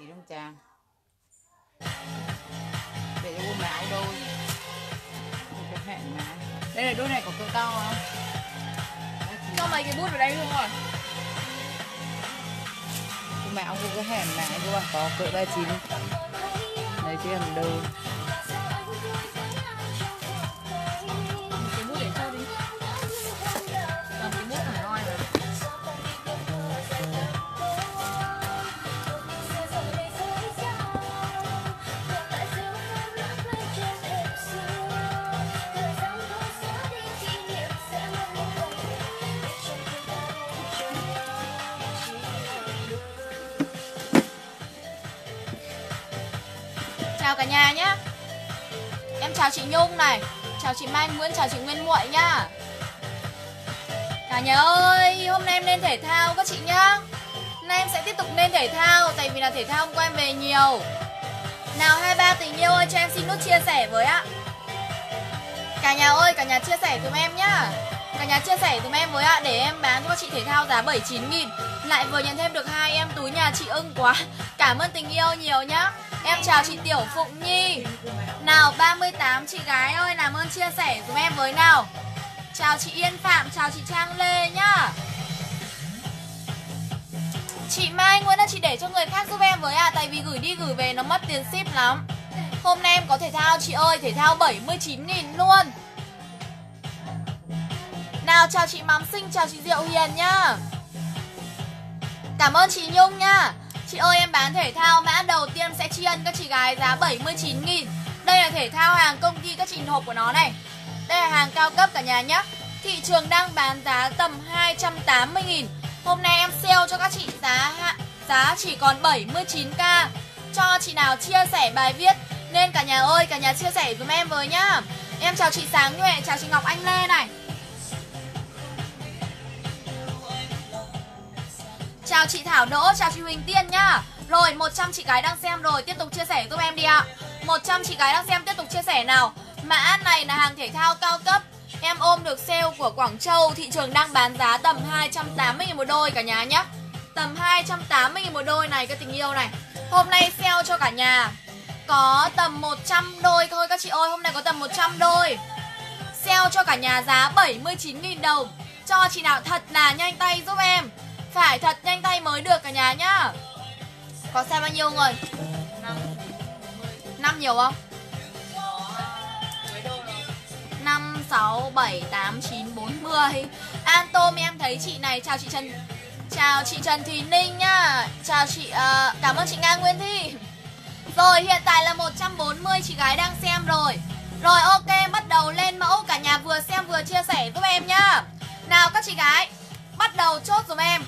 chị Đông Trang để cho cô áo đôi cái hẹn mà. Đây là đôi này có cỡ to không? Cho mày cái bút ở đây luôn rồi. Cô mẹ ông có hẻm mà cô bạn có cỡ 39. Đấy chứ hầm đôi. Cái bút để cho đi. Còn cái bút phải ngon rồi. Chào cả nhà nhé. Em chào chị Nhung này, chào chị Mai Nguyễn, chào chị Nguyên Muội nhá. Cả nhà ơi, hôm nay em lên thể thao các chị nhá. Hôm nay em sẽ tiếp tục lên thể thao, tại vì là thể thao hôm qua em về nhiều. Nào 23 tình yêu ơi, cho em xin nút chia sẻ với ạ. Cả nhà ơi, cả nhà chia sẻ dùm em nhá. Cả nhà chia sẻ dùm em với ạ, để em bán cho các chị thể thao giá 79.000. Lại vừa nhận thêm được hai em túi nhà chị ưng quá. Cảm ơn tình yêu nhiều nhá. Em chào chị Tiểu Phụng Nhi. Nào 38 chị gái ơi, làm ơn chia sẻ dùm em với nào. Chào chị Yên Phạm, chào chị Trang Lê nhá. Chị Mai Nguyễn là chị để cho người khác giúp em với à, tại vì gửi đi gửi về nó mất tiền ship lắm. Hôm nay em có thể thao chị ơi, thể thao 79.000 luôn. Nào chào chị Mắm Xinh, chào chị Diệu Hiền nhá. Cảm ơn chị Nhung nhá. Chị ơi em bán thể thao mã đầu tiên sẽ tri ân các chị gái giá 79.000. Đây là thể thao hàng công ty các chị hộp của nó này. Đây là hàng cao cấp cả nhà nhé. Thị trường đang bán giá tầm 280.000. Hôm nay em sale cho các chị giá chỉ còn 79k. Cho chị nào chia sẻ bài viết nên cả nhà ơi, cả nhà chia sẻ dùm em với nhá. Em chào chị Sáng Nhuệ, chào chị Ngọc Anh Lê này. Chào chị Thảo Đỗ, chào chị Huỳnh Tiên nhá. Rồi 100 chị gái đang xem rồi, tiếp tục chia sẻ giúp em đi ạ. 100 chị gái đang xem tiếp tục chia sẻ nào. Mã này là hàng thể thao cao cấp, em ôm được sale của Quảng Châu, thị trường đang bán giá tầm 280.000 một đôi cả nhà nhá. Tầm 280.000 một đôi này các tình yêu này. Hôm nay sale cho cả nhà có tầm 100 đôi thôi các chị ơi, hôm nay có tầm 100 đôi. Sale cho cả nhà giá 79.000 đồng. Cho chị nào thật là nhanh tay giúp em. Phải thật nhanh tay mới được cả nhà nhá. Có xem bao nhiêu người? 5 nhiều không? 5, 6, 7, 8, 9, 40. An Tôm em thấy chị này. Chào chị Trần, chào chị Trần Thùy Ninh nhá. Chào chị, cảm ơn chị Nga Nguyên Thi. Rồi hiện tại là 140 chị gái đang xem rồi. Rồi ok, bắt đầu lên mẫu. Cả nhà vừa xem vừa chia sẻ giúp em nhá. Nào các chị gái, bắt đầu chốt dùm em.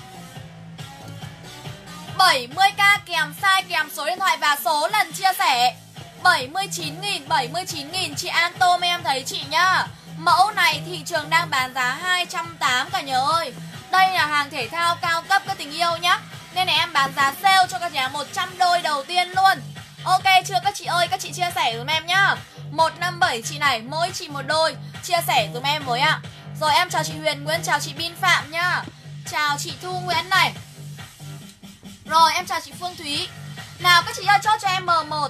70k kèm size kèm số điện thoại và số lần chia sẻ. 79.000, 79.000. Chị An Tôm em thấy chị nhá. Mẫu này thị trường đang bán giá 280 cả nhà ơi. Đây là hàng thể thao cao cấp các tình yêu nhá. Nên này em bán giá sale cho các nhà 100 đôi đầu tiên luôn. Ok chưa các chị ơi, các chị chia sẻ dùm em nhá. 157 chị này, mỗi chị một đôi, chia sẻ dùm em với ạ. Rồi em chào chị Huyền Nguyễn, chào chị Bin Phạm nhá. Chào chị Thu Nguyễn này. Rồi em chào chị Phương Thúy. Nào các chị ơi, chốt cho em M1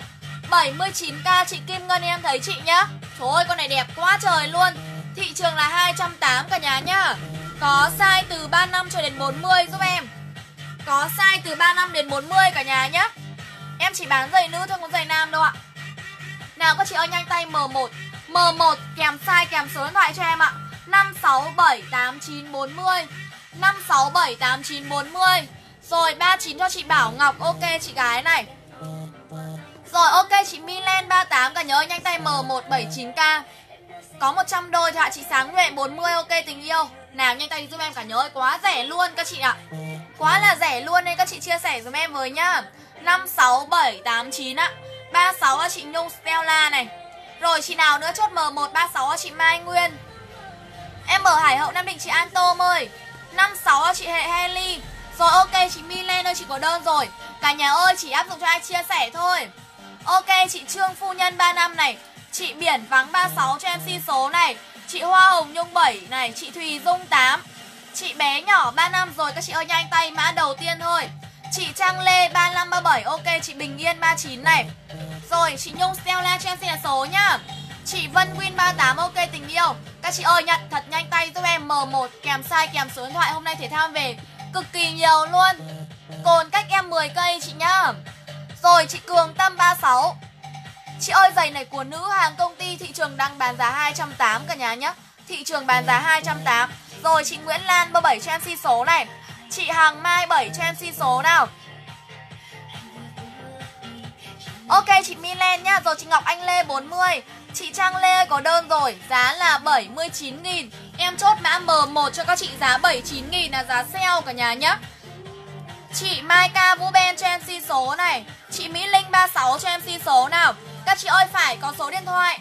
79k. Chị Kim Ngân em thấy chị nhá. Trời ơi con này đẹp quá trời luôn. Thị trường là 280 cả nhà nhá. Có size từ 35 cho đến 40 giúp em. Có size từ 35 đến 40 cả nhà nhá. Em chỉ bán giày nữ thôi, không có giày nam đâu ạ. Nào các chị ơi nhanh tay M1. M1 kèm size kèm số điện thoại cho em ạ. 5678940, 5678940. Rồi 39 cho chị Bảo Ngọc. Ok chị gái này. Rồi ok chị Milen 38 cả nhớ nhanh tay M179k. Có 100 đôi thôi ạ. Chị Sáng Nhuệ 40 ok tình yêu. Nào nhanh tay giúp em cả nhớ, quá rẻ luôn các chị ạ. Quá là rẻ luôn nên các chị chia sẻ giúp em với nhá. 56789 ạ. 36 ạ chị Nhung Stella này. Rồi chị nào nữa chốt M136 ạ chị Mai Nguyên. Em ở Hải Hậu Nam Định chị An Tôm ơi. 56 chị Hệ Heli. Rồi ok chị Milen ơi, chị có đơn rồi. Cả nhà ơi chỉ áp dụng cho ai chia sẻ thôi. Ok chị Trương Phu Nhân 35 này. Chị Biển Vắng 36 cho em xin số này. Chị Hoa Hồng Nhung 7 này. Chị Thùy Dung 8. Chị Bé Nhỏ 35 rồi. Các chị ơi nhanh tay mã đầu tiên thôi. Chị Trang Lê 3537, ok. Chị Bình Yên 39 này. Rồi chị Nhung Stella cho em xin là số nhá. Chị Vân Win 38, ok tình yêu. Các chị ơi nhận thật nhanh tay giúp em M1 kèm size kèm số điện thoại. Hôm nay thể thao về cực kỳ nhiều luôn. Cồn cách em 10 cây chị nhá. Rồi chị Cường Tâm 36. Chị ơi giày này của nữ hàng công ty thị trường đang bán giá 280 cả nhà nhá. Thị trường bán giá 280. Rồi chị Nguyễn Lan 37 cho em xin số này. Chị Hằng Mai 7 cho em xin số nào. Ok chị Milen nhá. Rồi chị Ngọc Anh Lê 40. Chị Trang Lê ơi, có đơn rồi. Giá là 79.000. Em chốt mã M1 cho các chị giá 79.000 là giá sale cả nhà nhá. Chị Mai Ca Vũ Ben cho em xin số này. Chị Mỹ Linh 36 cho em xin số nào. Các chị ơi phải có số điện thoại.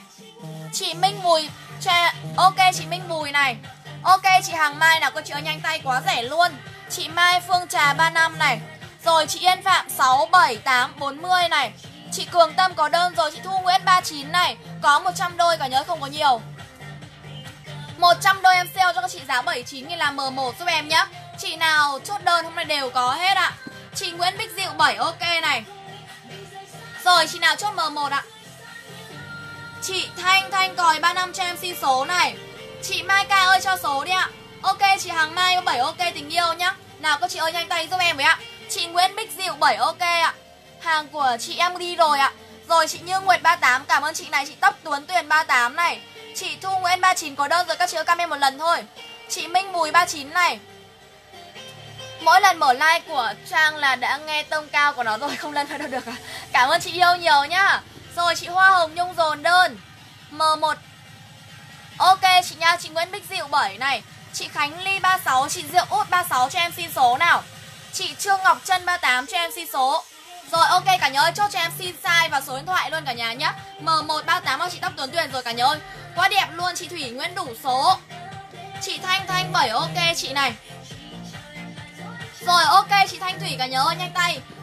Chị Minh Bùi cho em... Ok chị Minh Bùi này. Ok chị Hằng Mai nào, cô chị ơi nhanh tay quá rẻ luôn. Chị Mai Phương Trà 35 này. Rồi chị Yên Phạm 67840 này. Chị Cường Tâm có đơn rồi. Chị Thu Nguyễn 39 này. Có 100 đôi cả nhớ, không có nhiều. 100 đôi em sale cho các chị giá 79.000 là M1 giúp em nhá. Chị nào chốt đơn hôm nay đều có hết ạ. Chị Nguyễn Bích Diệu 7 ok này. Rồi chị nào chốt M1 ạ. Chị Thanh Thanh Còi 35 cho em xin số này. Chị Mai Ca ơi cho số đi ạ. Ok chị Hằng Mai 7 ok tình yêu nhá. Nào các chị ơi nhanh tay giúp em với ạ. Chị Nguyễn Bích Diệu 7 ok ạ. Hàng của chị em đi rồi ạ. Rồi chị Như Nguyệt 38 cảm ơn chị này. Chị Tóc Tuấn Tuyền 38 này. Chị Thu Nguyễn 39 có đơn rồi, các chị ơi comment một lần thôi. Chị Minh Bùi 39 này. Mỗi lần mở like của Trang là đã nghe tông cao của nó rồi, không lên phải đâu được à. Cảm ơn chị yêu nhiều nhá. Rồi chị Hoa Hồng Nhung dồn đơn M1. Ok chị nha. Chị Nguyễn Bích Diệu 7 này. Chị Khánh Ly 36, chị Diệu Út 36 cho em xin số nào. Chị Trương Ngọc Trân 38 cho em xin số. Rồi ok cả nhà ơi, chốt cho em xin size và số điện thoại luôn cả nhà nhá. M138 của chị Tóc Tuấn Tuyền rồi cả nhà ơi. Quá đẹp luôn. Chị Thủy Nguyễn đủ số. Chị Thanh Thanh 7 ok chị này. Rồi ok chị Thanh Thủy cả nhà ơi,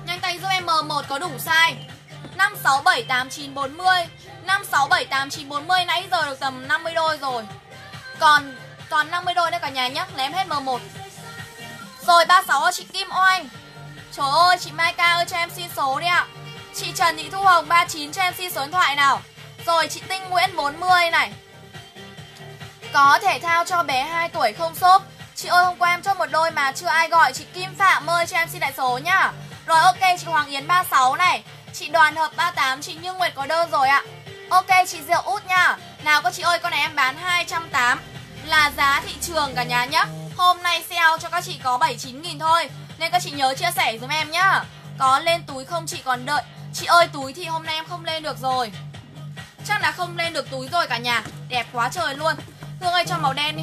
nhanh tay giúp em M1 có đủ size. 5678 940, 5678 940. Nãy giờ được tầm 50 đôi rồi. Còn 50 đôi nữa cả nhà nhá, ném hết M1. Rồi 36 chị Kim Oanh. Trời ơi chị Mai Ca ơi cho em xin số đi ạ. Chị Trần Thị Thu Hồng 39 cho em xin số điện thoại nào. Rồi chị Tinh Nguyễn 40 này. Có thể thao cho bé 2 tuổi không shop. Chị ơi hôm qua em cho một đôi mà chưa ai gọi. Chị Kim Phạm ơi cho em xin đại số nhá. Rồi ok chị Hoàng Yến 36 này. Chị Đoàn Hợp 38, chị Như Nguyệt có đơn rồi ạ. Ok chị Diệu Út nha. Nào các chị ơi con này em bán 280 là giá thị trường cả nhà nhá. Hôm nay sale cho các chị có 79.000 thôi, nên các chị nhớ chia sẻ giùm em nhá. Có lên túi không chị còn đợi. Chị ơi túi thì hôm nay em không lên được rồi. Chắc là không lên được túi rồi cả nhà. Đẹp quá trời luôn. Hương ơi cho màu đen đi.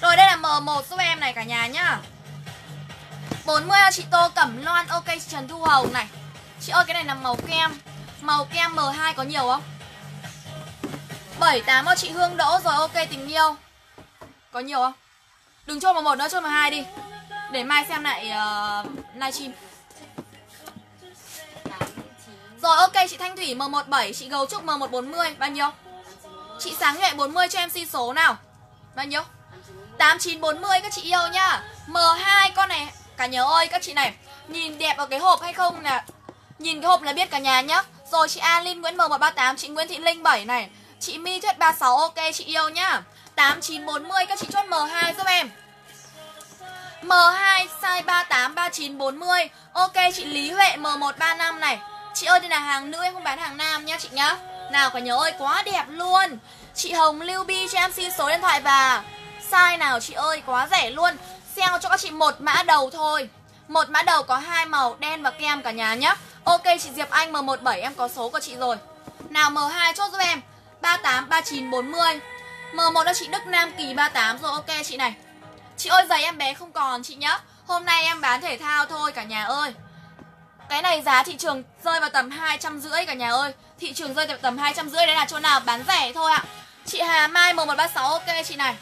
Rồi đây là M1 giúp em này cả nhà nhá. 40 chị Tô Cẩm Loan. Ok chị Trần Thu Hồng này. Chị ơi cái này là màu kem. Màu kem M2 có nhiều không? 78 chị Hương Đỗ rồi ok tình yêu. Có nhiều không? Đừng cho M1 nữa, cho M2 đi. Để mai xem lại livestream. Rồi ok chị Thanh Thủy M17, chị Gấu Trúc M140 bao nhiêu? Chị Sáng Nhuệ 40 cho em xin số nào. Bao nhiêu? 8940 các chị yêu nhá. M2 con này cả nhà ơi, các chị này nhìn đẹp vào cái hộp hay không là nhìn cái hộp là biết cả nhà nhá. Rồi chị Alin Nguyễn M138, chị Nguyễn Thị Linh 7 này. Chị Mi Thuyết 36 ok chị yêu nhá. 8940 các chị chốt M2 giúp em. M2 size 38 3940. Ok chị Lý Huệ M135 này. Chị ơi đây là hàng nữ, em không bán hàng nam nhá chị nhá. Nào cả nhà ơi quá đẹp luôn. Chị Hồng Lưu Bi cho em xin số điện thoại và size nào chị ơi, quá rẻ luôn. Sale cho các chị một mã đầu thôi. Một mã đầu có hai màu đen và kem cả nhà nhá. Ok chị Diệp Anh M17 em có số của chị rồi. Nào M2 chốt giúp em. 38 3940. M1 là chị Đức Nam Kỳ 38 rồi ok chị này. Chị ơi giày em bé không còn chị nhá. Hôm nay em bán thể thao thôi cả nhà ơi. Cái này giá thị trường rơi vào tầm 250 cả nhà ơi. Thị trường rơi vào tầm 250, đấy là chỗ nào bán rẻ thôi ạ. Chị Hà Mai M136 ok chị này.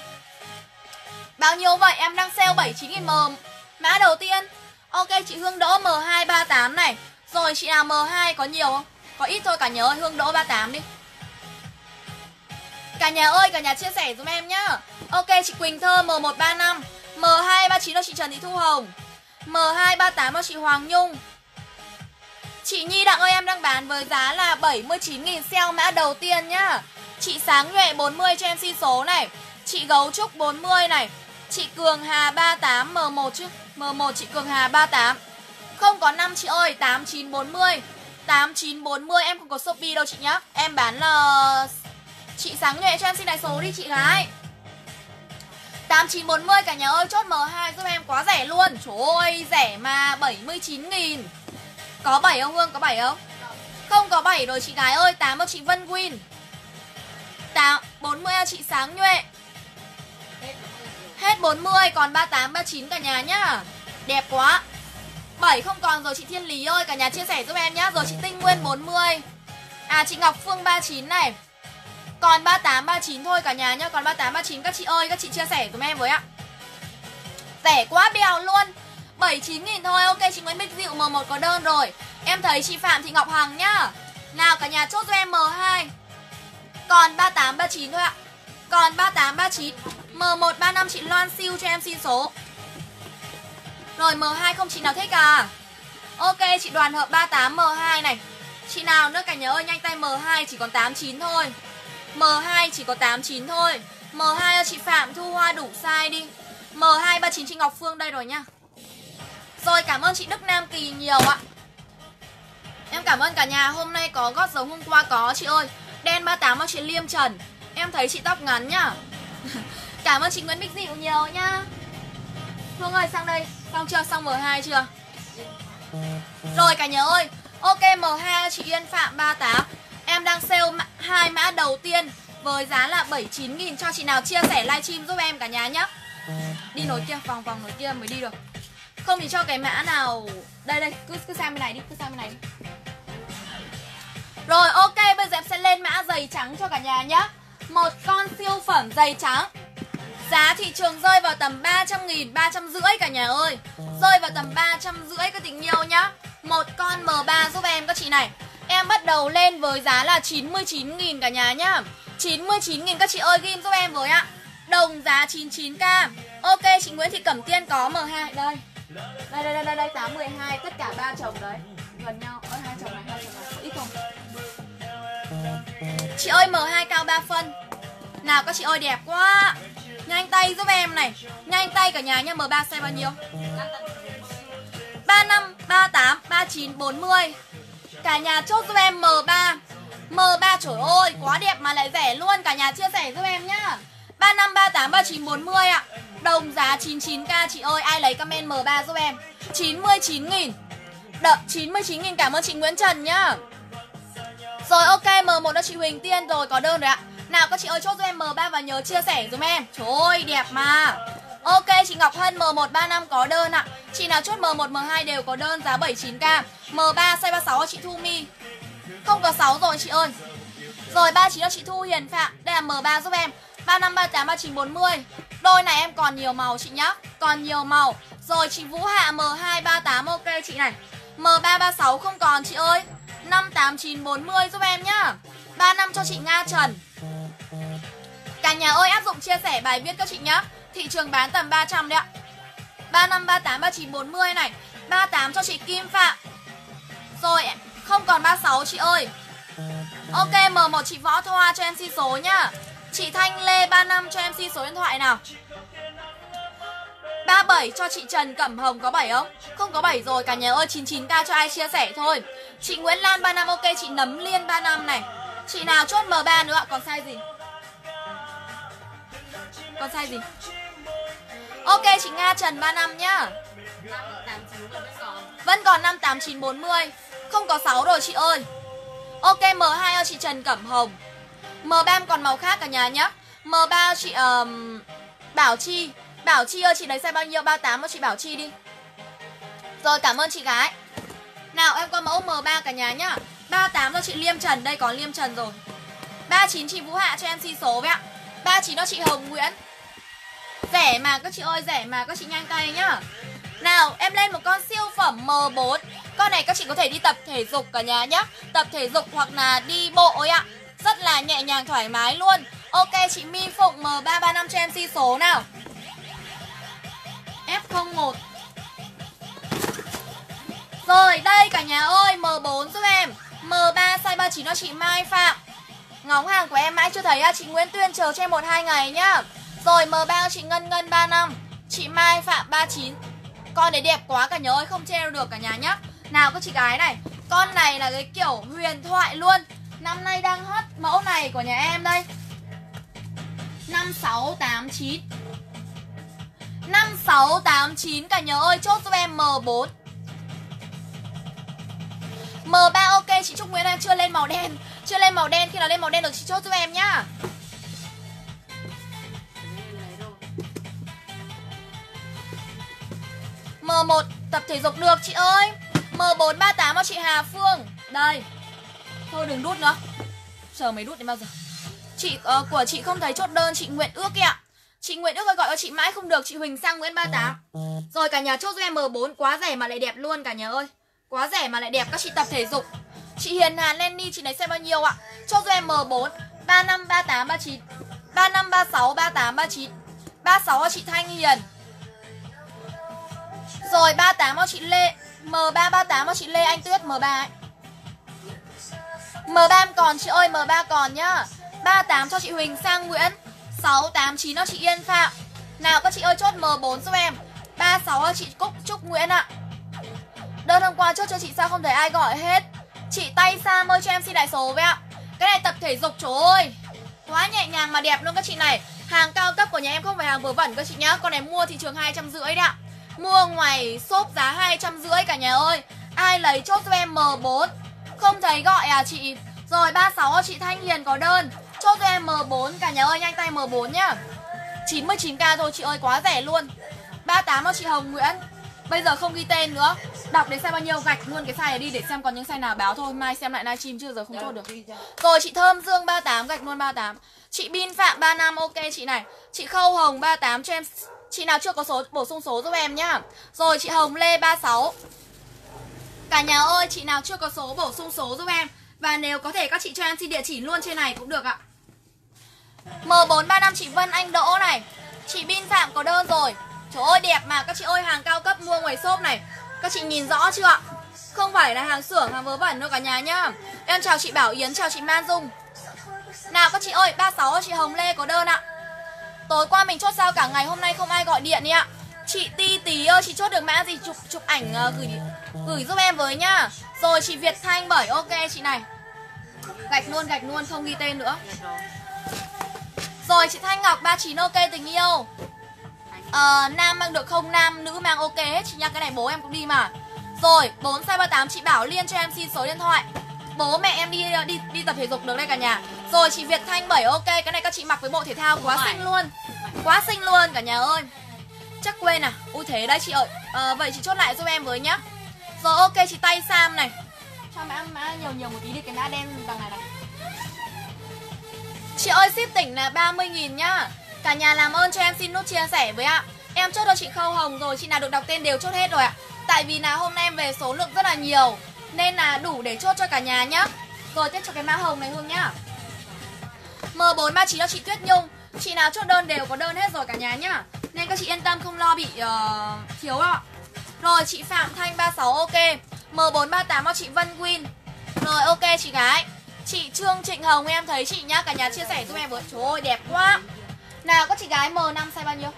Bao nhiêu vậy? Em đang sale 79.000 mã đầu tiên. Ok chị Hương Đỗ M238 này. Rồi chị nào M2 có nhiều không? Có ít thôi cả nhà ơi. Hương Đỗ 38 đi. Cả nhà ơi, cả nhà chia sẻ giùm em nhá. Ok chị Quỳnh Thơ M135. M239 là chị Trần Thị Thu Hồng. M238 của chị Hoàng Nhung. Chị Nhi Đặng ơi, em đang bán với giá là 79.000 sale mã đầu tiên nhá. Chị Sáng Nhuệ 40 cho em xin số này. Chị Gấu Trúc 40 này. Chị Cường Hà 38 M1 chứ. M1 chị Cường Hà 38. Không có 5 chị ơi, 8940. 8940 em không có Shopee đâu chị nhá. Em bán là chị Sáng Nhuệ cho em xin đại số đi chị gái. 8940 cả nhà ơi, chốt M2 giúp em quá rẻ luôn. Trời ơi, rẻ mà 79.000. Có 7 không Hương, có 7 không? Không có 7 rồi chị gái ơi. 8 cho chị Vân Queen. 40 cho chị Sáng Nhuệ. Hết 40 còn 38 39 cả nhà nhá. Đẹp quá. 7 không còn rồi chị Thiên Lý ơi, cả nhà chia sẻ giúp em nhá. Rồi chị Tinh Nguyên 40. À chị Ngọc Phương 39 này. Còn 38 39 thôi cả nhà nhá, còn 38 39 các chị ơi, các chị chia sẻ giùm em với ạ. Rẻ quá bèo luôn. 79.000 thôi. Ok chị Nguyễn Bích Dịu M1 có đơn rồi. Em thấy chị Phạm Thị Ngọc Hằng nhá. Nào cả nhà chốt giúp em M2. Còn 38 39 thôi ạ. Còn 38 39. M135 chị Loan Siêu cho em xin số. Rồi M2 không chị nào thích à. Ok chị Đoàn Hợp 38 M2 này. Chị nào nữa cả nhà ơi, nhanh tay. M2 chỉ còn 89 thôi. M2 chỉ có 89 thôi. M2 cho chị Phạm Thu Hoa đủ size đi. M239 chị Ngọc Phương đây rồi nha. Rồi cảm ơn chị Đức Nam Kỳ nhiều ạ. Em cảm ơn cả nhà. Hôm nay có gót giống hôm qua có chị ơi. Đen 38 cho chị Liêm Trần. Em thấy chị tóc ngắn nhá. Cảm ơn chị Nguyễn Bích Dịu nhiều nhá. Hương ơi sang đây. Xong chưa? Xong M2 chưa? Rồi cả nhà ơi. Ok M2 chị Yên Phạm 38. Em đang sale hai mã đầu tiên với giá là 79.000 cho chị nào chia sẻ livestream giúp em cả nhà nhá. Đi nối kia, vòng vòng nối kia mới đi được. Không thì cho cái mã nào. Đây đây, cứ sang bên này đi, cứ sang bên này đi. Rồi ok, bây giờ em sẽ lên mã giày trắng cho cả nhà nhá. Một con siêu phẩm giày trắng. Giá thị trường rơi vào tầm 300.000, 350 cả nhà ơi. Rơi vào tầm 350 các tình yêu nhá. Một con M3 giúp em các chị này. Em bắt đầu lên với giá là 99.000 cả nhà nhá. 99.000 các chị ơi, ghim giúp em với ạ. Đồng giá 99k. Ok chị Nguyễn Thị Cẩm Tiên có M2 đây. Đây 812, tất cả ba chồng đấy. Gần nhau. Ơ hai chồng này. Ít không? Chị ơi M2 cao 3 phân. Nào các chị ơi đẹp quá. Nhanh tay giúp em này. Nhanh tay cả nhà nhá. M3 size bao nhiêu? 35, 38, 39, 40. Cả nhà chốt giúp em M3. M3 trời ơi quá đẹp mà lại rẻ luôn. Cả nhà chia sẻ giúp em nhá. 35, 38, 39, 40 ạ. Đồng giá 99k chị ơi. Ai lấy comment M3 giúp em. 99.000. 99.000 cảm ơn chị Nguyễn Trần nhá. Rồi ok M1 đó chị Huỳnh Tiên rồi, có đơn rồi ạ. Nào các chị ơi chốt giúp em M3 và nhớ chia sẻ giúp em. Trời ơi đẹp mà. Ok chị Ngọc Hân M135 có đơn ạ. Chị nào chốt M1 M2 đều có đơn giá 79k. M3 size 36 chị Thu Mi. Không có 6 rồi chị ơi. Rồi 39 chị Thu Hiền Phạm. Đây là M3 giúp em. 35 38 39 40. Đôi này em còn nhiều màu chị nhá. Còn nhiều màu. Rồi chị Vũ Hạ M238 ok chị này. M336 không còn chị ơi. 58940 giúp em nhá. 35 cho chị Nga Trần. Cả nhà ơi áp dụng chia sẻ bài viết các chị nhá. Thị trường bán tầm 300 đấy ạ. 35 38 39 40 này. 38 cho chị Kim Phạm. Rồi không còn 36 chị ơi. Ok M1 chị Võ Thoa cho em xin số nhá. Chị Thanh Lê 35 cho em xin số điện thoại nào. 37 cho chị Trần Cẩm Hồng có 7 không? Không có 7 rồi cả nhà ơi. 99k cho ai chia sẻ thôi. Chị Nguyễn Lan 35 ok. Chị Nấm Liên 35 này. Chị nào chốt M3 nữa ạ? Còn size gì? Còn size gì? Ok chị Nga Trần 35 nhá. Vẫn còn 58940. Không có 6 rồi chị ơi. Ok M2 cho chị Trần Cẩm Hồng. M3 còn màu khác cả nhà nhá. M3 chị Bảo Chi. Bảo Chi ơi chị lấy size bao nhiêu? 38 cho chị Bảo Chi đi. Rồi cảm ơn chị gái. Nào em có mẫu M3 cả nhà nhá. 38 cho chị Liêm Trần. Đây có Liêm Trần rồi. 39 chị Vũ Hạ cho em xin số với ạ. 39 đó chị Hồng Nguyễn. Rẻ mà các chị ơi, rẻ mà các chị nhanh tay nhá. Nào em lên một con siêu phẩm M4. Con này các chị có thể đi tập thể dục cả nhà nhá. Tập thể dục hoặc là đi bộ ấy ạ. Rất là nhẹ nhàng thoải mái luôn. Ok chị Mi Phụng M335 cho em xin số nào. F01. Rồi đây cả nhà ơi, M4 giúp em. M3 size 39 cho chị Mai Phạm. Ngóng hàng của em mãi chưa thấy à? Chị Nguyễn Tuyên chờ cho em 1-2 ngày nhá. Rồi M3 chị Ngân Ngân 35, chị Mai Phạm 39. Con đấy đẹp quá cả nhà ơi, không treo được cả nhà nhá. Nào các chị gái này, con này là cái kiểu huyền thoại luôn. Năm nay đang hot mẫu này của nhà em đây. 5689 5689 cả nhà ơi, chốt giúp em M4. M3 ok, chị Trúc Nguyễn đang chưa lên màu đen. Chưa lên màu đen, khi nào lên màu đen được chị chốt giúp em nhá. M1 tập thể dục được chị ơi. M438 cho chị Hà Phương. Đây. Thôi đừng đút nữa. Chờ mới đút đến bao giờ. Chị của chị không thấy chốt đơn chị Nguyễn Ước kìa. Chị Nguyễn Ước gọi cho chị mãi không được. Chị Huỳnh Sang Nguyễn 38. Rồi cả nhà chốt giúp em M4, quá rẻ mà lại đẹp luôn cả nhà ơi. Quá rẻ mà lại đẹp, các chị tập thể dục. Chị Hiền Hàn Lenny chị này xem bao nhiêu ạ? Chốt giúp em M4 35 38 39 35 36 38 39 36 chị Thanh Hiền. Rồi 38 cho chị Lê. M3 38 cho chị Lê Anh Tuyết. M3 ấy. M3 còn chị ơi, M3 còn nhá. 38 cho chị Huỳnh Sang Nguyễn. 689 cho chị Yên Phạm. Nào các chị ơi, chốt M4 giúp em. 36 cho chị Cúc Trúc Nguyễn ạ. Đơn hôm qua chốt cho chị sao không thấy ai gọi hết. Chị Tay Sam ơi cho em xin đại số với ạ. Cái này tập thể dục trời ơi, quá nhẹ nhàng mà đẹp luôn các chị này. Hàng cao cấp của nhà em không phải hàng vừa vẩn các chị nhá. Con này mua thị trường 250 đấy ạ. Mua ngoài shop giá 250 cả nhà ơi. Ai lấy chốt cho em M4. Không thấy gọi à chị. Rồi 36 chị Thanh Hiền có đơn. Chốt cho em M4 cả nhà ơi, nhanh tay M4 nhá. 99k thôi chị ơi, quá rẻ luôn. 38 cho chị Hồng Nguyễn. Bây giờ không ghi tên nữa. Đọc đến xem bao nhiêu gạch luôn cái size này đi để xem còn những size nào báo thôi. Mai xem lại livestream chưa giờ không chốt được. Rồi chị Thơm Dương 38 gạch luôn 38. Chị Bin Phạm 35 ok chị này. Chị Khâu Hồng 38 cho em. Chị nào chưa có số bổ sung số giúp em nhá. Rồi chị Hồng Lê 36. Cả nhà ơi, chị nào chưa có số bổ sung số giúp em. Và nếu có thể các chị cho em xin địa chỉ luôn trên này cũng được ạ. M435 chị Vân Anh Đỗ này. Chị Bin Phạm có đơn rồi. Trời ơi đẹp mà các chị ơi, hàng cao cấp mua ngoài shop này. Các chị nhìn rõ chưa ạ? Không phải là hàng xưởng, hàng vớ vẩn đâu cả nhà nhá. Em chào chị Bảo Yến, chào chị Man Dung. Nào các chị ơi, 36 chị Hồng Lê có đơn ạ. Tối qua mình chốt sao cả ngày hôm nay không ai gọi điện đi ạ. Chị Ti Tí ơi, chị chốt được mã gì chụp ảnh gửi giúp em với nhá. Rồi chị Việt Thanh Bởi ok chị này. Gạch luôn không ghi tên nữa. Rồi chị Thanh Ngọc 39 ok tình yêu. Nam mang được không, nam nữ mang ok hết chị nha. Cái này bố em cũng đi mà. Rồi 4 size 38 chị Bảo Liên cho em xin số điện thoại. Bố mẹ em đi tập thể dục được đây cả nhà. Rồi chị Việt Thanh 7 ok. Cái này các chị mặc với bộ thể thao quá xinh luôn. Quá xinh luôn cả nhà ơi. Chắc quên à. Ui thế đấy chị ơi. Vậy chị chốt lại giúp em với nhá. Rồi ok chị Tay Sam này. Cho mã nhiều một tí đi, cái mã đen bằng này này. Chị ơi ship tỉnh là 30.000 nhá. Cả nhà làm ơn cho em xin nút chia sẻ với ạ. Em chốt cho chị Khâu Hồng rồi. Chị nào được đọc tên đều chốt hết rồi ạ. Tại vì là hôm nay em về số lượng rất là nhiều nên là đủ để chốt cho cả nhà nhá. Rồi tiếp cho cái mã hồng này Hương nhá. M439 cho chị Tuyết Nhung. Chị nào chốt đơn đều có đơn hết rồi cả nhà nhá. Nên các chị yên tâm không lo bị thiếu ạ. Rồi chị Phạm Thanh 36 ok. M438 cho chị Vân Win. Rồi ok chị gái. Chị Trương Trịnh Hồng em thấy chị nhá. Cả nhà chia sẻ giúp em với. Trời ơi đẹp quá. Nào các chị gái M5 size bao nhiêu?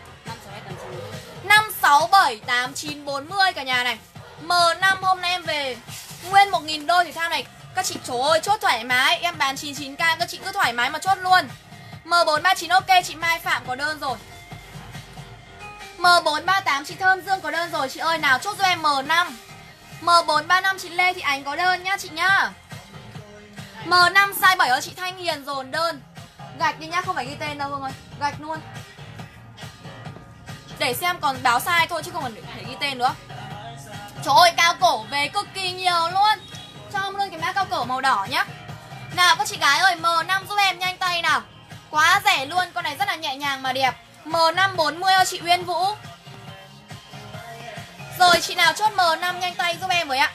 5678940 cả nhà này. M5 hôm nay em về nguyên 1.000 đôi thể thao này. Các chị trời ơi chốt thoải mái. Em bán 99k các chị cứ thoải mái mà chốt luôn. M439 ok chị Mai Phạm có đơn rồi. M438 chị Thơm Dương có đơn rồi chị ơi. Nào chốt giúp em M5. M435 chị Lê Thị Ánh có đơn nhá chị nhá. M5 size 7 ơi chị Thanh Hiền dồn đơn. Gạch đi nhá, không phải ghi tên đâu Hương ơi. Gạch luôn. Để xem còn báo sai thôi chứ không còn để ghi tên nữa. Trời ơi cao cổ về cực kỳ nhiều luôn. Cho ông luôn cái mã cao cổ màu đỏ nhá. Nào các chị gái ơi, M5 giúp em nhanh tay nào. Quá rẻ luôn, con này rất là nhẹ nhàng mà đẹp. M540 ơi chị Uyên Vũ. Rồi chị nào chốt M5 nhanh tay giúp em với ạ.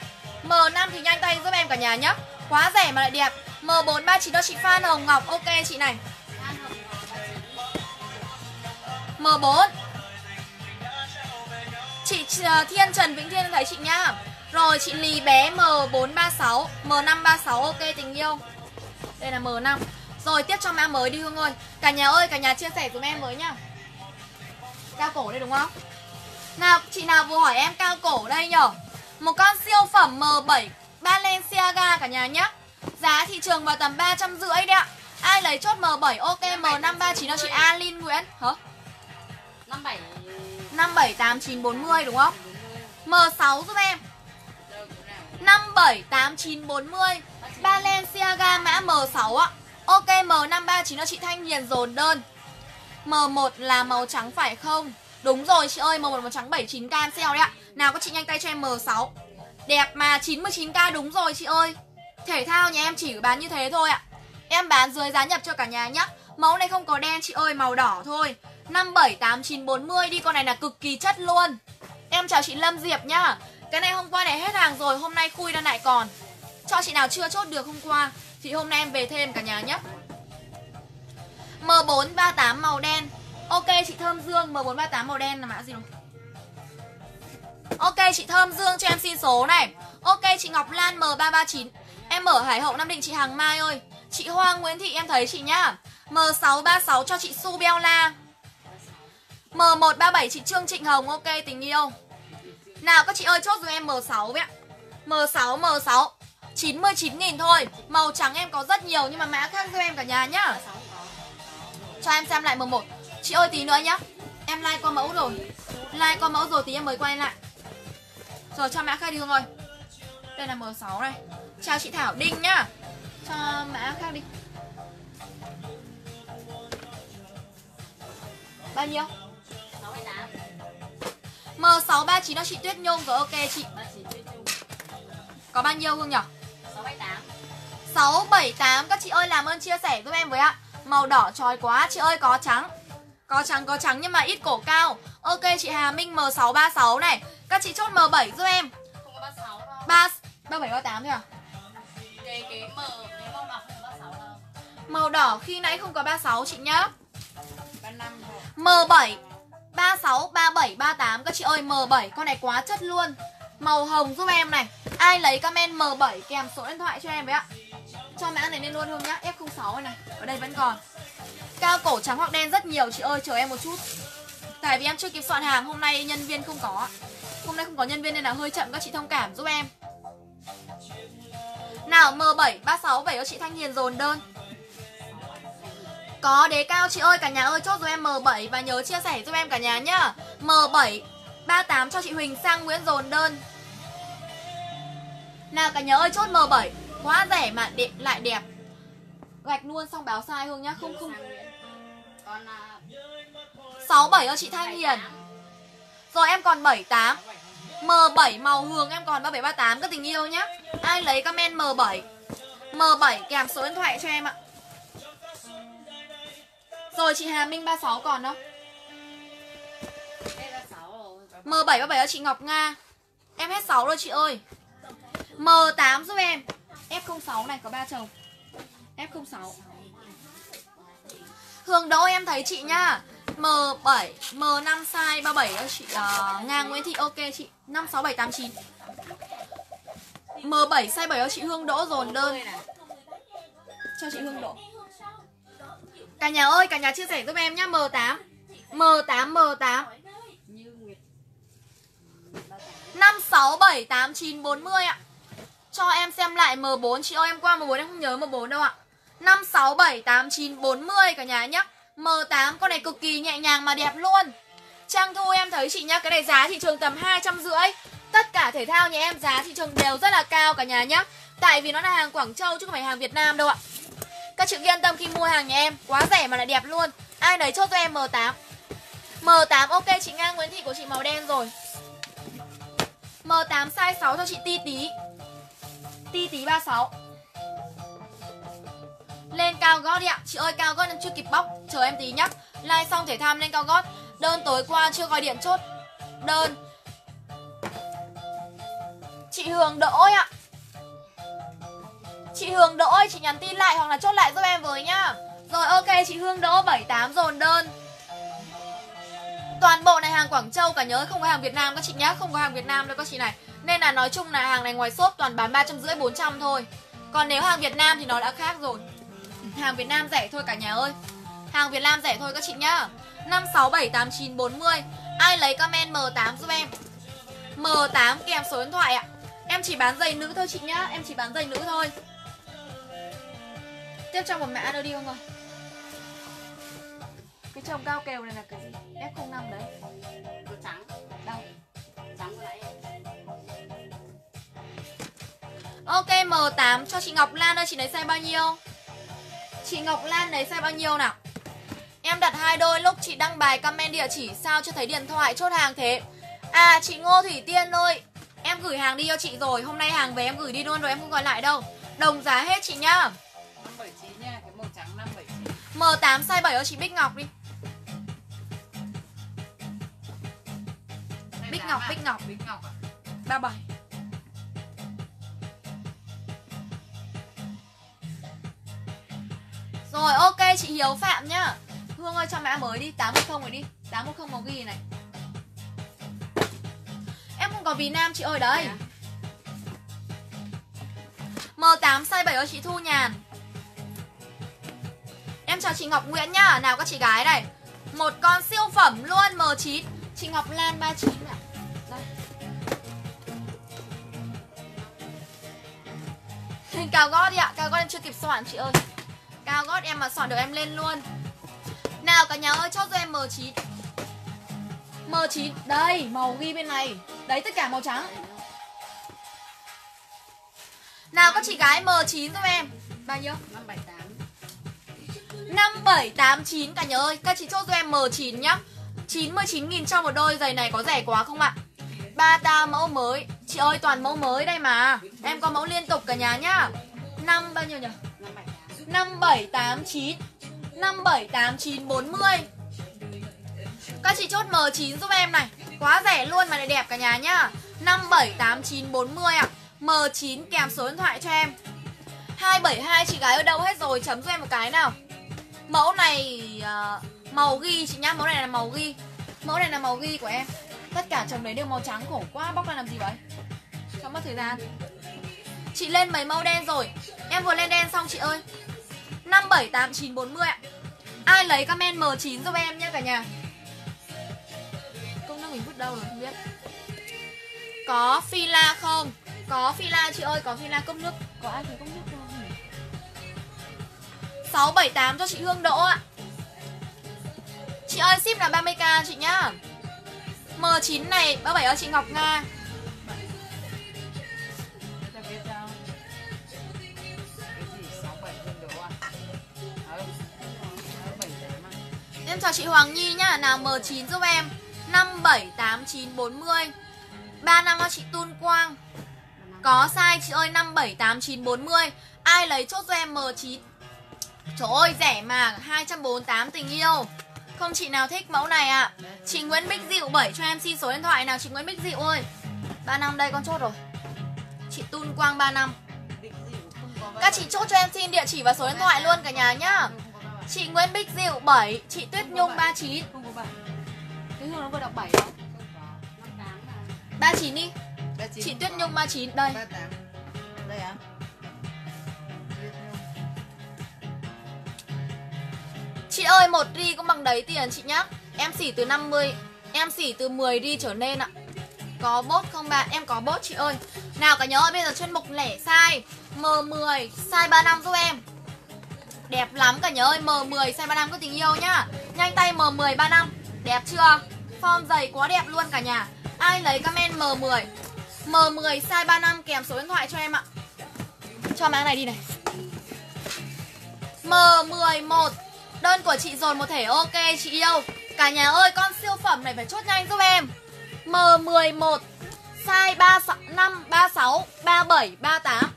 M5 thì nhanh tay giúp em cả nhà nhá. Quá rẻ mà lại đẹp. M439 đó chị Phan Hồng Ngọc ok chị này. M4 chị Thiên Trần Vĩnh Thiên thấy chị nhá. Rồi chị Lì bé M436, M536, ok tình yêu. Đây là M5. Rồi tiếp cho mã mới đi Hương ơi. Cả nhà ơi, cả nhà chia sẻ giùm em với nhá. Cao cổ đây đúng không? Nào, chị nào vừa hỏi em cao cổ đây nhở. Một con siêu phẩm M7 Balenciaga cả nhà nhá. Giá thị trường vào tầm 350 đấy ạ. Ai lấy chốt M7 ok M539 là chị Alin Nguyễn hả? 578940 đúng không? M6 giúp em. 578940 Balenciaga mã M6 ạ. Ok M539 là chị Thanh Hiền dồn đơn. M1 là màu trắng phải không? Đúng rồi chị ơi, M1 màu trắng 79k em sale đấy ạ. Nào các chị nhanh tay cho em M6. Đẹp mà 99k đúng rồi chị ơi. Thể thao nhà em chỉ bán như thế thôi ạ. Em bán dưới giá nhập cho cả nhà nhá. Mẫu này không có đen chị ơi, màu đỏ thôi. 578940 đi, con này là cực kỳ chất luôn. Em chào chị Lâm Diệp nhá. Cái này hôm qua này hết hàng rồi, hôm nay khui ra lại còn. Cho chị nào chưa chốt được hôm qua thì hôm nay em về thêm cả nhà nhá. M438 màu đen. Ok chị Thơm Dương, M438 màu đen là mã gì đúng? Ok chị Thơm Dương cho em xin số này. Ok chị Ngọc Lan M339. Em ở Hải Hậu Nam Định chị Hằng Mai ơi. Chị Hoa Nguyễn Thị em thấy chị nhá. M636 cho chị Su Bella. M137 chị Trương Trịnh Hồng, ok tình yêu. Nào các chị ơi chốt giùm em M6 vậy ạ. M6 99.000 thôi. Màu trắng em có rất nhiều nhưng mà mã khác giùm em cả nhà nhá. Cho em xem lại M1. Chị ơi tí nữa nhá. Em like qua mẫu rồi. Like qua mẫu rồi tí em mới quay lại. Rồi cho mã khác đi Hương ơi. Đây là M6 này. Chào chị Thảo Đinh nhá. Cho mã khác đi. Bao nhiêu? 68. M639 đó chị Tuyết Nhung rồi, ok chị. Có bao nhiêu Hương nhỉ? 678. 678 các chị ơi làm ơn chia sẻ giúp em với ạ. Màu đỏ chói quá chị ơi, có trắng. Có trắng nhưng mà ít cổ cao. Ok chị Hà Minh M636 này. Các chị chốt M7 giúp em. Không có 36 đâu. 37 38 thôi à? Cái màu đỏ không có 36 đâu. Màu đỏ khi nãy không có 36 chị nhá. 35 rồi. M7 36 37 38 các chị ơi, M7 con này quá chất luôn. Màu hồng giúp em này. Ai lấy comment M7 kèm số điện thoại cho em với ạ. Cho mã này lên luôn Hương nhá. F06 này này. Ở đây vẫn còn. Cao cổ trắng hoặc đen rất nhiều chị ơi, chờ em một chút. Tại vì em chưa kịp soạn hàng, hôm nay nhân viên không có. Hôm nay không có nhân viên nên là hơi chậm, các chị thông cảm giúp em. Nào M7367 cho chị Thanh Hiền dồn đơn. Có đế cao chị ơi, cả nhà ơi chốt giúp em M7 và nhớ chia sẻ giúp em cả nhà nhá. M738 cho chị Huỳnh Sang Nguyễn dồn đơn. Nào cả nhà ơi chốt M7 quá rẻ mà đẹp, lại đẹp. Gạch luôn xong báo sai Hương nhá. Không 67 ơi chị Thanh Hiền. Rồi em còn 78. M7 màu hường em còn 3738 các tình yêu nhá. Ai lấy comment M7 kèm số điện thoại cho em ạ. Rồi chị Hà Minh 36 còn đâu? M7 37 ơi chị Ngọc Nga. Em hết 6 rồi chị ơi. M8 giúp em. F06 này có 3 chồng. F06 Hương Đỗ em thấy chị nhá. M7 M5 size 37 đó chị Nga Nguyễn Thị, ok chị. 56789 M7 size 7 đó chị Hương Đỗ dồn đơn. Cho chị Hương Đỗ. Cả nhà ơi, cả nhà chia sẻ giúp em nhá. M8 5678940 ạ. Cho em xem lại M4 chị ơi, em qua M4 em không nhớ M4 đâu ạ. 5678940 cả nhà nhá. M8 con này cực kỳ nhẹ nhàng mà đẹp luôn. Trang Thu em thấy chị nhá, cái này giá thị trường tầm 250. Tất cả thể thao nhà em giá thị trường đều rất là cao cả nhà nhá. Tại vì nó là hàng Quảng Châu chứ không phải hàng Việt Nam đâu ạ. Các chị yên tâm khi mua hàng nhà em, quá rẻ mà lại đẹp luôn. Ai đấy chốt cho em M8. M8 ok chị Nga Nguyễn Thị của chị màu đen rồi. M8 size 6 cho chị Ti Tí. Ti Tí 36. Lên cao gót đi ạ. Chị ơi cao gót em chưa kịp bóc, chờ em tí nhá. Like xong thể tham lên cao gót. Đơn tối qua chưa gọi điện chốt đơn. Chị Hường Đỗ ơi ạ. Chị Hường Đỗ ơi, chị nhắn tin lại hoặc là chốt lại giúp em với nhá. Rồi ok chị Hương Đỗ 78 dồn đơn. Toàn bộ này hàng Quảng Châu cả nhớ, không có hàng Việt Nam các chị nhá. Không có hàng Việt Nam đâu các chị này. Nên là nói chung là hàng này ngoài shop toàn bán 350-400 thôi. Còn nếu hàng Việt Nam thì nó đã khác rồi. Hàng Việt Nam rẻ thôi cả nhà ơi. Hàng Việt Nam rẻ thôi các chị nhá. 5678940. Ai lấy comment M8 giúp em. M8 kèm số điện thoại ạ. Em chỉ bán giày nữ thôi chị nhá. Em chỉ bán giày nữ thôi. Tiếp trong một mã nữa đi không rồi. Cái chồng cao kèo này là cái gì? F05 đấy. Nó trắng. Đâu? Trắng rồi đấy. Ok M8 cho chị Ngọc Lan ơi, chị lấy size bao nhiêu? Chị Ngọc Lan lấy size bao nhiêu nào? Em đặt hai đôi lúc chị đăng bài comment địa chỉ sao chưa thấy điện thoại chốt hàng thế. À chị Ngô Thủy Tiên ơi, em gửi hàng đi cho chị rồi. Hôm nay hàng về em gửi đi luôn rồi, em không gọi lại đâu. Đồng giá hết chị nhá. 579 nha, cái màu trắng 579. M8 size 7 ơi chị Bích Ngọc đi. Bích Ngọc, à? Bích Ngọc, Bích Ngọc à? 37. Rồi ok chị Hiếu Phạm nhá. Hương ơi cho mã mới đi, 810 rồi đi. 810 màu ghi này. Em không có Vì Nam chị ơi đấy. M8 size 7 ơi chị Thu Nhàn. Em chào chị Ngọc Nguyễn nhá. Nào các chị gái này. Một con siêu phẩm luôn M9. Chị Ngọc Lan 39 ạ. Đây. Cao gót đi ạ. Cao gót em chưa kịp soạn chị ơi. Cao gót em mà soạn được em lên luôn. Nào cả nhà ơi, chốt cho em M9. M9 đây, màu ghi bên này. Đấy tất cả màu trắng. Nào các chị gái M9 giúp em. Bao nhiêu? 578. 5789 cả nhà ơi. Các chị chốt cho em M9 nhá. 99.000 cho một đôi giày này có rẻ quá không ạ? Ba ta mẫu mới. Chị ơi toàn mẫu mới đây mà. Em có mẫu liên tục cả nhà nhá. 5 bao nhiêu nhỉ? 5789. 578940. Các chị chốt M9 giúp em này. Quá rẻ luôn mà lại đẹp cả nhà nhá. 578940 ạ. M9 kèm số điện thoại cho em. 272 chị gái ở đâu hết rồi, chấm giúp em một cái nào. Mẫu này màu ghi chị nhá, mẫu này là màu ghi. Mẫu này là màu ghi của em. Tất cả chồng đấy đều màu trắng, khổ quá, bóc ra làm gì vậy? Cho mất thời gian. Chị lên mấy mẫu đen rồi. Em vừa lên đen xong chị ơi. 578940 ạ. Ai lấy comment M9 giúp em nhá cả nhà. Công năng mình vứt đâu rồi không biết. Có Fila không? Có Fila chị ơi, có Fila cốc nước. Có ai thấy cốc nước không? 678 cho chị Hương Đỗ ạ. Chị ơi ship là 30k chị nhá. M9 này 37 ơi chị Ngọc Nga. Em chào chị Hoàng Nhi nhá. Nào M9 giúp em. 578940. 35 chị Tun Quang. Có size chị ơi 578940. Ai lấy chốt cho em M9. Trời ơi rẻ mà. 248 tình yêu. Không chị nào thích mẫu này ạ. À. Chị Nguyễn Bích Diệu 7 cho em xin số điện thoại nào chị Nguyễn Bích Diệu ơi. 35 đây con chốt rồi. Chị Tun Quang 35. Các chị chốt cho em xin địa chỉ và số điện thoại luôn cả nhà nhá. Chị Nguyễn Bích Diệu 7, chị Tuyết Nhung 39. Không có 7. Cái Hương nó vừa đọc 7 không? 39 đi. 39 chị Tuyết Nhung 39 đây. 38. Đây ạ. À? Chị ơi, một ri cũng bằng đấy tiền chị nhá. Em xỉ từ 50, em xỉ từ 10 ri trở lên ạ. Có bốt không bạn? Em có bốt chị ơi. Nào cả nhớ bây giờ chuyên mục lẻ size M10 size 35 giúp em. Đẹp lắm cả nhà ơi, M10 size 35 có tình yêu nhá. Nhanh tay M10 35. Đẹp chưa? Form giày quá đẹp luôn cả nhà. Ai lấy comment M10. M10 size 35 kèm số điện thoại cho em ạ. Cho mã này đi này. M11. Đơn của chị dồn một thể, ok chị yêu. Cả nhà ơi, con siêu phẩm này phải chốt nhanh giúp em. M11 size 35, 36, 37, 38.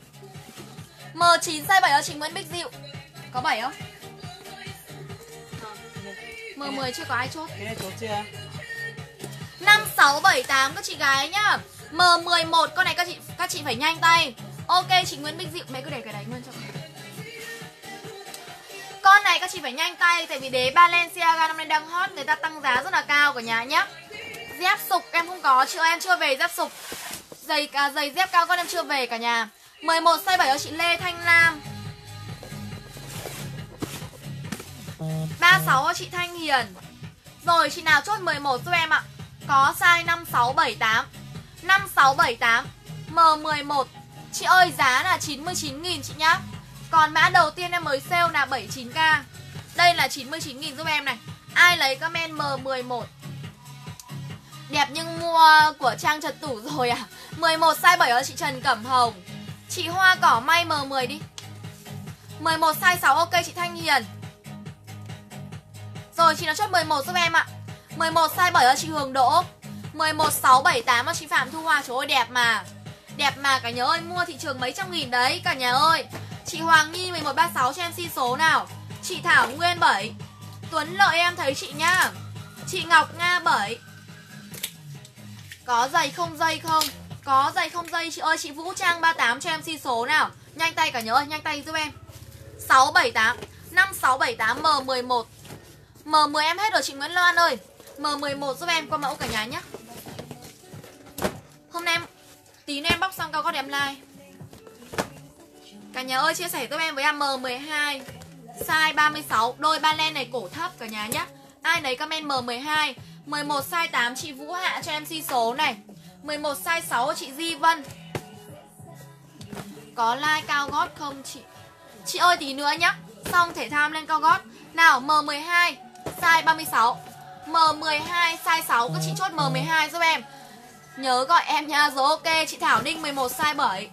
M9 size 7 ơi chị Nguyễn Bích Diệu. Có 7 không? M10 chưa có ai chốt. Cái này chốt chưa? 5678 các chị gái nhá. M11 con này các chị phải nhanh tay. Ok chị Nguyễn Bích Diệu, mày cứ để cái đấy nguyên cho. Con này các chị phải nhanh tay tại vì đế Balenciaga năm nay đang hot, người ta tăng giá rất là cao cả nhà nhá. Dép sục em không có, chị ơi em chưa về dép sục. Giày dép cao con em chưa về cả nhà. 11 size 7 cho chị Lê Thanh Lam, 36 cho chị Thanh Hiền. Rồi chị nào chốt 11 giúp em ạ. Có size 5678, 5678 M11. Chị ơi giá là 99.000 chị nhá. Còn mã đầu tiên em mới sale là 79k. Đây là 99.000 giúp em này. Ai lấy comment M11 đẹp nhưng mua của Trang Trật Tủ rồi à? 11 size 7 ở chị Trần Cẩm Hồng. Chị Hoa Cỏ May M10 đi. 11 size 6 ok chị Thanh Hiền. Rồi chị nó chốt 11 giúp em ạ. 11 size 7 ở chị Hường Đỗ. 11678 ở chị Phạm Thu Hoa. Trời ơi đẹp mà. Đẹp mà cả nhà ơi, mua thị trường mấy trăm nghìn đấy cả nhà ơi. Chị Hoàng Nhi 1136 cho em xin số nào. Chị Thảo Nguyên 7. Tuấn Lợi em thấy chị nhá. Chị Ngọc Nga 7. Có giày không dây không? Có giày không dây chị ơi. Chị Vũ Trang 38 cho em xin số nào. Nhanh tay cả nhớ ơi, nhanh tay giúp em. 678 5678 M11. M10 em hết rồi chị Nguyễn Loan ơi. M11 giúp em qua mẫu cả nhà nhé. Hôm nay em tí nữa em bóc xong cao gót em like. Cả nhà ơi chia sẻ giúp em với em M12 size 36, đôi ba len này cổ thấp cả nhà nhé. Ai lấy comment M12. 11 size 8 chị Vũ Hạ cho em xin số này. 11 size 6 chị Di Vân. Có like cao gót không chị? Chị ơi tí nữa nhá. Xong thể thao lên cao gót. Nào M12 size 36, M12 size 6. Các chị chốt M12 giúp em. Nhớ gọi em nha. Rồi ok chị Thảo Ninh 11 size 7.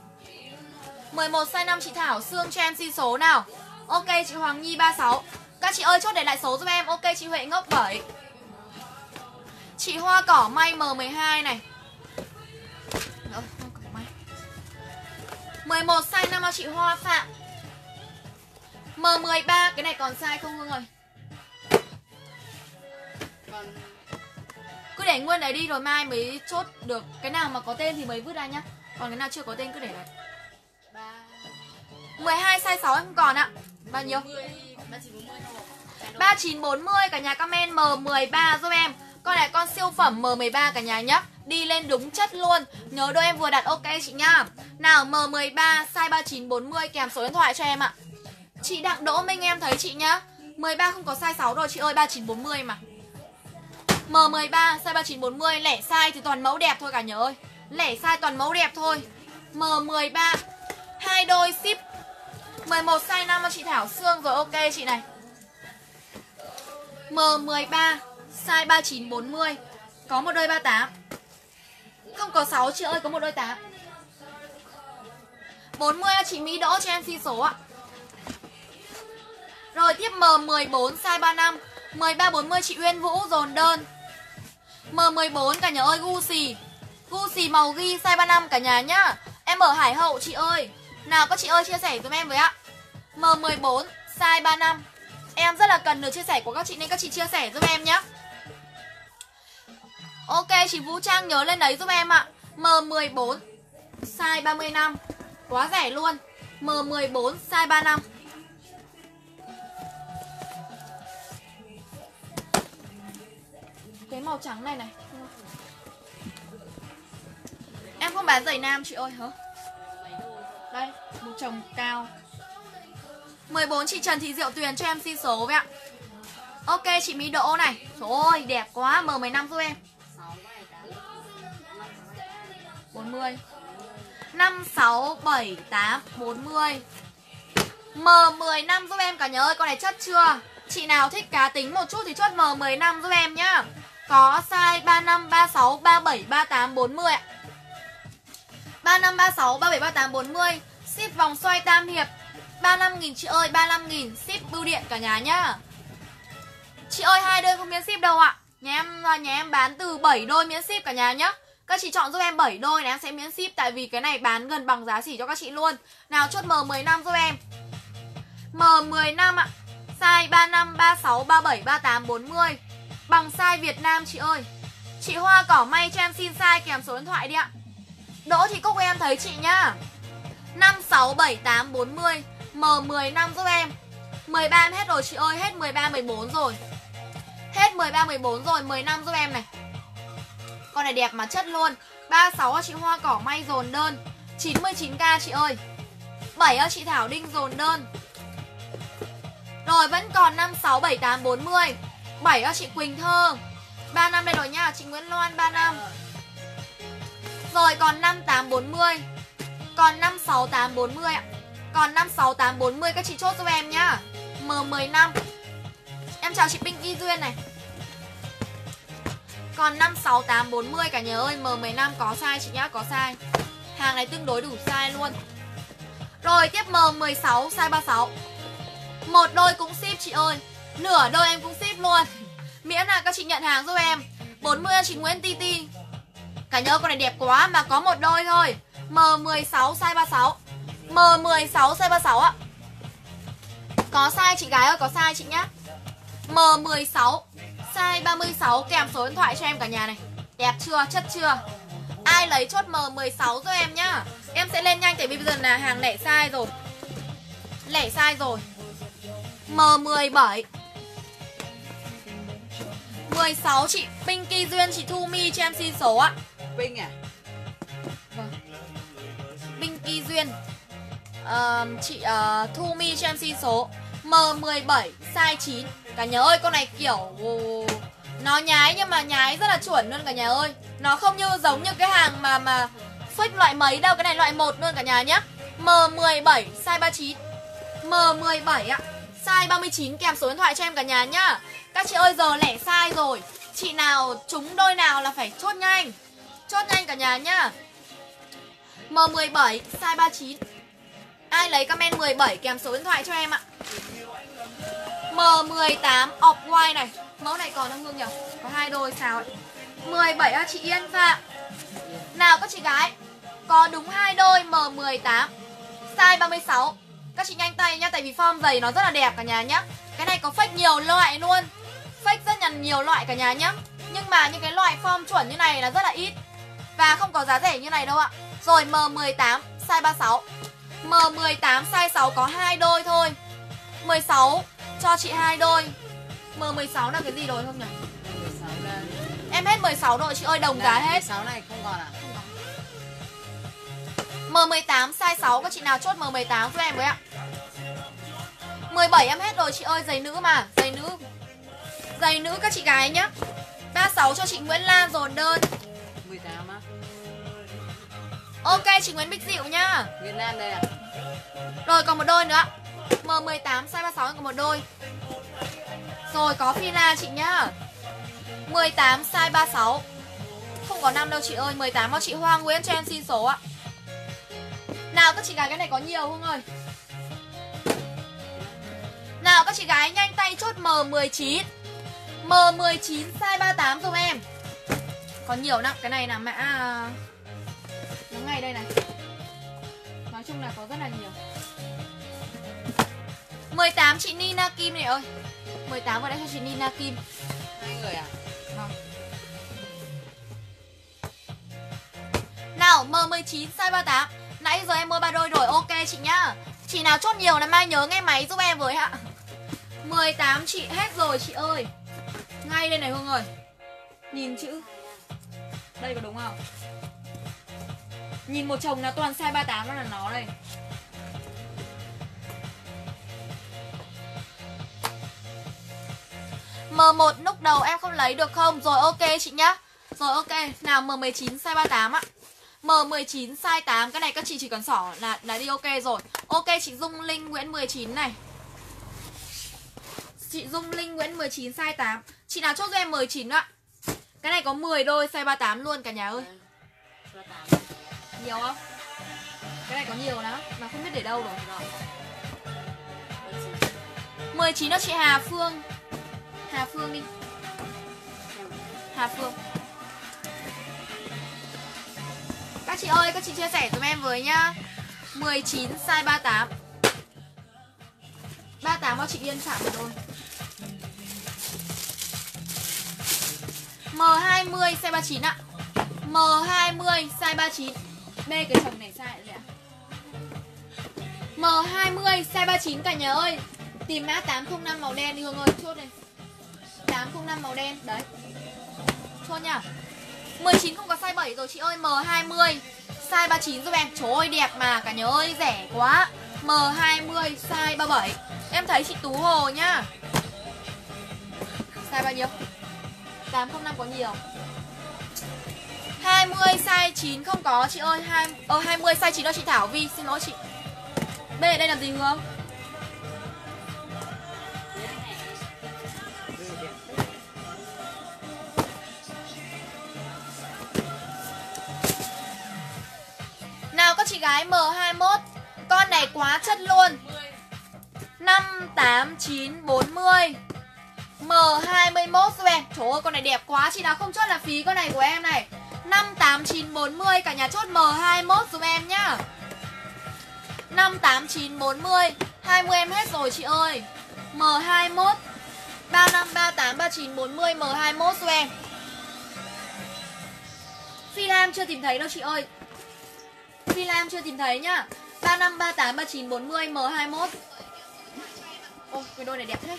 11 size 5 chị Thảo Sương cho em xin số nào. Ok chị Hoàng Nhi 36. Các chị ơi chốt để lại số giúp em. Ok chị Huệ Ngốc 7. Chị Hoa Cỏ May M12 này. 11 size 5 cho chị Hoa Phạm. M13 cái này còn size không Hương ơi? Cứ để nguyên đấy đi rồi mai mới chốt được. Cái nào mà có tên thì mới vứt ra nhá. Còn cái nào chưa có tên cứ để đấy. 12 size 6 em không còn ạ. Bao nhiêu? 3940 cả nhà comment M13 giúp em. Con này con siêu phẩm M13 cả nhà nhé. Đi lên đúng chất luôn. Nhớ đôi em vừa đặt ok chị nhá. Nào M13 size 3940 kèm số điện thoại cho em ạ. Chị Đặng Đỗ Minh em thấy chị nhá. 13 không có size 6 rồi chị ơi, 3940 mà. M13 size 3940 lẻ size thì toàn mẫu đẹp thôi cả nhà ơi. Lẻ size toàn mẫu đẹp thôi. M13 hai đôi ship. 11 size 5 chị Thảo Sương rồi ok chị này. M13 size 3940. Có một đôi 38. Không có 6 chị ơi, có một đôi 8. 40 chị Mỹ Đỗ cho em xin số ạ. Rồi tiếp M14 size 35. 1340 chị Uyên Vũ dồn đơn. M14 cả nhà ơi, Gucci. Gucci màu ghi size 35 cả nhà nhá. Em ở Hải Hậu chị ơi. Nào các chị ơi chia sẻ giùm em với ạ. M14 size 35. Em rất là cần được chia sẻ của các chị nên các chị chia sẻ giúp em nhé. Ok chị Vũ Trang nhớ lên đấy giúp em ạ. M14 size 35. Quá rẻ luôn. M14 size 35. Cái màu trắng này này. Em không bán giày nam chị ơi hả? Đây, một chồng cao. 14 chị Trần Thị Diệu Tuyền cho em xin số với ạ. Ok chị Mỹ Đỗ này. Trời ơi đẹp quá. M15 giúp em. 40 5678 40. M15 giúp em cả nhà ơi. Con này chất chưa? Chị nào thích cá tính một chút thì chốt M15 giúp em nhá. Có size 35 36 37 38 40 ạ. 35 36 37 38 40. Ship vòng xoay Tam Hiệp 35.000 chị ơi, 35.000 ship bưu điện cả nhà nhá. Chị ơi hai đôi không miễn ship đâu ạ. Nhà em bán từ 7 đôi miễn ship cả nhà nhá. Các chị chọn giúp em 7 đôi này em sẽ miễn ship tại vì cái này bán gần bằng giá xỉ cho các chị luôn. Nào chốt M15 giúp em. M15 ạ. Size 35 36 37 38 40. Bằng size Việt Nam chị ơi. Chị Hoa Cỏ May cho em xin size kèm số điện thoại đi ạ. Đỗ Thị Cúc em thấy chị nhá. 5678 40. M15 giúp em. 13 em hết rồi chị ơi. Hết 13 14 rồi. Hết 13 14 rồi. 15 giúp em này. Con này đẹp mà chất luôn. 36 chị Hoa Cỏ May dồn đơn 99k chị ơi. 7 chị Thảo Đinh dồn đơn. Rồi vẫn còn 567840. 7 chị Quỳnh Thơ 35 đây rồi nha, chị Nguyễn Loan 35. Rồi còn 5840. Còn 56840 ạ. Còn 56840 các chị chốt giúp em nhá. M15. Em chào chị Pink Y Duyên này. Còn 56840 cả nhà ơi, M15 có size chị nhá, có size. Hàng này tương đối đủ size luôn. Rồi tiếp M16 size 36. Một đôi cũng ship chị ơi. Nửa đôi em cũng ship luôn. Miễn là các chị nhận hàng giúp em. 40 chị Nguyễn Titi. Cả nhà ơi, con này đẹp quá mà có một đôi thôi. M16 size 36. M16 size 36 ạ. Có size chị gái ơi, có size chị nhá. M16 size 36 kèm số điện thoại cho em cả nhà này. Đẹp chưa, chất chưa. Ai lấy chốt M16 cho em nhá. Em sẽ lên nhanh tại vì bây giờ là hàng lẻ size rồi. Lẻ size rồi. M17. 16 chị Pinky Duyên, chị Thu Mi cho em xin số ạ. Pink à? Vâng. Pinky Duyên. Chị Thu Mi cho em xin số M17 size 9. Cả nhà ơi, con này kiểu nó nhái nhưng mà nhái rất là chuẩn luôn cả nhà ơi. Nó không như giống như cái hàng mà fake loại mấy đâu, cái này loại 1 luôn cả nhà nhé. M17 size 39. M17 ạ. Size 39 kèm số điện thoại cho em cả nhà nhá. Các chị ơi, giờ lẻ size rồi. Chị nào trúng đôi nào là phải chốt nhanh. Chốt nhanh cả nhà nhá. M17 size 39. Ai lấy comment 17 kèm số điện thoại cho em ạ. M18 off-white này. Mẫu này còn đang Hương nhỉ? Có 2 đôi sao ấy. 17 là chị Yên Phạm. Nào các chị gái, có đúng 2 đôi M18 size 36. Các chị nhanh tay nhá, tại vì form giày nó rất là đẹp cả nhà nhá. Cái này có fake nhiều loại luôn. Fake rất là nhiều loại cả nhà nhá. Nhưng mà những cái loại form chuẩn như này là rất là ít. Và không có giá rẻ như này đâu ạ. Rồi M18 size 36. M18 size 6 có 2 đôi thôi. 16 cho chị 2 đôi. M16 là cái gì rồi không nhỉ? 16 là... Em hết 16 rồi chị ơi, đồng giá hết. 16 này không còn à? Không còn. M18 size 6, các chị nào chốt M18 giúp em với ạ. 17 em hết rồi chị ơi, giày nữ mà, giày nữ. Giày nữ các chị gái nhá. 36 cho chị Nguyễn Lan dồn đơn. 18 á. Ok chị Nguyễn Bích Diệu nhá. Nguyễn Lan đây ạ. Rồi còn một đôi nữa. M18 size 36 còn một đôi. Rồi có Fila chị nhá. 18 size 36. Không có 5 đâu chị ơi. 18 cho chị Hoa Nguyễn cho em xin số ạ. Nào các chị gái, cái này có nhiều không ơi. Nào các chị gái nhanh tay chốt M19. M19 size 38 giúp em. Có nhiều lắm. Cái này là mã nó ngay đây này. Nói chung là có rất là nhiều. 18 chị Nina Kim này ơi. 18 vào đây cho chị Nina Kim. 2 người à? Không. Nào M19 size 38. Nãy giờ em mua 3 đôi rồi, ok chị nhá. Chị nào chốt nhiều là mai nhớ nghe máy giúp em với ạ. 18 chị hết rồi chị ơi. Ngay đây này Hương ơi. Nhìn chữ. Đây có đúng không? Nhìn một chồng là toàn size 38 là nó đây. M1 lúc đầu em không lấy được không? Rồi ok chị nhá. Rồi ok. Nào M19 size 38 ạ. M19 size 8. Cái này các chị chỉ cần xỏ là đi ok rồi. Ok chị Dung Linh Nguyễn 19 này. Chị Dung Linh Nguyễn 19 size 8. Chị nào chốt cho em 19 ạ. Cái này có 10 đôi size 38 luôn cả nhà ơi. Nhiều không? Cái này có nhiều lắm mà không biết để đâu rồi. 19 đó chị Hà Phương. Hà Phương đi. Hà Phương. Các chị ơi, các chị chia sẻ tụi em với nhá. 19 size 38. 38 cho chị Yên Phạm rồi. M20 size 39 ạ. M20 size 39. Bê cái chồng này sai rồi ạ. M20 size 39 cả nhà ơi. Tìm mã 805 màu đen đi Hương ơi, chốt này. 805 màu đen đấy. Chốt nha. 19 không có size 7 rồi chị ơi. M20 size 39 giúp em. Trời ơi đẹp mà cả nhớ ơi, rẻ quá. M20 size 37. Em thấy chị Tú Hồ nhá. Size bao nhiêu? 805 có nhiều. 20 size 9 không có chị ơi. 20 size 9 đó chị Thảo Vi. Xin lỗi chị. Bên này đây làm gì Hương? Nào các chị gái M21. Con này quá chất luôn. 58940 M21 giúp em. Trời ơi con này đẹp quá. Chị nào không chốt là phí con này của em này. 58940 cả nhà chốt M21 giúp em nhá. 58940. 20 em hết rồi chị ơi. M21 35383940 M21 giúp em. Phi Lam chưa tìm thấy đâu chị ơi. Phi Lam chưa tìm thấy nhá. 35383940 M21. Ôi cái đôi này đẹp thế.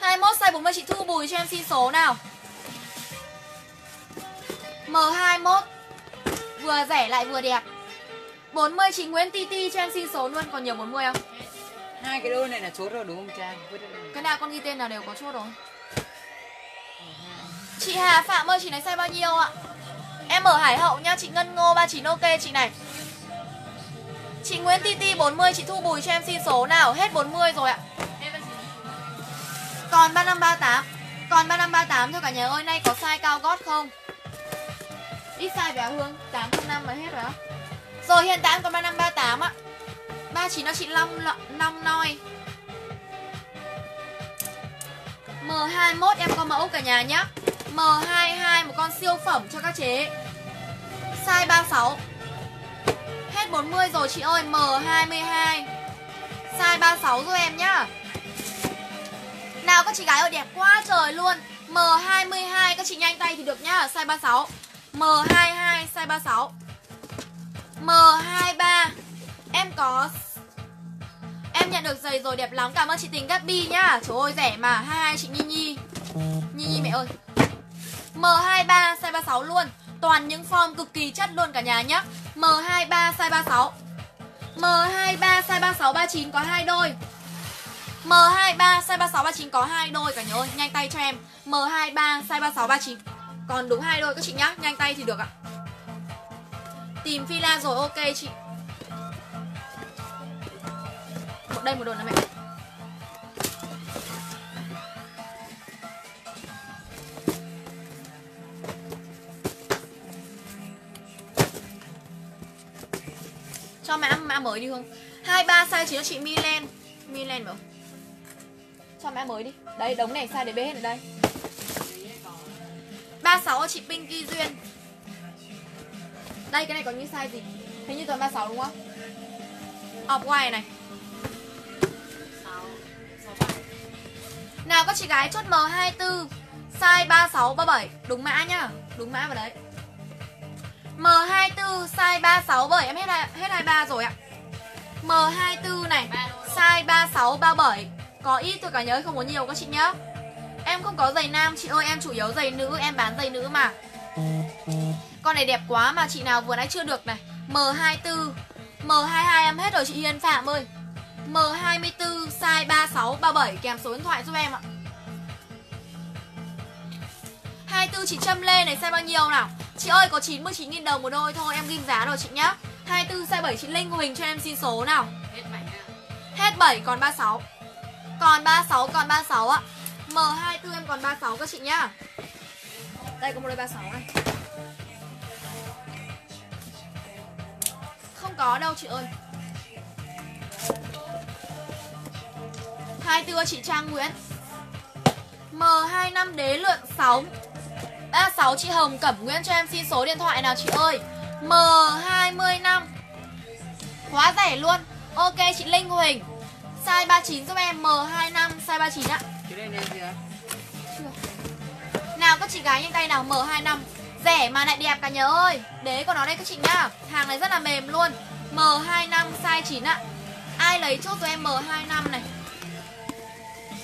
21 size 40 chị Thu Bùi cho em xin số nào. M21 vừa rẻ lại vừa đẹp. 40 chị Nguyễn Titi cho em xin số luôn. Còn nhiều 40 không? Hai cái đôi này là chốt rồi đúng không Trang? Cái nào con ghi tên nào đều có chốt rồi. Chị Hà Phạm ơi chị nói size bao nhiêu ạ? Em ở Hải Hậu nha. Chị Ngân Ngô 39 ok chị này. Chị Nguyễn Titi 40 chị Thu Bùi cho em xin số nào. Hết 40 rồi ạ. Còn 3538. Còn 3538 thôi cả nhà ơi. Nay có size cao gót không? Ít size về Hương. 805 mà hết rồi á. Rồi hiện tại em còn 3538 ạ. 39 nó chị Long Noi. M21 em có mẫu cả nhà nhá. M22 một con siêu phẩm cho các chế. Size 36. Hết 40 rồi chị ơi. M22 size 36 giúp em nhá. Nào các chị gái ơi đẹp quá trời luôn. M22 các chị nhanh tay thì được nhá. Size 36. M22 size 36. M23 em có. Em nhận được giày rồi đẹp lắm. Cảm ơn chị Tình Gabi nhá. Trời ơi rẻ mà. 22 chị Nhi Nhi. Nhi Nhi mẹ ơi. M23 size 36 luôn. Toàn những form cực kỳ chất luôn cả nhà nhá. M23 size 36. M23 size 36 39 có 2 đôi. M23 size 36 39 có 2 đôi cả nhà ơi, nhanh tay cho em. M23 size 36 39. Còn đúng 2 đôi các chị nhá, nhanh tay thì được ạ. Tìm Phi La rồi ok chị. Một đây một đôi nữa mẹ. Cho mã mới đi không? 23 size 9 cho chị Milen. Milen bảo. Cho mã mới đi. Đấy đống này size để bê hết ở đây. 36 cho chị Pinky Duyên. Đây cái này có như size gì? Hình như toàn 36 đúng không? Off white này. Nào các chị gái chốt M24 size 36 37, đúng mã nhá. Đúng mã vào đấy. M24 size 36 37 em hết 23 rồi ạ. M24 này size 36 37 có ít thôi cả nhớ, không có nhiều các chị nhá. Em không có giày nam chị ơi, em chủ yếu giày nữ, em bán giày nữ mà. Con này đẹp quá mà chị nào vừa nãy chưa được này. M24 M22 em hết rồi chị Hiền Phạm ơi. M24 size 36 37 kèm số điện thoại giúp em ạ. 24 chị Trâm Lê này size bao nhiêu nào? Chị ơi có 99.000 đồng một đôi thôi, em ghim giá rồi chị nhá. 24 size 7 chị Linh Huỳnh cho em xin số nào. Hết 7. Hết 7 còn 36. Còn 36 còn 36 ạ. M24 em còn 36 các chị nhá. Đây có một đôi 36 này. Không có đâu chị ơi. 24 chị Trang Nguyễn. M25 đế lượn sóng. 36 chị Hồng Cẩm Nguyễn cho em xin số điện thoại nào chị ơi. M25 quá rẻ luôn. Ok chị Linh Huỳnh size 39 giúp em. M25 size 39 ạ. Nào các chị gái nhanh tay nào. M25 rẻ mà lại đẹp cả nhà ơi. Đế của nó đây các chị nhá. Hàng này rất là mềm luôn. M25 size 9 ạ. Ai lấy chốt cho em M25 này.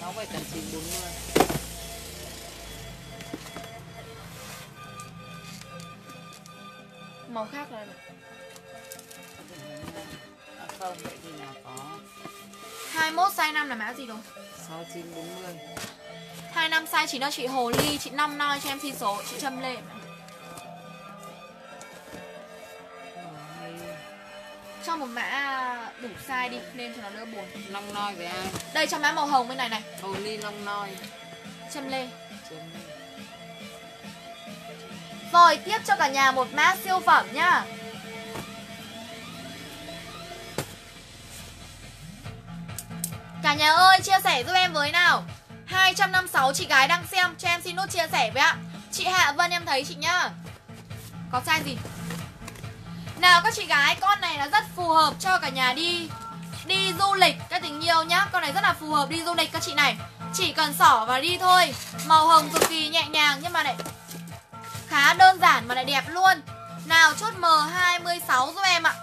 6,7 tấn 9 40. màu khác rồi. Không, vậy thì là có 21 size 5 là mã gì rồi? 6940. 25 size 9 là chị Hồ Ly, chị Năm nói cho em xin số, chị Trâm Lệ. Cho một mã đủ size đi nên cho nó đỡ buồn. Long noi với ai? Đây cho mã màu hồng bên này này. Hồ Ly, Long noi, Trâm Lê. Rồi tiếp cho cả nhà một mã siêu phẩm nhá. Cả nhà ơi chia sẻ giúp em với nào. 256 chị gái đang xem cho em xin nút chia sẻ với ạ. Chị Hạ Vân em thấy chị nhá. Có size gì? Nào các chị gái, con này là rất phù hợp cho cả nhà đi du lịch các tình yêu nhá. Con này rất là phù hợp đi du lịch các chị này. Chỉ cần xỏ và đi thôi. Màu hồng cực kỳ nhẹ nhàng nhưng mà lại khá đơn giản mà lại đẹp luôn. Nào chốt M26 giúp em ạ.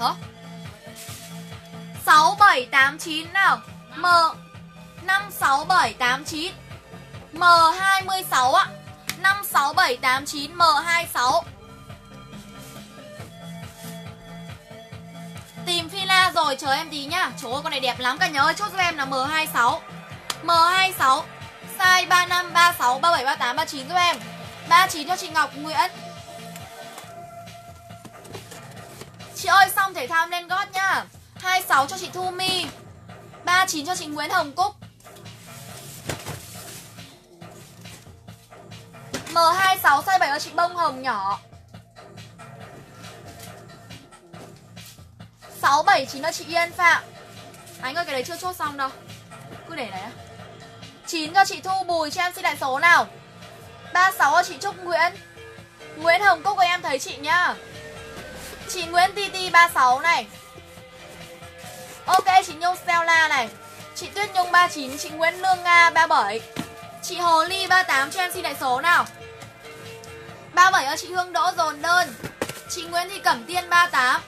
Hả? 6789 nào. M56789. M26 ạ. 56789 M26. Tìm Fila rồi chờ em tí nhá. Trời ơi con này đẹp lắm cả nhà ơi, chốt giúp em là M26. M26 size 35 36 37 38 39 giúp em. 39 cho chị Ngọc Nguyễn. Chị ơi xong thể thao lên gót nhá. 26 cho chị Thu Mi. 39 cho chị Nguyễn Hồng Cúc. M26 size 7 cho chị Bông Hồng nhỏ. 679 cho chị Yên Phạm. Anh ơi cái đấy chưa chốt xong đâu, cứ để đấy. 9 cho chị Thu Bùi cho em xin đại số nào. 36 cho chị Trúc Nguyễn. Nguyễn Hồng Cúc ơi em thấy chị nhá. Chị Nguyễn TT 36 này. Ok chị Nhung Stella này. Chị Tuyết Nhung 39. Chị Nguyễn Lương Nga 37. Chị Hồ Ly 38 cho em xin đại số nào. 37 ơi chị Hương Đỗ Dồn Đơn. Chị Nguyễn Thị Cẩm Tiên 38.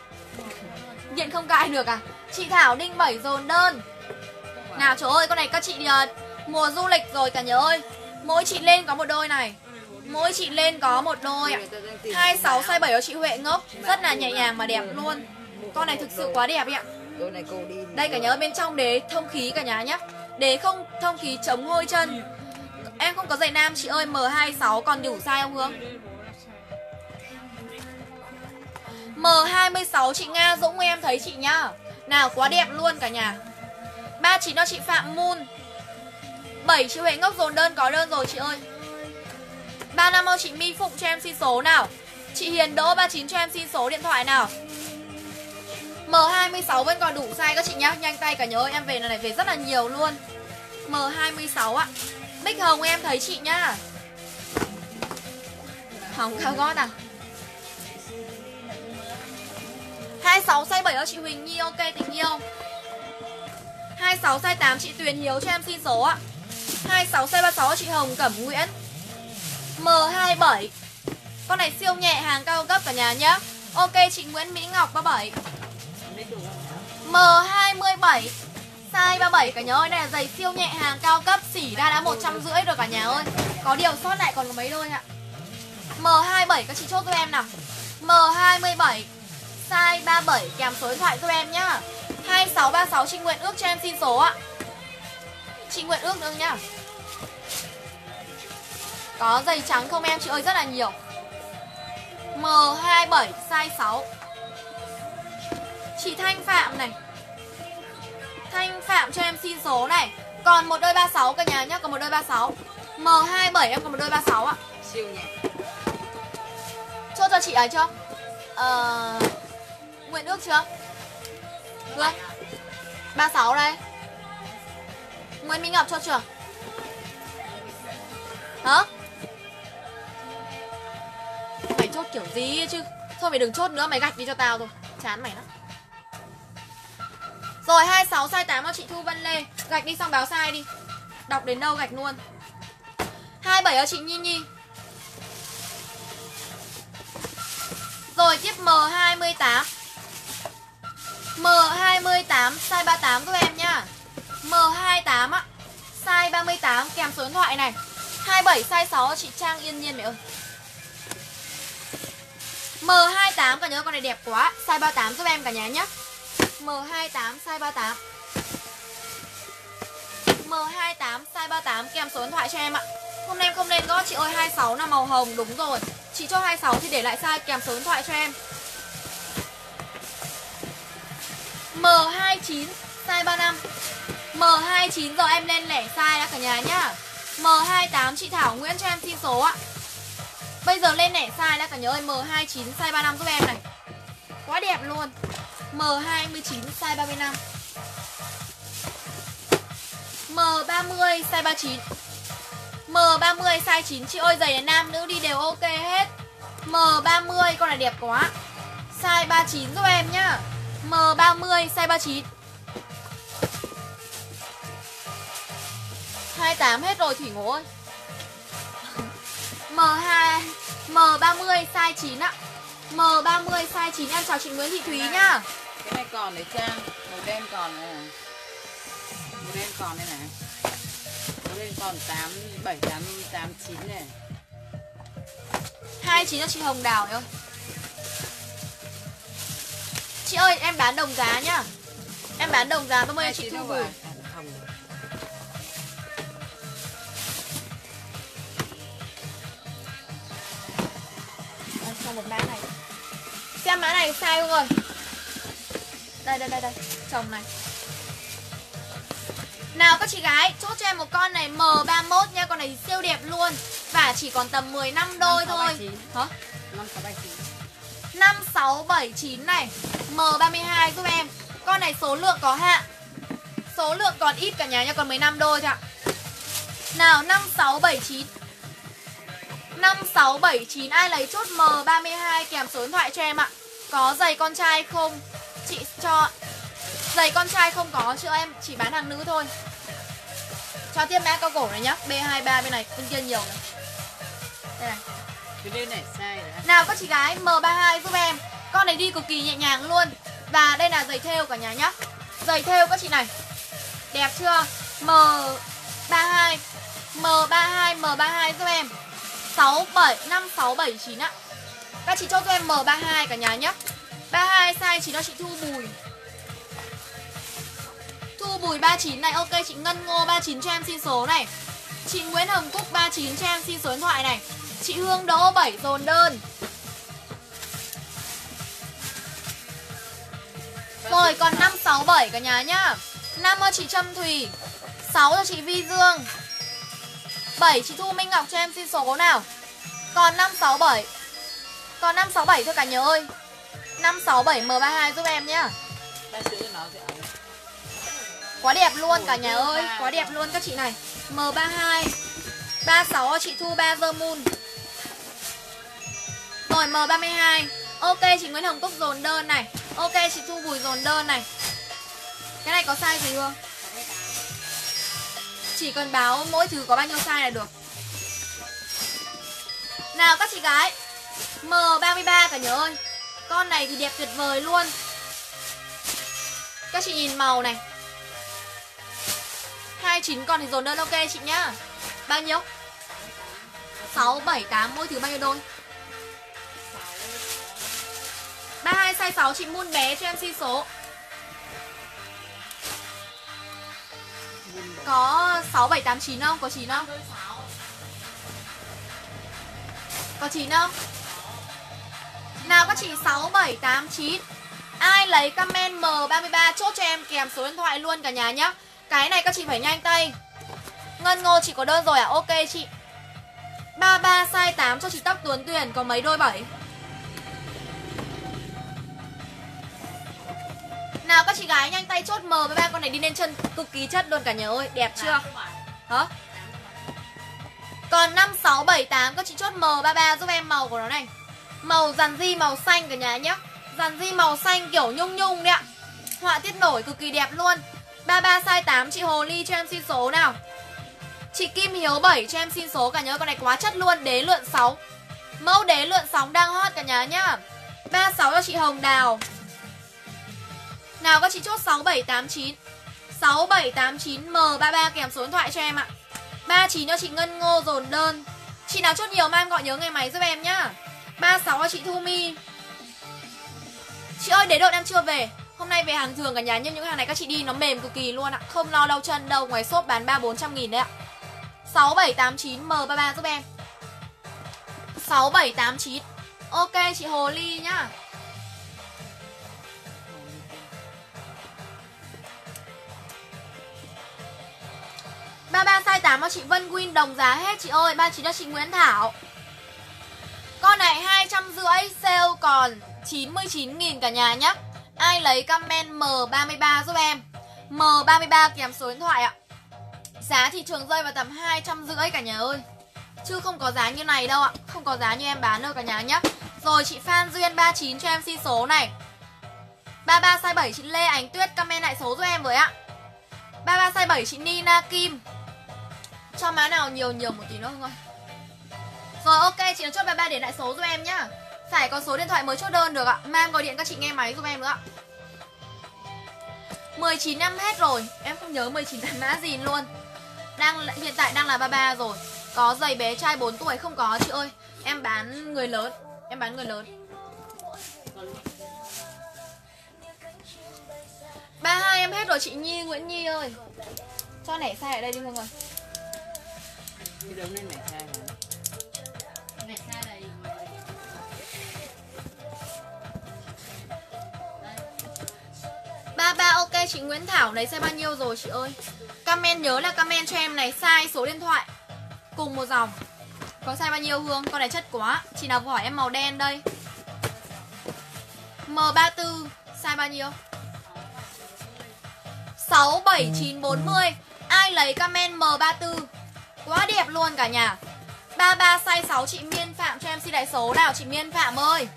Điện không cãi được à. Chị Thảo Đinh 7 Dồn Đơn. Nào trời ơi con này các chị mùa du lịch rồi cả nhà ơi. Mỗi chị lên có một đôi này. Mỗi chị lên có một đôi ạ. 26 size 7 của chị Huệ Ngốc. Rất là nhẹ nhàng mà đẹp luôn. Con này thực sự quá đẹp ạ. Đây cả nhà ơi, bên trong đế thông khí cả nhà nhé. Đế không thông khí chống hôi chân. Em không có giày nam chị ơi. M26 còn đủ size không Hương? M26 chị Nga Dũng em thấy chị nhá. Nào quá đẹp luôn cả nhà. 39 đó chị Phạm Moon. 7 chị Huệ Ngốc Dồn Đơn có đơn rồi chị ơi. 35 đó chị My Phụng cho em xin số nào. Chị Hiền Đỗ 39 cho em xin số điện thoại nào. M26 vẫn còn đủ size các chị nhá. Nhanh tay cả nhớ em về này về rất là nhiều luôn. M26 ạ. Bích Hồng em thấy chị nhá. Hồng cao gót à. 26 size 7 đó chị Huỳnh Nhi. Ok tình yêu. 26 size 8 chị Tuyền Hiếu cho em xin số ạ. 26 size 36 chị Hồng Cẩm Nguyễn. M27. Con này siêu nhẹ hàng cao cấp cả nhà nhá. Ok chị Nguyễn Mỹ Ngọc 37. M27 size 37 cả nhà ơi. Đây là giày siêu nhẹ hàng cao cấp. Xỉ ra đã 150 rồi cả nhà ơi. Có điều sót lại còn có mấy đôi ạ. M27 các chị chốt giúp em nào. M27 size 37 kèm số điện thoại giúp em nhá. 2636 chị Nguyễn Ước cho em xin số ạ. Chị Nguyễn Ước nữa nhá. Có giày trắng không em chị ơi? Rất là nhiều. M27 size 6. Chị Thanh Phạm này. Thanh Phạm cho em xin số này. Còn một đôi 36 cả nhà nhá. Còn một đôi 36. M27 em còn một đôi 36 ạ. Siêu nhẹ. Chốt cho chị ấy chưa? Nguyễn Ước chưa? Được. 36 đây. Nguyễn Mỹ Ngọc cho chưa? Hả? Mày chốt kiểu gì chứ? Thôi mày đừng chốt nữa, mày gạch đi cho tao rồi. Chán mày lắm. Rồi 26 size 8 cho chị Thu Văn Lê. Gạch đi xong báo size đi. Đọc đến đâu gạch luôn. 27 cho chị Nhi Nhi. Rồi tiếp M28. M28 size 38 giúp em nhá. M28 á, size 38 kèm số điện thoại này. 27 size 6 chị Trang Yên Nhiên mẹ ơi. M28 cả nhớ, con này đẹp quá. Size 38 giúp em cả nhà nhé. M28 size 38. M28 size 38 kèm số điện thoại cho em ạ. Hôm nay em không lên gót chị ơi, 26 là màu hồng đúng rồi. Chị cho 26 thì để lại size kèm số điện thoại cho em. M29 size 35. M29 giờ em lên lẻ size đã cả nhà nhá. M28 chị Thảo Nguyễn cho em xin số ạ. Bây giờ lên lẻ size đã cả nhà ơi. M29 size 35 giúp em này. Quá đẹp luôn. M29 size 35. M30 size 39. M30 size 9 chị ơi, giày nam nữ đi đều ok hết. M30 con này đẹp quá. Size 39 giúp em nhá. M30 size 39. 28 hết rồi Thủy Ngô ơi. M30 size 9 ạ. M30 size 9 em chào chị Nguyễn Thị Thúy nhá. Cái này còn để Trang, màu đen còn này. Màu đen còn đây này. Màu đen còn 8789 này. 29 cho chị Hồng Đào ơi. Chị ơi em bán đồng giá nhá. Em bán đồng giá 30 cho chị Thu Vù. Xong một mã này. Xem mã này size không rồi. Đây đây đây đây, chồng này. Nào các chị gái, chốt cho em một con này M31 nha, con này siêu đẹp luôn. Và chỉ còn tầm 15 đôi thôi. Hả? 5679. 5679 này. M32 giúp em. Con này số lượng có hạn. Số lượng còn ít cả nhà nha, còn 15 đôi thôi ạ. Nào 5679. 5679 ai lấy chốt M32 kèm số điện thoại cho em ạ. Có giày con trai không? Chị cho giày con trai không có chứ em chỉ bán hàng nữ thôi. Cho tiếp mã cao cổ này nhá. B23 bên này, bên kia nhiều này. Đây này. Cái bên này sai rồi. Nào các chị gái, M32 giúp em. Con này đi cực kỳ nhẹ nhàng luôn. Và đây là giày thêu cả nhà nhá. Giày thêu các chị này. Đẹp chưa? M32. M32 giúp em. 5679 ạ. Các chị chốt cho em M32 cả nhà nhé. 32 size chỉ cho chị Thu Bùi. Thu Bùi 39 này, ok chị Ngân Ngô 39 cho em xin số này. Chị Nguyễn Hồng Cúc 39 cho em xin số điện thoại này. Chị Hương Đỗ 7 dồn đơn. Rồi còn 567 cả nhà nhá. 5 cho chị Trâm Thùy, 6 cho chị Vi Dương, 7 chị Thu Minh Ngọc cho em xin số nào. Còn 567. Còn 567 thôi cả nhà ơi. 567 M32 giúp em nhá. Quá đẹp luôn cả nhà ơi, quá đẹp luôn các chị này. M32. 36 chị Thu Ba Dơ Moon. Rồi M32. Ok chị Nguyễn Hồng Cúc dồn đơn này. Ok chị Thu Bùi dồn đơn này. Cái này có size gì không? Chỉ cần báo mỗi thứ có bao nhiêu size là được. Nào các chị gái, M33 cả nhà ơi. Con này thì đẹp tuyệt vời luôn. Các chị nhìn màu này. 29 con thì dồn đơn ok chị nhá. Bao nhiêu? 6, 7, 8, mỗi thứ bao nhiêu đôi? 32 size 6 chị Moon bé cho em xin số. Có 6, 7, 8, 9 không? Có 9 không? Có 9 không? Nào các chị 6, 7, 8, 9. Ai lấy comment M33 chốt cho em kèm số điện thoại luôn cả nhà nhá. Cái này các chị phải nhanh tay. Ngân Ngô chị có đơn rồi à? Ok chị. 33 size 8 cho chị Tóc Tuấn Tuyền. Có mấy đôi 7? Nào các chị gái nhanh tay chốt M33, con này đi lên chân cực kỳ chất luôn cả nhà ơi, đẹp chưa? Hả? Còn 5678 các chị chốt M33 giúp em. Màu của nó này. Màu dàn di màu xanh cả nhà nhé. Dàn di màu xanh kiểu nhung nhung đấy ạ. Họa tiết nổi cực kỳ đẹp luôn. 33 size 8 chị Hồ Ly cho em xin số nào. Chị Kim Hiếu 7 cho em xin số cả nhà ơi, con này quá chất luôn, đế lượn sóng. Mẫu đế lượn sóng đang hot cả nhà nhá. 36 cho chị Hồng Đào. Nào các chị chốt 6789. 6789 M33 kèm số điện thoại cho em ạ. 39 cho chị Ngân Ngô dồn đơn. Chị nào chốt nhiều mai em gọi nhớ ngày máy giúp em nhá. 36 cho chị Thu Mi. Chị ơi, đế độn em chưa về. Hôm nay về hàng thường cả nhà, nhưng những hàng này các chị đi nó mềm cực kỳ luôn ạ. Không lo đau chân đâu, ngoài shop bán 300-400 nghìn đấy ạ. 6789M33 giúp em. 6789. Ok chị Hồ Ly nhá. Size 8 cho chị Vân Win đồng giá hết chị ơi. 39 cho chị Nguyễn Thảo. Con này 250 sale còn 99.000 cả nhà nhá. Ai lấy comment M33 giúp em. M33 kèm số điện thoại ạ. Giá thị trường rơi vào tầm 250 cả nhà ơi, chứ không có giá như này đâu ạ. Không có giá như em bán đâu cả nhà nhá. Rồi chị Phan Duyên 39 cho em xin số này. 33 size 7 chị Lê Ánh Tuyết comment lại số giúp em với ạ. 33 size 7 chị Nina Kim. Cho má nào nhiều một tí nữa không ơi. Rồi ok, chị chốt 33 để lại số giúp em nhá. Phải có số điện thoại mới chốt đơn được ạ. Mai em gọi điện các chị nghe máy giúp em nữa ạ. 19 năm hết rồi. Em không nhớ 19 năm mã gì luôn. Hiện tại đang là 33 rồi. Có giày bé trai 4 tuổi không có chị ơi. Em bán người lớn. Em bán người lớn. 32 em hết rồi chị Nhi, Nguyễn Nhi ơi. Cho lẻ sai ở đây đi mọi người. Ba ok chị Nguyễn Thảo này, size bao nhiêu rồi chị ơi? Comment nhớ là comment cho em này size, số điện thoại cùng một dòng. Có size bao nhiêu Hương? Con này chất quá. Chị nào hỏi em màu đen đây. M34 size bao nhiêu? 67940. Ai lấy comment M34? Quá đẹp luôn cả nhà. 33 size 6 chị Miên Phạm cho em xin đại số nào chị Miên Phạm ơi.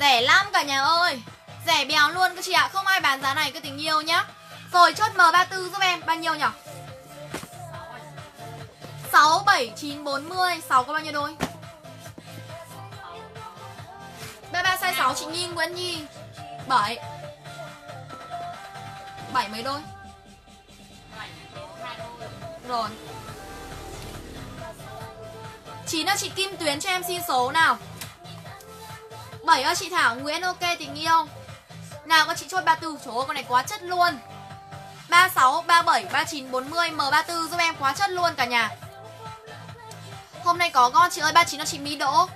Rẻ lắm cả nhà ơi. Rẻ béo luôn các chị ạ. Không ai bán giá này cứ tình yêu nhá. Rồi chốt M34 giúp em. Bao nhiêu nhỉ? 67940. 6 có bao nhiêu đôi? 33 size 6 chị Nhi Nguyễn Nhi. 7 mấy đôi? Rồi 9 là chị Kim Tuyến cho em xin số nào. 7 ơi chị Thảo Nguyễn, ok tình yêu. Nào con chị chốt 34. Trời ơi con này quá chất luôn. 36, 37, 39, 40 M34 giúp em, quá chất luôn cả nhà. Hôm nay có con chị ơi. 39 là chị Mỹ Đỗ.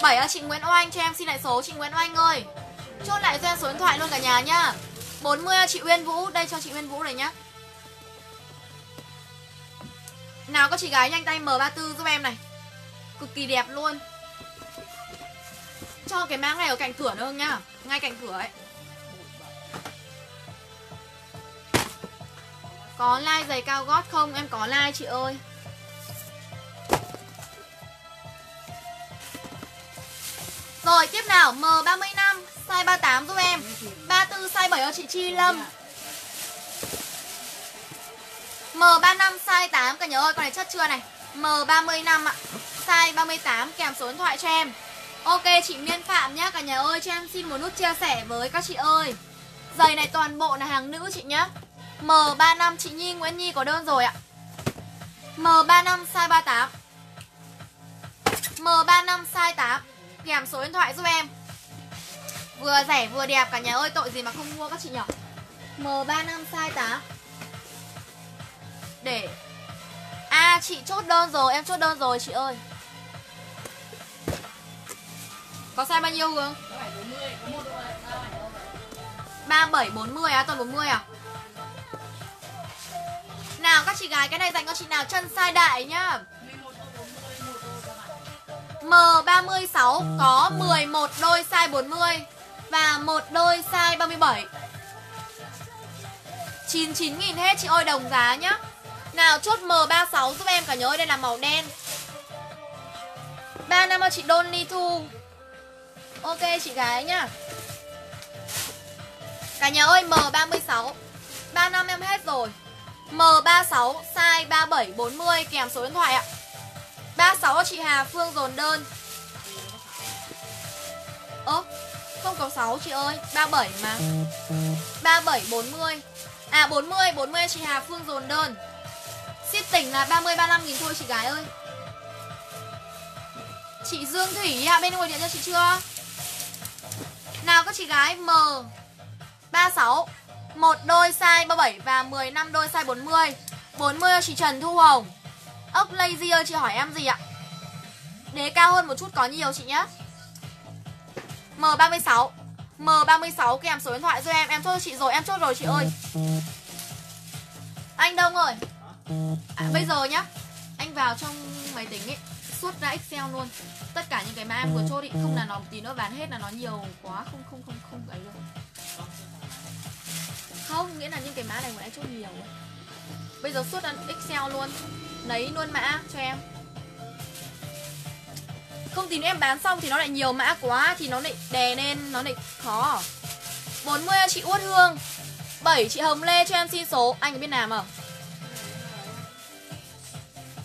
7 ơi chị Nguyễn Oanh cho em xin lại số chị Nguyễn Oanh ơi. Chốt lại cho em số điện thoại luôn cả nhà nhá. 40 chị Uyên Vũ. Đây cho chị Uyên Vũ này nhá. Nào các chị gái nhanh tay M34 giúp em này. Cực kỳ đẹp luôn. Cho cái máng này ở cạnh cửa nữa không nhá. Ngay cạnh cửa ấy. Có like giày cao gót không? Em có like chị ơi. Rồi tiếp nào. M35 size 38 giúp em. 34 size 7 cho chị Chi Lâm. M35 size 8 cả nhà ơi, con này chất chưa này. M35 ạ. Size 38 kèm số điện thoại cho em. Ok chị Miên Phạm nhá cả nhà ơi, cho em xin một nút chia sẻ với các chị ơi. Giày này toàn bộ là hàng nữ chị nhá. M35 chị Nhi Nguyễn Nhi có đơn rồi ạ. M35 size 38. M35 size 8 kèm số điện thoại giúp em. Vừa rẻ vừa đẹp cả nhà ơi, tội gì mà không mua các chị nhỏ. M35 size 8. Để à chị chốt đơn rồi. Em chốt đơn rồi chị ơi. Có size bao nhiêu Hương? 37, 40 à? Toàn 40 à? Nào các chị gái, cái này dành cho chị nào chân size đại nhá. M36 có 11 đôi size 40 và 1 đôi size 37. 99.000 hết chị ơi, đồng giá nhá. Nào chốt M36 giúp em cả nhớ ơi, đây là màu đen. 35 cho chị Donny Thu. Ok chị gái nhá. Cả nhà ơi M36. 35 em hết rồi. M36 size 37 40 kèm số điện thoại ạ. 36 cho chị Hà Phương dồn đơn. Ơ, không có 6 chị ơi, 37 mà. 37 40. À 40 chị Hà Phương dồn đơn. Shipping là 30-35 nghìn thôi chị gái ơi. Chị Dương Thủy ạ, bên ngoài điện cho chị chưa? Nào các chị gái, M36 một đôi size 37 và 15 đôi size 40. 40 ơi chị Trần Thu Hồng. Ốc lazy ơi chị hỏi em gì ạ? Đế cao hơn một chút có nhiều chị nhé. M36, M36 kèm số điện thoại cho em. Em chốt chị rồi, em chốt rồi chị ơi. Anh Đông ơi, bây giờ nhá, anh vào trong máy tính ấy, suốt ra Excel luôn. Tất cả những cái mà em vừa chốt ý, không là nó tí nữa bán hết là nó nhiều quá, không ấy luôn. Không, nghĩa là những cái mã này mà em chốt nhiều ấy. Bây giờ suốt ra Excel luôn, lấy luôn mã cho em. Không tí nữa em bán xong thì nó lại nhiều mã quá, thì nó lại đè lên, nó lại khó. 40 chị Út Hương, 7 chị Hồng Lê cho em xin số. Anh có biết làm không?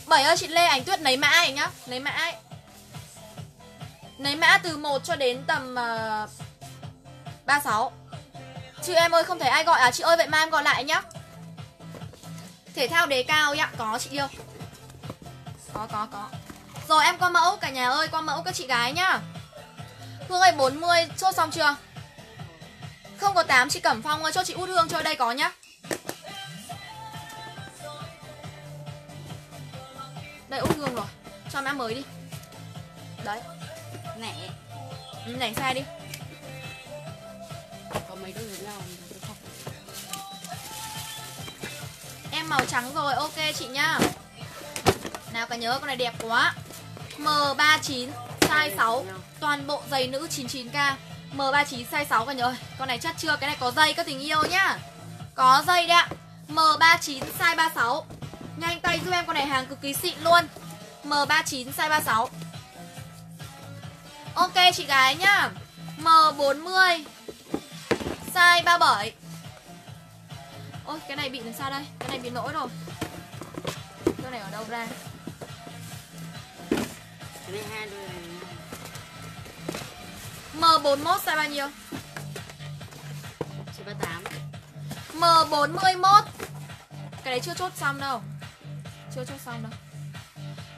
7 ơi chị Lê Ánh Tuyết, lấy mã anh nhá, lấy mã ấy. Lấy mã từ 1 cho đến tầm 36. Chứ em ơi không thấy ai gọi à? Chị ơi vậy mai em gọi lại nhá. Thể thao Đế Cao ạ, có chị yêu. Có rồi em qua mẫu cả nhà ơi, qua mẫu các chị gái nhá. Hương ơi 40 chốt xong chưa? Không có 8 chị Cẩm Phong ơi, cho chị Út Hương cho đây có nhá. Đây Út Hương rồi, cho mã mới đi. Đấy. Nẻ. Nẻ sai đi. Có mấy đôi người nào không? Em màu trắng rồi, ok chị nhá. Nào cả nhớ con này đẹp quá. M39 size 6, toàn bộ giày nữ 99k. M39 size 6 cả nhà ơi. Con này chắc chưa? Cái này có dây các tình yêu nhá. Có dây đấy ạ. M39 size 36. Nhanh tay giúp em, con này hàng cực kỳ xịn luôn. M39 size 36. Ok chị gái nhá. M40 size 37. Ôi cái này bị làm sao đây? Cái này bị lỗi rồi. Cái này ở đâu ra? Cái này hai đôi này. M41 size bao nhiêu? Chị 38. M41. Cái đấy chưa chốt xong đâu.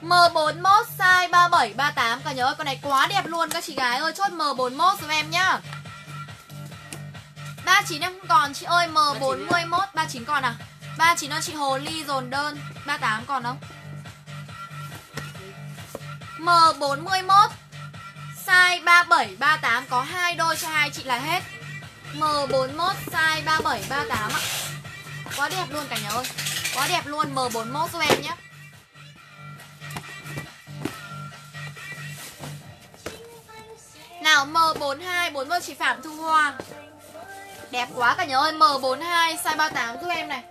M41 size 37, 38. Cả nhà ơi, con này quá đẹp luôn các chị gái ơi. Chốt M41 giúp em nhá. 39 em không còn chị ơi. M41, 39 còn à? 39 ơi chị Hồ Ly dồn đơn. 38 còn không? M41 size 37, 38 có 2 đôi cho hai chị là hết. M41 size 37, 38 ạ. Quá đẹp luôn cả nhà ơi. Quá đẹp luôn. M41 giúp em nhé. Nào M42, 40 chị Phạm Thu Hoa. Đẹp quá cả nhà ơi. M42 size 38 giúp em này.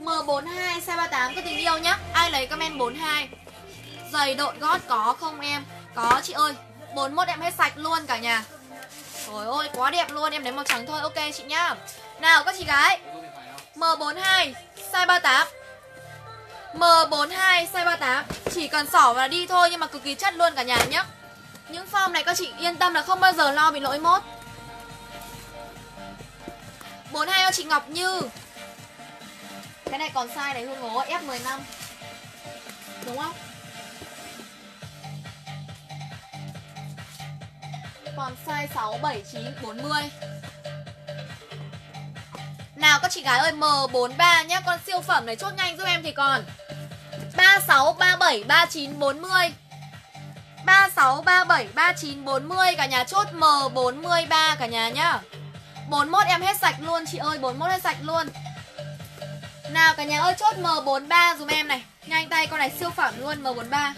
M42 size 38 có tình yêu nhá. Ai lấy comment 42. Giày độn gót có không em? Có chị ơi. 41 em hết sạch luôn cả nhà. Trời ơi quá đẹp luôn. Em lấy màu trắng thôi, ok chị nhá. Nào các chị gái, M42 size 38. M42 size 38. Chỉ cần xỏ và đi thôi, nhưng mà cực kỳ chất luôn cả nhà nhá. Những form này các chị yên tâm là không bao giờ lo bị lỗi mốt. 42 cho chị Ngọc Như. Cái này còn size này Hương Ngố, F15 đúng không? Còn size 6, 7, 9, 40. Nào các chị gái ơi, M43 nhé. Con siêu phẩm này chốt nhanh giúp em thì còn 36, 37, 39, 40. 36, 37, 39, 40. Cả nhà chốt M43 cả nhà nhá. 41 em hết sạch luôn chị ơi. 41 hết sạch luôn. Nào cả nhà ơi, chốt M43 dùm em này. Nhanh tay, con này siêu phẩm luôn. M43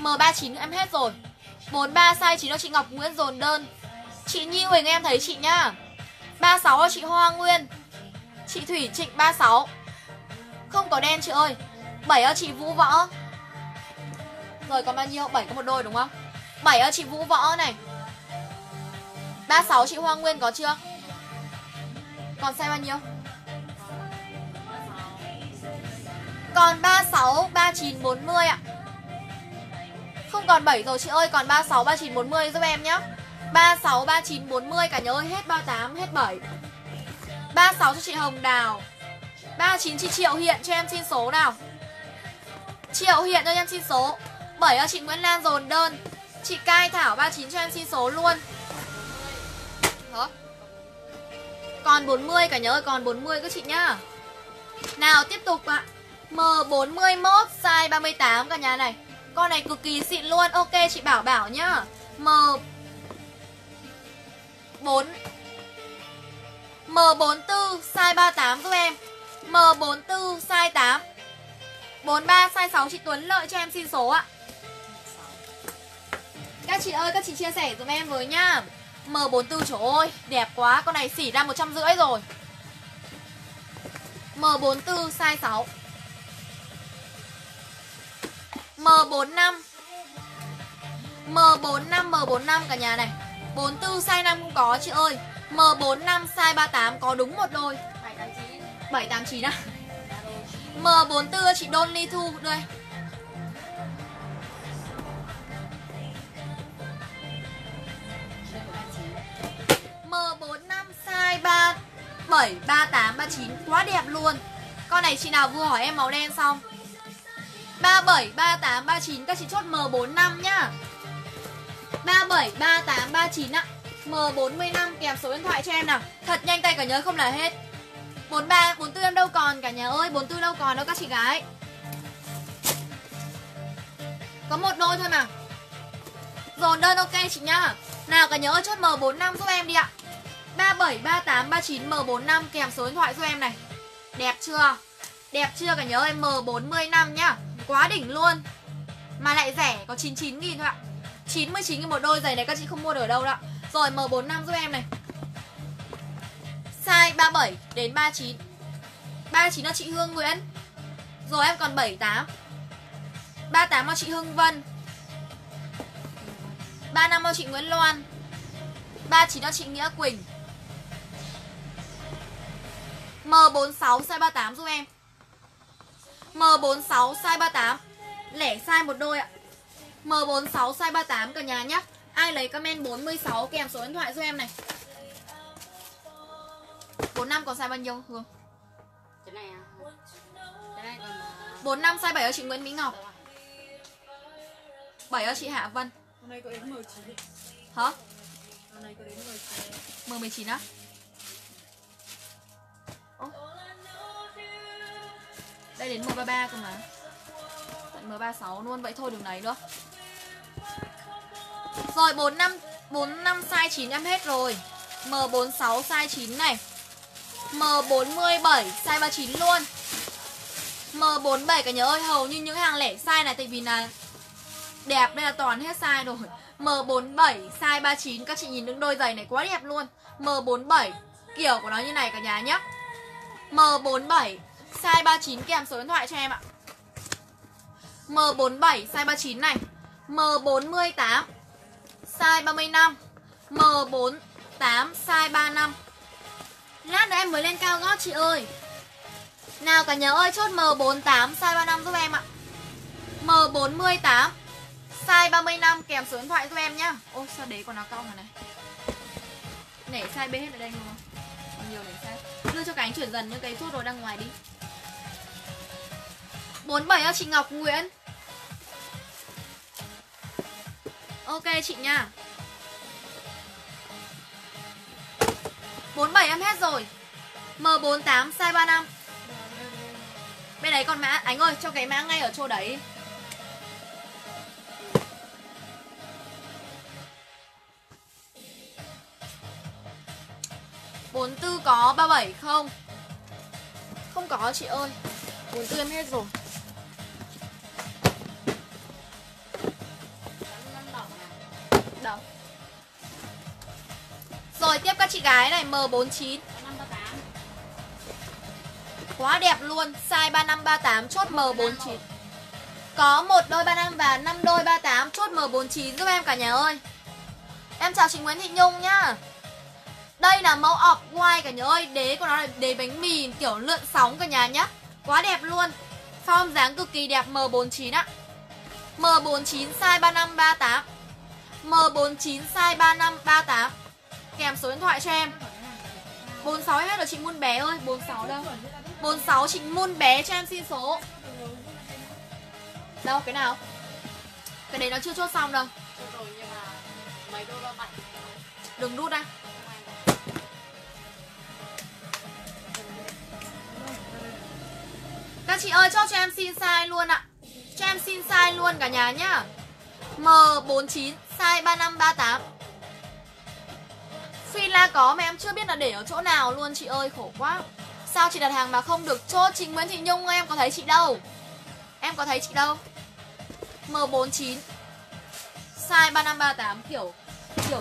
M39 em hết rồi. 43 size 9 đó chị Ngọc Nguyễn dồn đơn. Chị Nhi Huỳnh em thấy chị nhá. 36 đó chị Hoa Nguyên. Chị Thủy Trịnh 36. Không có đen chị ơi. 7 đó chị Vũ Võ. Rồi còn bao nhiêu? 7 có một đôi đúng không? 7 đó chị Vũ Võ này. 36 chị Hoa Nguyên có chưa? Còn size bao nhiêu? Còn 36, 39, 40 ạ. Không còn 7 rồi chị ơi, còn 36, 39, 40 giúp em nhá. 36, 39, 40 cả nhà ơi, hết 38, hết 7. 36 cho chị Hồng Đào. 39 chị Triệu Hiện cho em xin số nào. Triệu Hiện cho em xin số. Top 7 là chị Nguyễn Lan dồn đơn. Chị Cai Thảo 39 cho em xin số luôn. Đó. Còn 40 cả nhớ ơi, còn 40 các chị nhá. Nào tiếp tục ạ. M41 size 38 cả nhà này. Con này cực kỳ xịn luôn. Ok chị Bảo Bảo nhá. M44 size 38 giúp em. M44 size 8. 43 size 6 chị Tuấn Lợi cho em xin số ạ. Các chị ơi, các chị chia sẻ giùm em với nhá. M44 trời ơi, đẹp quá, con này xỉ ra 150 rồi. M44 size 6. M45. M45 cả nhà này. 44 size 5 cũng có chị ơi. M45 size 38 có đúng một đôi. 789. 789 à? M44 chị Đôn Ly Thu đây. M45 size 37 38 39 quá đẹp luôn. Con này chị nào vừa hỏi em màu đen xong. 37 38 39 các chị chốt M45 nhá. 37 38 39 ạ. M45 kèm số điện thoại cho em nào. Thật nhanh tay cả nhớ không là hết. 43 44 em đâu còn cả nhà ơi, 44 đâu còn đâu các chị gái. Có một đôi thôi mà. Dồn đơn ok chị nhá. Nào cả nhớ ơi, chốt M45 giúp em đi ạ. 37 38 39 M45 kèm số điện thoại giúp em này. Đẹp chưa? Đẹp chưa cả nhớ ơi, M45 nhá. Quá đỉnh luôn. Mà lại rẻ, có 99.000 thôi ạ. 99.000 một đôi giày này các chị không mua được ở đâu đâu. Rồi M45 giúp em này. Size 37 đến 39. 39 là chị Hương Nguyễn. Rồi em còn 78. 38 là chị Hương Vân. 35 là chị Nguyễn Loan. 39 là chị Nghĩa Quỳnh. M46 size 38 giúp em. M46 size 38. Lẻ size một đôi ạ. M46 size 38 cả nhà nhé. Ai lấy comment 46 kèm số điện thoại giúp em này. 45 còn size bao nhiêu Hương? Cái này à? Cái này còn 45 size 7 ơi chị Nguyễn Mỹ Ngọc. 7 ơi chị Hạ Vân. Hôm nay có đến 19. Hả? Hôm nay có đến 19. M19 á? Ủa? Đây đến M33 cơ mà. M36 luôn, vậy thôi đường này nữa. Rồi 45 size 9 em hết rồi. M46 size 9 này. M47 size 39 luôn. M47 cả nhà ơi, hầu như những hàng lẻ size này tại vì là đẹp đây là toàn hết size rồi. M47 size 39 các chị nhìn những đôi giày này quá đẹp luôn. M47 kiểu của nó như này cả nhà nhé. M47 size 39 kèm số điện thoại cho em ạ. M47 size 39 này. M48 size 35. M48 size 35. Lát nữa em mới lên cao gót chị ơi. Nào cả nhà ơi, chốt M48 size 35 giúp em ạ. M48 size 35 kèm số điện thoại giúp em nhá. Ôi sao đấy còn nó cong rồi này. Nể size B hết ở đây luôn. Còn nhiều nể size. Đưa cho cái anh chuyển dần những cái chốt rồi đang ngoài đi. 47 ơi chị Ngọc Nguyễn. Ok chị nha. 47 em hết rồi. M48 size 35. Bên đấy còn mã. Ánh ơi cho cái mã ngay ở chỗ đấy. Bốn tư có 37 không? Không có chị ơi. 44 em hết rồi. Đâu? Rồi tiếp các chị gái này. M49 quá đẹp luôn. Size 35 38. Chốt M49. Có một đôi 35 và 5 đôi 38. Chốt M49 giúp em cả nhà ơi. Em chào chị Nguyễn Thị Nhung nhá. Đây là mẫu off-white cả nhà ơi. Đế của nó là đế bánh mì kiểu lượn sóng cả nhà nhá. Quá đẹp luôn. Form dáng cực kỳ đẹp. M49 ạ. M49 size 35 38. M49 size 35 38. Kèm số điện thoại cho em. 46 hết rồi chị Muôn Bé ơi. 46 đâu? 46 chị Muôn Bé cho em xin số. Đâu cái nào? Cái đấy nó chưa chốt xong đâu. Chốt rồi nhưng mà mấy đôi ba bạch. Đừng rút ra. Các chị ơi cho em xin size luôn ạ. Cho em xin size luôn cả nhà nhá. M49 size 3538. Suy la có mà em chưa biết là để ở chỗ nào luôn chị ơi, khổ quá. Sao chị đặt hàng mà không được chốt? Chị Nguyễn Thị Nhung em có thấy chị đâu? Em có thấy chị đâu? M49 size 3538 kiểu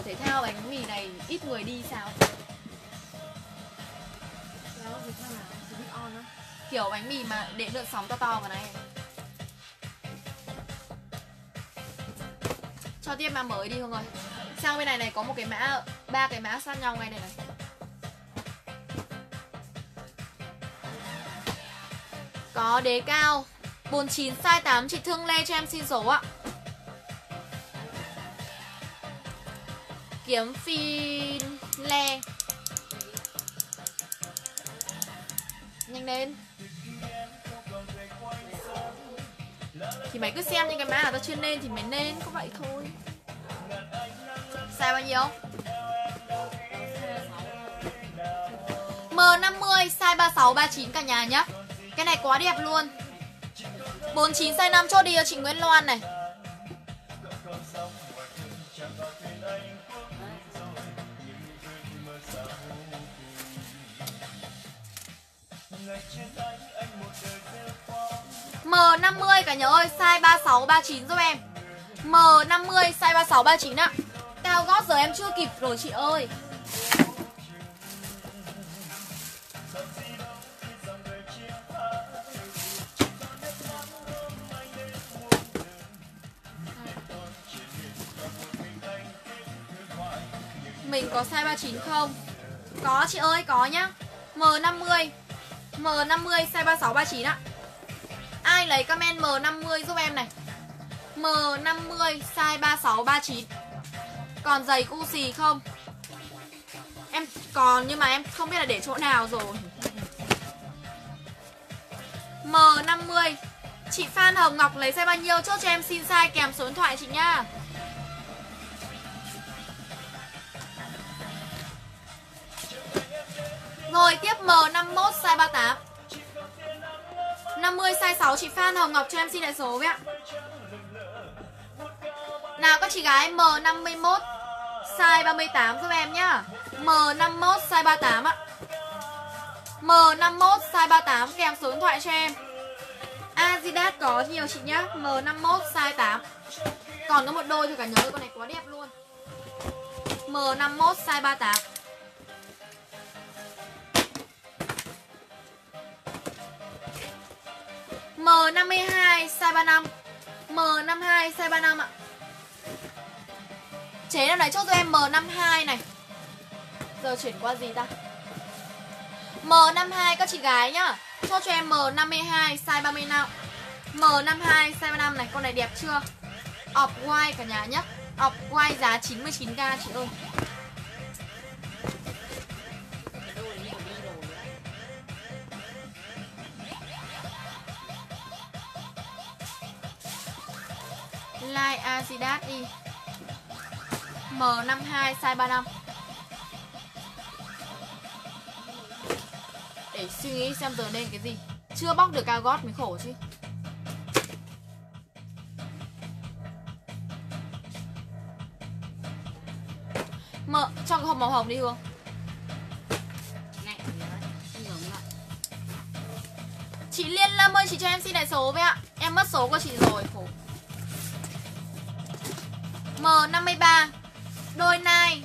thể thao bánh mì này ít người đi sao? Kiểu bánh mì mà để lượng sóng to to vào này. Cho tiếp mã mới đi Hương ơi. Sang bên này này có một cái mã, ba cái mã sát nhau ngay đây này. Có đế cao 49 size 8. Chị Thương Lê cho em xin số ạ. Kiếm phi le. Nhanh lên. Thì mày cứ xem những cái má là tao chưa nên thì mày nên, có vậy thôi. Size bao nhiêu? M50 size 36, 39 cả nhà nhá. Cái này quá đẹp luôn. 49 size 5 chốt đi cho chị Nguyễn Loan này. M50 cả nhà ơi, size 36, 39 giúp em. M50 size 36, 39 ạ. Cao gót giờ em chưa kịp rồi chị ơi. Mình có size 39 không? Có chị ơi, có nhá. M50 M50 size 36, 39 ạ. Ai lấy comment M50 giúp em này. M50 size 36, 39. Còn giày cu xì không? Em còn nhưng mà em không biết là để chỗ nào rồi. M50. Chị Phan Hồng Ngọc lấy size bao nhiêu? Chốt cho em xin size kèm số điện thoại chị nha. Rồi tiếp M51 size 38. 50 size 6. Chị Phan Hồng Ngọc cho em xin lại số với ạ. Nào các chị gái, M51 size 38 giúp em nhá. M51 size 38 ạ. M51 size 38 kèm số điện thoại cho em. Adidas có nhiều chị nhá. M51 size 8. Còn có một đôi thôi cả nhớ, con này quá đẹp luôn. M51 size 38. M52 size 35. M52 size 35 ạ. Chế nào đấy chốt cho em M52 này. Giờ chuyển qua gì ta? M52 các chị gái nhá. Chốt cho em M52 size 35. M52 size 35 này, con này đẹp chưa? Off-white cả nhà nhá. Off-white giá 99k chị ơi. Like Adidas đi. M52 size 35. Để suy nghĩ xem giờ nên cái gì. Chưa bóc được cao gót mới khổ chứ. Mở cho cái hộp màu hồng đi Hương. Chị Liên Lâm ơi, chị cho em xin đại số với ạ. Em mất số của chị rồi, khổ. M53 đôi nai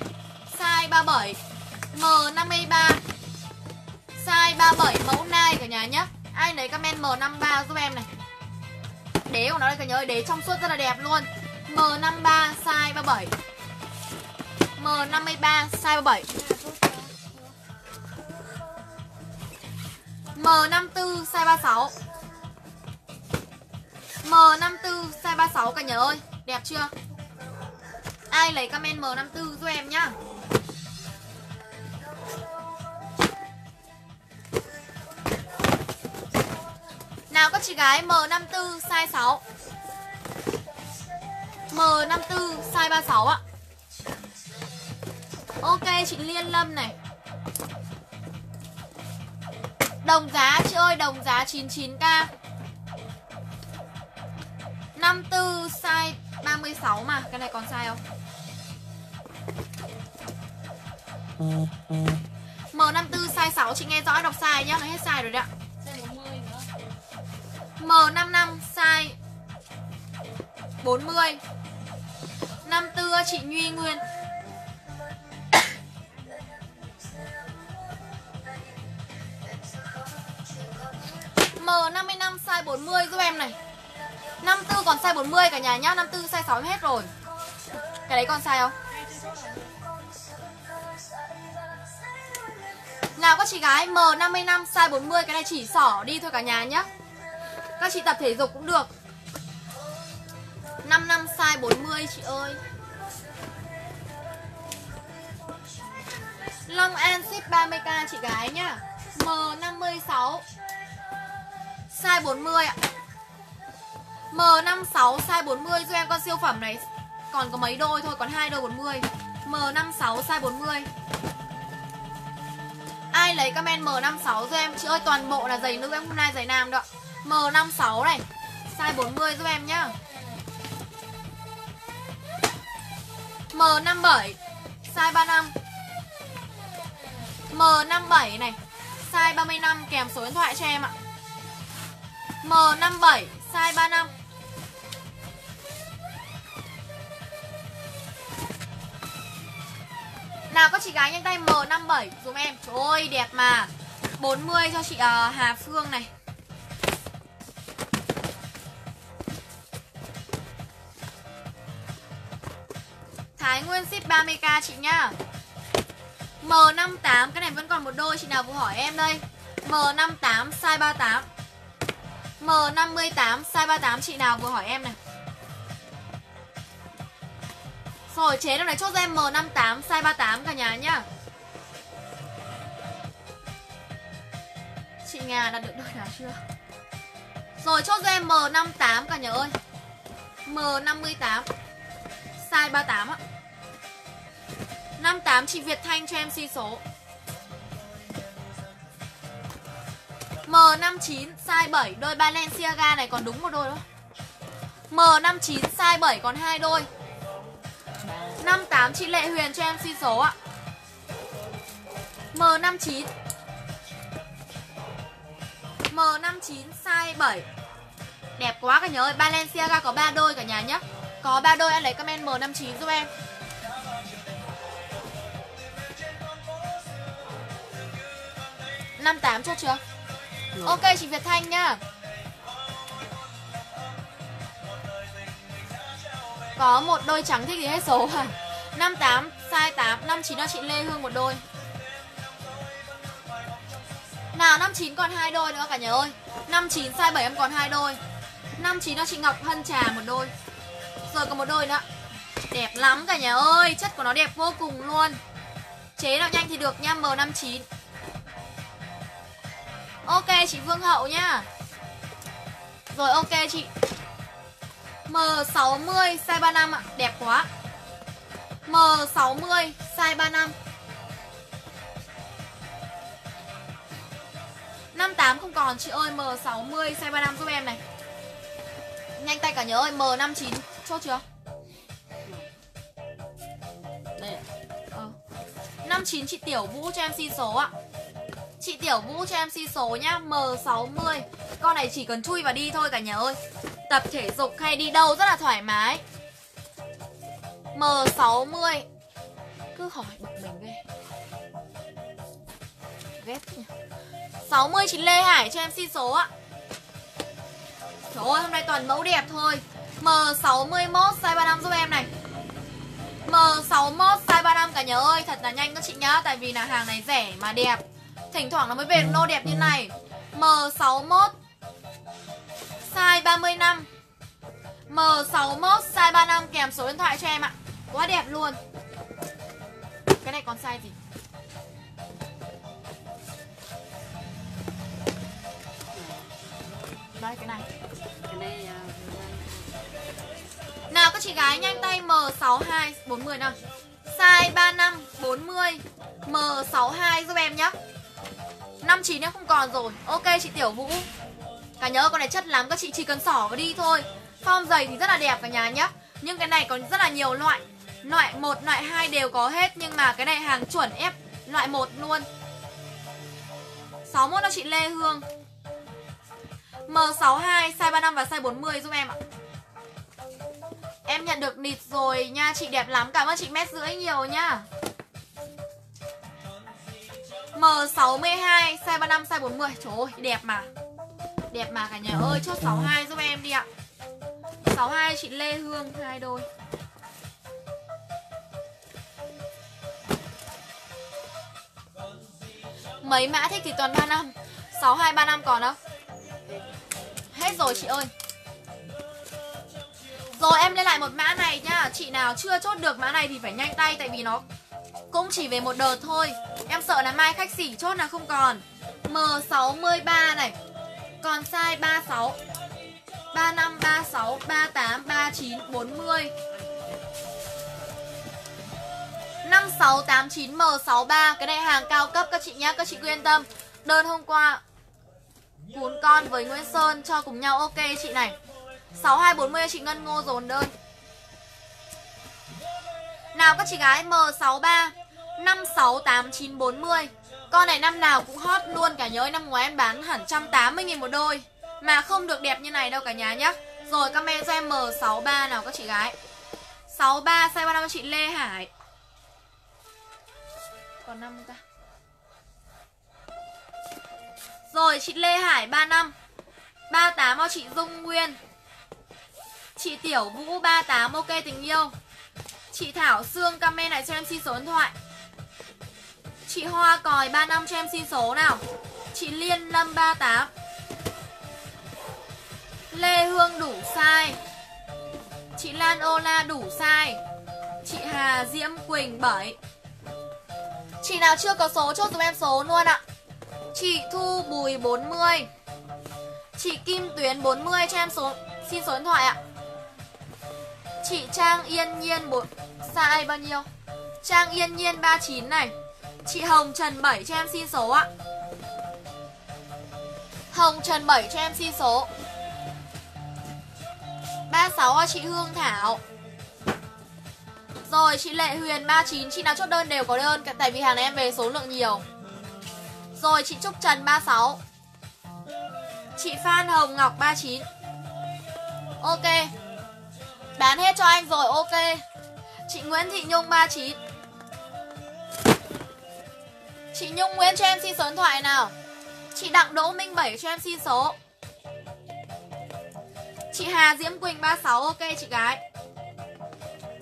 size 37. M53 size 37 mẫu nai cả nhà nhé. Ai lấy comment M53 giúp em này. Đế của nó đây cả nhà ơi, đế trong suốt rất là đẹp luôn. M53 size 37. M53 size 37. M54 size 36. M54 size 36 cả nhà ơi, đẹp chưa? Ai lấy comment M54 giúp em nhá. Nào các chị gái, M54 size 6. M54 size 36 ạ. Ok chị Liên Lâm này. Đồng giá chị ơi, đồng giá 99k. 54 size 36 mà. Cái này còn size không? M54 size 6. Chị nghe rõ đọc size nhá, hết size rồi đấy ạ. M55 size 40. 54 chị Nhuy Nguyên. M55 size 40 giúp em này. 54 còn size 40 cả nhà nhá. 54 size 6 hết rồi. Cái đấy còn size không? Nào các chị gái, M55 size 40. Cái này chỉ xỏ đi thôi cả nhà nhá. Các chị tập thể dục cũng được. 55 size 40 chị ơi. Long An ship 30k chị gái nhá. M56 size 40 ạ. M56 size 40 giúp em con siêu phẩm này. Còn có mấy đôi thôi, còn 2 đôi 40. M56 size 40. Ai lấy comment M56 giúp em. Chị ơi toàn bộ là giày nữ em, hôm nay giày nam đó. M56 này size 40 giúp em nhá. M57 size 35. M57 này size 35 kèm số điện thoại cho em ạ. M57 size 35. Nào các chị gái nhanh tay M57 dùm em. Trời ơi đẹp mà. 40 cho chị Hà Phương này. Thái Nguyên ship 30k chị nhá. M58 cái này vẫn còn một đôi, chị nào vừa hỏi em đây. M58 size 38. M58 size 38 chị nào vừa hỏi em này. Rồi chế đâu này chốt em M58 size 38 cả nhà nhá. Chị Nga đã được đôi nào chưa? Rồi chốt em M58 cả nhà ơi. M58 size 38 ạ. 58 chị Việt Thanh cho em xin số. M59 size 7 đôi Balenciaga này, còn đúng một đôi thôi. M59 size 7 còn 2 đôi. 58 chị Lệ Huyền cho em xin số ạ. M59 size 7. Đẹp quá cả nhà ơi, Balenciaga có 3 đôi cả nhà nhé. Có 3 đôi, anh lấy comment M59 giúp em. M58 chốt chưa? Được. Ok chị Việt Thanh nhá. Có một đôi trắng thích thì hết số rồi. 58 size 8. 59 cho chị Lê Hương một đôi. Nào 59 còn 2 đôi nữa cả nhà ơi. 59 size 7 em còn 2 đôi. 59 cho chị Ngọc Hân Trà một đôi. Rồi còn một đôi nữa. Đẹp lắm cả nhà ơi, chất của nó đẹp vô cùng luôn. Chế nào nhanh thì được nha. M59. Ok chị Vương Hậu nhá. Rồi ok chị. M60 size 35 ạ, đẹp quá. M60 size 35. 58 không còn chị ơi, M60 size 35 giúp em này. Nhanh tay cả nhà ơi, M59 chốt chưa? Đây. 59 chị Tiểu Vũ cho em xin số ạ. Chị Tiểu Vũ cho em xin số nhá. M60. Con này chỉ cần chui và đi thôi cả nhà ơi. Tập thể dục hay đi đâu rất là thoải mái. M60. Cứ hỏi bực mình ghê. Ghét nhỉ. 60 chị Lê Hải cho em xin số ạ. Trời ơi hôm nay toàn mẫu đẹp thôi. M61 size 35 giúp em này. M61 size 35 cả nhà ơi. Thật là nhanh các chị nhá. Tại vì là hàng này rẻ mà đẹp, thỉnh thoảng nó mới về nô đẹp như này. M61 size 35. M61 size 35 kèm số điện thoại cho em ạ. Quá đẹp luôn. Cái này còn size gì? Đây cái này. Cái này Nào các chị gái nhanh tay M62 40 nào. Size 35 40 M62 giúp em nhá. 59 nữa không còn rồi. Ok chị Tiểu Vũ. Cả nhớ con này chất lắm, các chị chỉ cần xỏ và đi thôi. Form giày thì rất là đẹp cả nhà nhá. Nhưng cái này còn rất là nhiều loại. Loại 1, loại 2 đều có hết. Nhưng mà cái này hàng chuẩn ép loại 1 luôn. 61 là chị Lê Hương. M62 size 35 và size 40 giúp em ạ. Em nhận được nịt rồi nha. Chị đẹp lắm, cảm ơn chị mét rưỡi nhiều nha. M62 size 35 size 40. Trời ơi đẹp mà. Đẹp mà cả nhà ơi, chốt 62 giúp em đi ạ. 62 chị Lê Hương, hai đôi. Mấy mã thích thì toàn 35. 62 35 còn đâu. Hết rồi chị ơi. Rồi em lên lại một mã này nhá. Chị nào chưa chốt được mã này thì phải nhanh tay, tại vì nó cũng chỉ về một đợt thôi. Em sợ là mai khách sỉ chốt là không còn. M63 này. Còn size 36, 35, 36, 38, 39, 40, 56, 89, M63. Cái này hàng cao cấp các chị nhá, các chị cứ yên tâm. Đơn hôm qua Cún Con với Nguyễn Sơn cho cùng nhau, ok chị này. 62, 40 chị Ngân Ngô dồn đơn. Nào các chị gái, M63 56, 89, 40. Con này năm nào cũng hot luôn cả nhớ. Năm ngoái em bán hẳn 180.000 một đôi. Mà không được đẹp như này đâu cả nhà nhá. Rồi comment cho em M63 nào các chị gái. 63 size 35 chị Lê Hải. Còn 5 ta. Rồi chị Lê Hải 35. 38 cho chị Dung Nguyên. Chị Tiểu Vũ 38, ok tình yêu. Chị Thảo Sương comment này cho em xin số điện thoại. Chị Hoa Còi 35 cho em xin số nào. Chị Liên Lâm 38. Lê Hương đủ size. Chị Lan Ola đủ size. Chị Hà Diễm Quỳnh 7. Chị nào chưa có số chốt giùm em số luôn ạ. Chị Thu Bùi 40. Chị Kim Tuyến 40 cho em số, xin số điện thoại ạ. Chị Trang Yên Nhiên 4, size bao nhiêu? Trang Yên Nhiên 39 này. Chị Hồng Trần 7 cho em xin số ạ. Hồng Trần 7 cho em xin số. 36 chị Hương Thảo. Rồi chị Lệ Huyền 39. Chị nào chốt đơn đều có đơn, tại vì hàng này em về số lượng nhiều. Rồi chị Trúc Trần 36. Chị Phan Hồng Ngọc 39. Ok, bán hết cho anh rồi, ok. Chị Nguyễn Thị Nhung 39. Chị Nhung Nguyễn cho em xin số điện thoại nào. Chị Đặng Đỗ Minh 7 cho em xin số. Chị Hà Diễm Quỳnh 36, ok chị gái.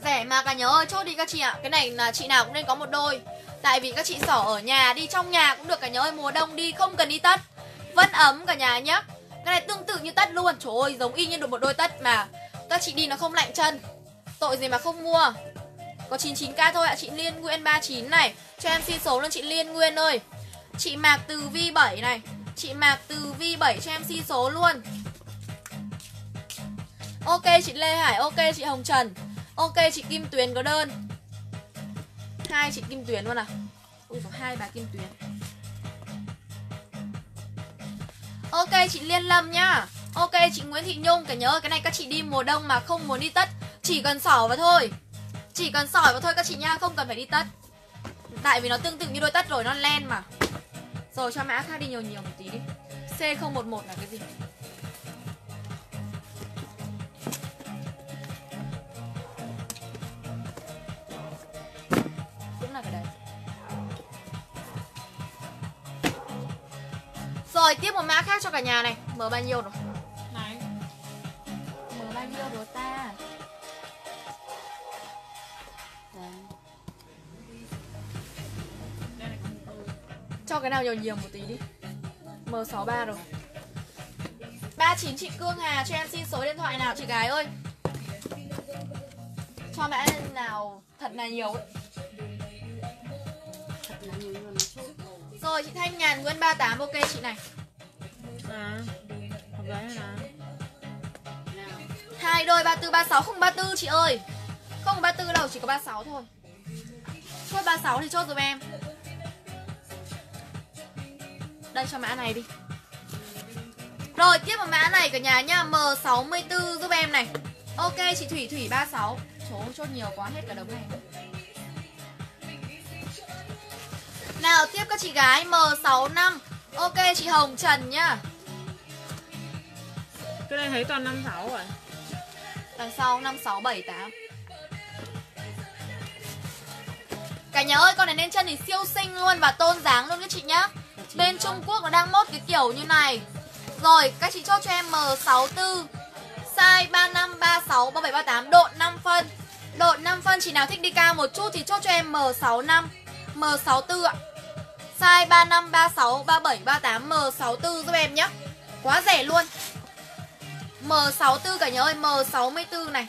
Rẻ mà cả nhớ ơi, chốt đi các chị ạ. Cái này là chị nào cũng nên có một đôi. Tại vì các chị xỏ ở nhà, đi trong nhà cũng được cả nhớ ơi. Mùa đông đi không cần đi tất, vẫn ấm cả nhà nhé. Cái này tương tự như tất luôn. Trời ơi giống y như được một đôi tất mà. Các chị đi nó không lạnh chân. Tội gì mà không mua. Có 99k thôi ạ. Chị Liên Nguyên 39 này cho em xin số luôn chị Liên Nguyên ơi. Chị Mạc Từ Vi 7 này. Chị Mạc Từ Vi 7 cho em xin số luôn. Ok chị Lê Hải, ok chị Hồng Trần. Ok chị Kim Tuyến có đơn. Hai chị Kim Tuyến luôn à. Ui có hai bà Kim Tuyến. Ok chị Liên Lâm nhá. Ok chị Nguyễn Thị Nhung, cả nhớ cái này các chị đi mùa đông mà không muốn đi tất, chỉ cần xỏ vào thôi. Chỉ cần xỏ vào thôi các chị nha, không cần phải đi tất. Tại vì nó tương tự như đôi tất rồi, nó len mà. Rồi cho mã khác đi nhiều nhiều một tí đi. C011 là cái gì? Cũng là cái đấy. Rồi tiếp một mã khác cho cả nhà này. Mở bao nhiêu rồi? Này. Mở bao nhiêu rồi ta? Cho cái nào nhiều nhiều một tí đi. M63 rồi. 39 chị Cương Hà cho em xin số điện thoại nào chị gái ơi. Cho mã nào thật là nhiều ấy. Rồi chị Thanh Nhàn Nguyễn 38, ok chị này. À, Hai đôi 34 36 không 34 chị ơi. Không 34 đâu, chỉ có 36 thôi. Chốt 36 thì chốt giùm em. Đây cho mã này đi. Rồi tiếp vào mã này cả nhà nhá, M64 giúp em này. Ok chị Thủy, Thủy 36. Trời ơi, chốt nhiều quá hết cả đống này. Nào tiếp các chị gái M65. Ok chị Hồng Trần nhá. Cái này thấy toàn 56 rồi. Đằng sau 56 78. Cả nhà ơi, con này lên chân thì siêu xinh luôn và tôn dáng luôn các chị nhá. Bên Trung Quốc nó đang mốt cái kiểu như này. Rồi các chị chốt cho em M64 size 35 36 37 38 độ 5 phân. Độ 5 phân, chị nào thích đi cao một chút thì chốt cho em M65 M64 ạ. Size 35 36 37 38 M64 giúp em nhé. Quá rẻ luôn. M64 cả nhà ơi, M64 này.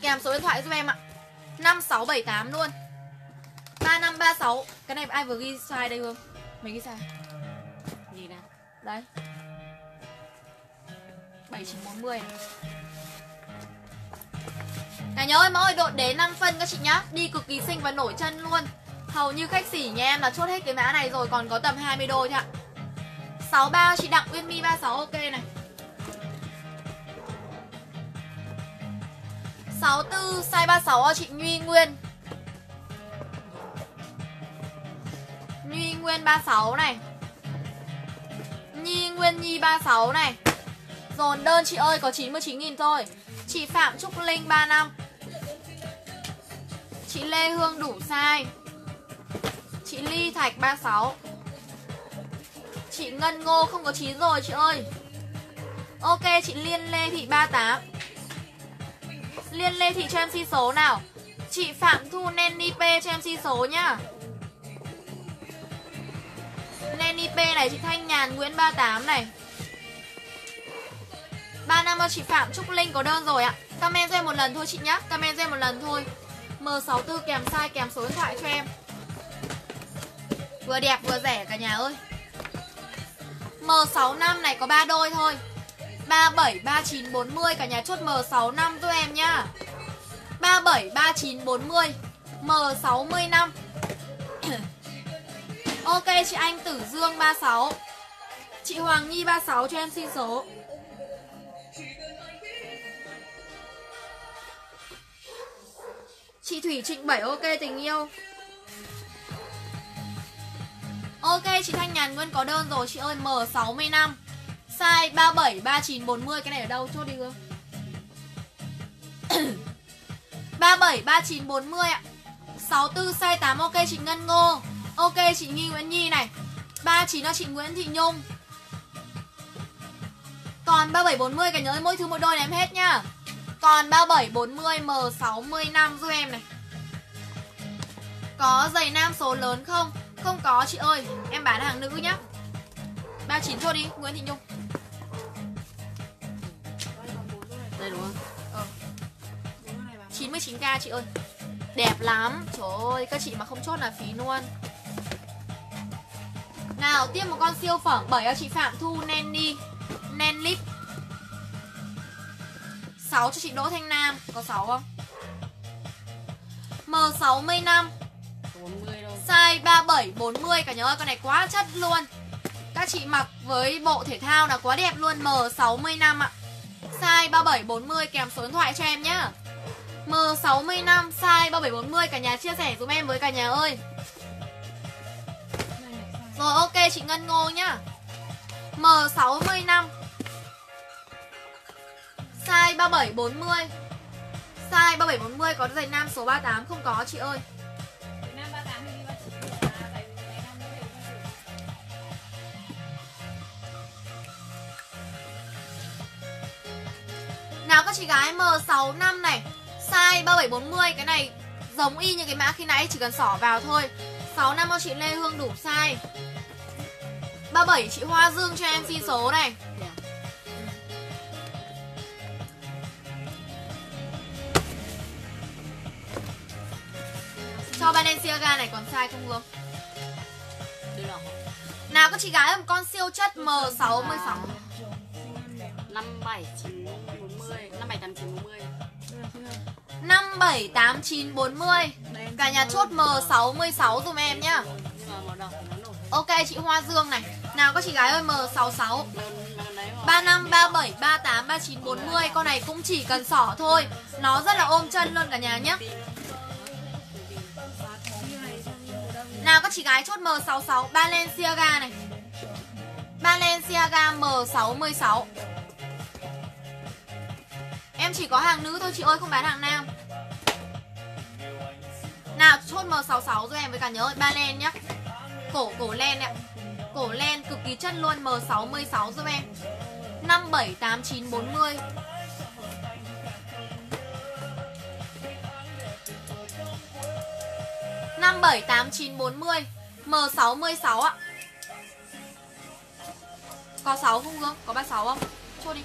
Kèm số điện thoại giúp em ạ. 5678 luôn. 3536. Cái này ai vừa ghi sai đây không? Mình ghi sai. Nhìn nào. Đấy. 7940 này. Cả nhà ơi, mẫu ơi, độ đế 5 phân các chị nhá. Đi cực kỳ xinh và nổi chân luôn. Hầu như khách sỉ nhà em là chốt hết cái mã này rồi, còn có tầm 20 đôi thôi ạ. 63 chị Đặng Uyên Mi 36 ok này. 64 size 36 chị Nhuy Nguyên. Nhuy Nguyên 36 này. Nhi Nguyên Nhi 36 này. Dồn đơn chị ơi có 99.000 thôi. Chị Phạm Trúc Linh 35. Chị Lê Hương đủ size. Chị Ly Thạch 36. Chị Ngân Ngô không có 9 rồi chị ơi. Ok chị Liên Lê Thị 38. Liên Lê Thị cho em xin số nào. Chị Phạm Thu Nenny P cho em xin số nhá. Nenny P này. Chị Thanh Nhàn Nguyễn 38 này. 35 ơi, chị Phạm Trúc Linh có đơn rồi ạ. Comment cho em một lần thôi chị nhá. Comment cho em một lần thôi. M64 kèm size kèm số điện thoại cho em. Vừa đẹp vừa rẻ cả nhà ơi. M65 này có 3 đôi thôi. 37 39 40 cả nhà chốt M65 giúp em nhá. 37 39 40 M65. Ok chị Anh Tử Dương 36. Chị Hoàng Nhi 36 cho em xin số. Chị Thủy Trịnh 7 ok tình yêu. Ok chị Thanh Nhàn Nguyên có đơn rồi chị ơi. M65 size 37 39 40. Cái này ở đâu chốt đi Hương. 37 39 40 ạ. 64 size 8 ok chị Ngân Ngô. Ok chị Nghi Nguyễn Nhi này. 39 là chị Nguyễn Thị Nhung. Còn 37 40 cả nhớ mỗi thứ một đôi này em hết nhá. Còn 37 40 M65 giúp em này. Có giày nam số lớn không? Không có chị ơi, em bán hàng nữ nhá. 39 thôi đi, Nguyễn Thị Nhung. Đây đúng không? Ừ. 99k chị ơi. Đẹp lắm. Trời ơi, các chị mà không chốt là phí luôn. Nào, tiếp một con siêu phẩm 7 chị Phạm Thu Nenny Nenlip. 6 cho chị Đỗ Thanh Nam. Có 6 không? M65 size 37 40 cả nhà ơi, con này quá chất luôn. Các chị mặc với bộ thể thao là quá đẹp luôn. M65 ạ. Size 37 40 kèm số điện thoại cho em nhá. M65 size 37 40 cả nhà chia sẻ giùm em với cả nhà ơi. Rồi ok chị Ngân Ngô nhá. M65 size 37 40. Size 37 40 có giày nam số 38 không có chị ơi. Nào các chị gái M65 này. Size 3740. Cái này giống y như cái mã khi nãy, chỉ cần xỏ vào thôi. 65 cho chị Lê Hương đủ size. 37 chị Hoa Dương cho em xin số này. Cho Balenciaga này còn size không Hương? Nào các chị gái, một con siêu chất M66 57 9 40 578940. 578940. Cả nhà chốt M66 dùm em nhá. Ok chị Hoa Dương này. Nào các chị gái ơi, M66 35, 37, 38, 39, 40. Con này cũng chỉ cần xỏ thôi. Nó rất là ôm chân luôn cả nhà nhé. Nào các chị gái chốt M66 Balenciaga này. Balenciaga M66. Em chỉ có hàng nữ thôi chị ơi, không bán hàng nam. Nào chốt M66 giúp em với cả nhớ ơi, ba len nhá. Cổ len ạ. Cổ len cực kỳ chất luôn. M66 giúp em. 578940. M66 ạ. Có 6 không Hương? Có 36 không? Chốt đi.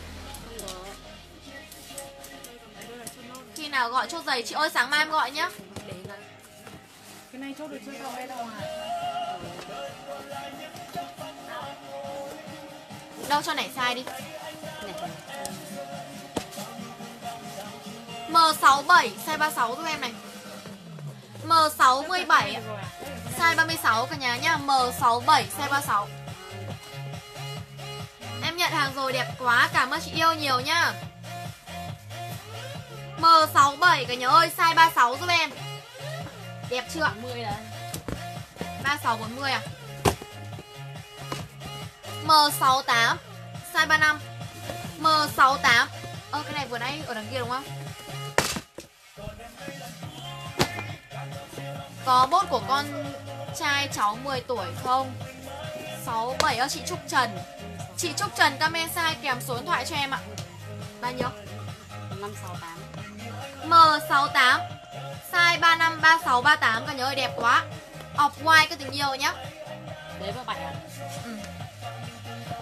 Khi nào gọi chốt giày chị ơi, sáng mai em gọi nhá. Cái này chốt được chưa đâu em đâu à? Đâu cho nảy sai đi. M67 size 36 giúp em này. M67 size 36 cả nhà nhá. M67 size 36. Em nhận hàng rồi, đẹp quá, cảm ơn chị yêu nhiều nhá. M67 cả nhà ơi, size 36 giúp em. Đẹp chưa? 40 đấy. 36 40 à? M68 size 35. M68. Ơ cái này vừa nãy ở đằng kia đúng không? Có bốt của con trai cháu 10 tuổi không? 67 ơ chị Trúc Trần. Chị Trúc Trần comment size kèm số điện thoại cho em ạ. Bao nhiêu? 568. M68 size 35, 36, 38 cả nhà ơi, đẹp quá. Off-white các tình yêu nhá. Đấy vào 7 à? Ừ.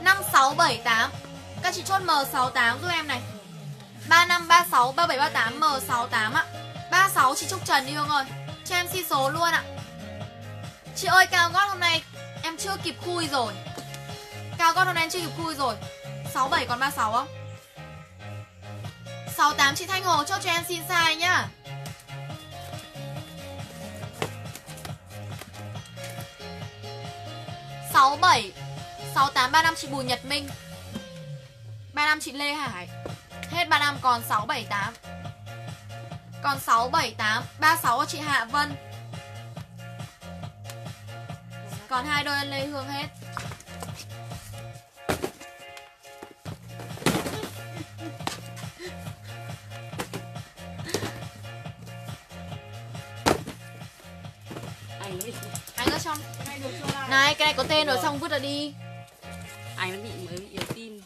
5678. Các chị chốt M68 giúp em này. 35, 36, 37, 38 M68 ạ. 36 chị Trúc Trần đi Hương ơi. Cho em xin số luôn ạ. Chị ơi cao gót hôm nay em chưa kịp khui rồi. Cao gót hôm nay em chưa kịp khui rồi. 67 còn 36 không? 68 chị Thanh Hồ chốt cho em xin size nhá. Sáu bảy 68 35 chị Bùi Nhật Minh, 35 chị Lê Hải. Hết 35 còn 678. Còn 678. 36 chị Hạ Vân. Còn hai đôi Lê Hương hết. Anh ở trong này, cái này có tên rồi, xong vứt ra đi. Anh nó bị mới bị yếu tim.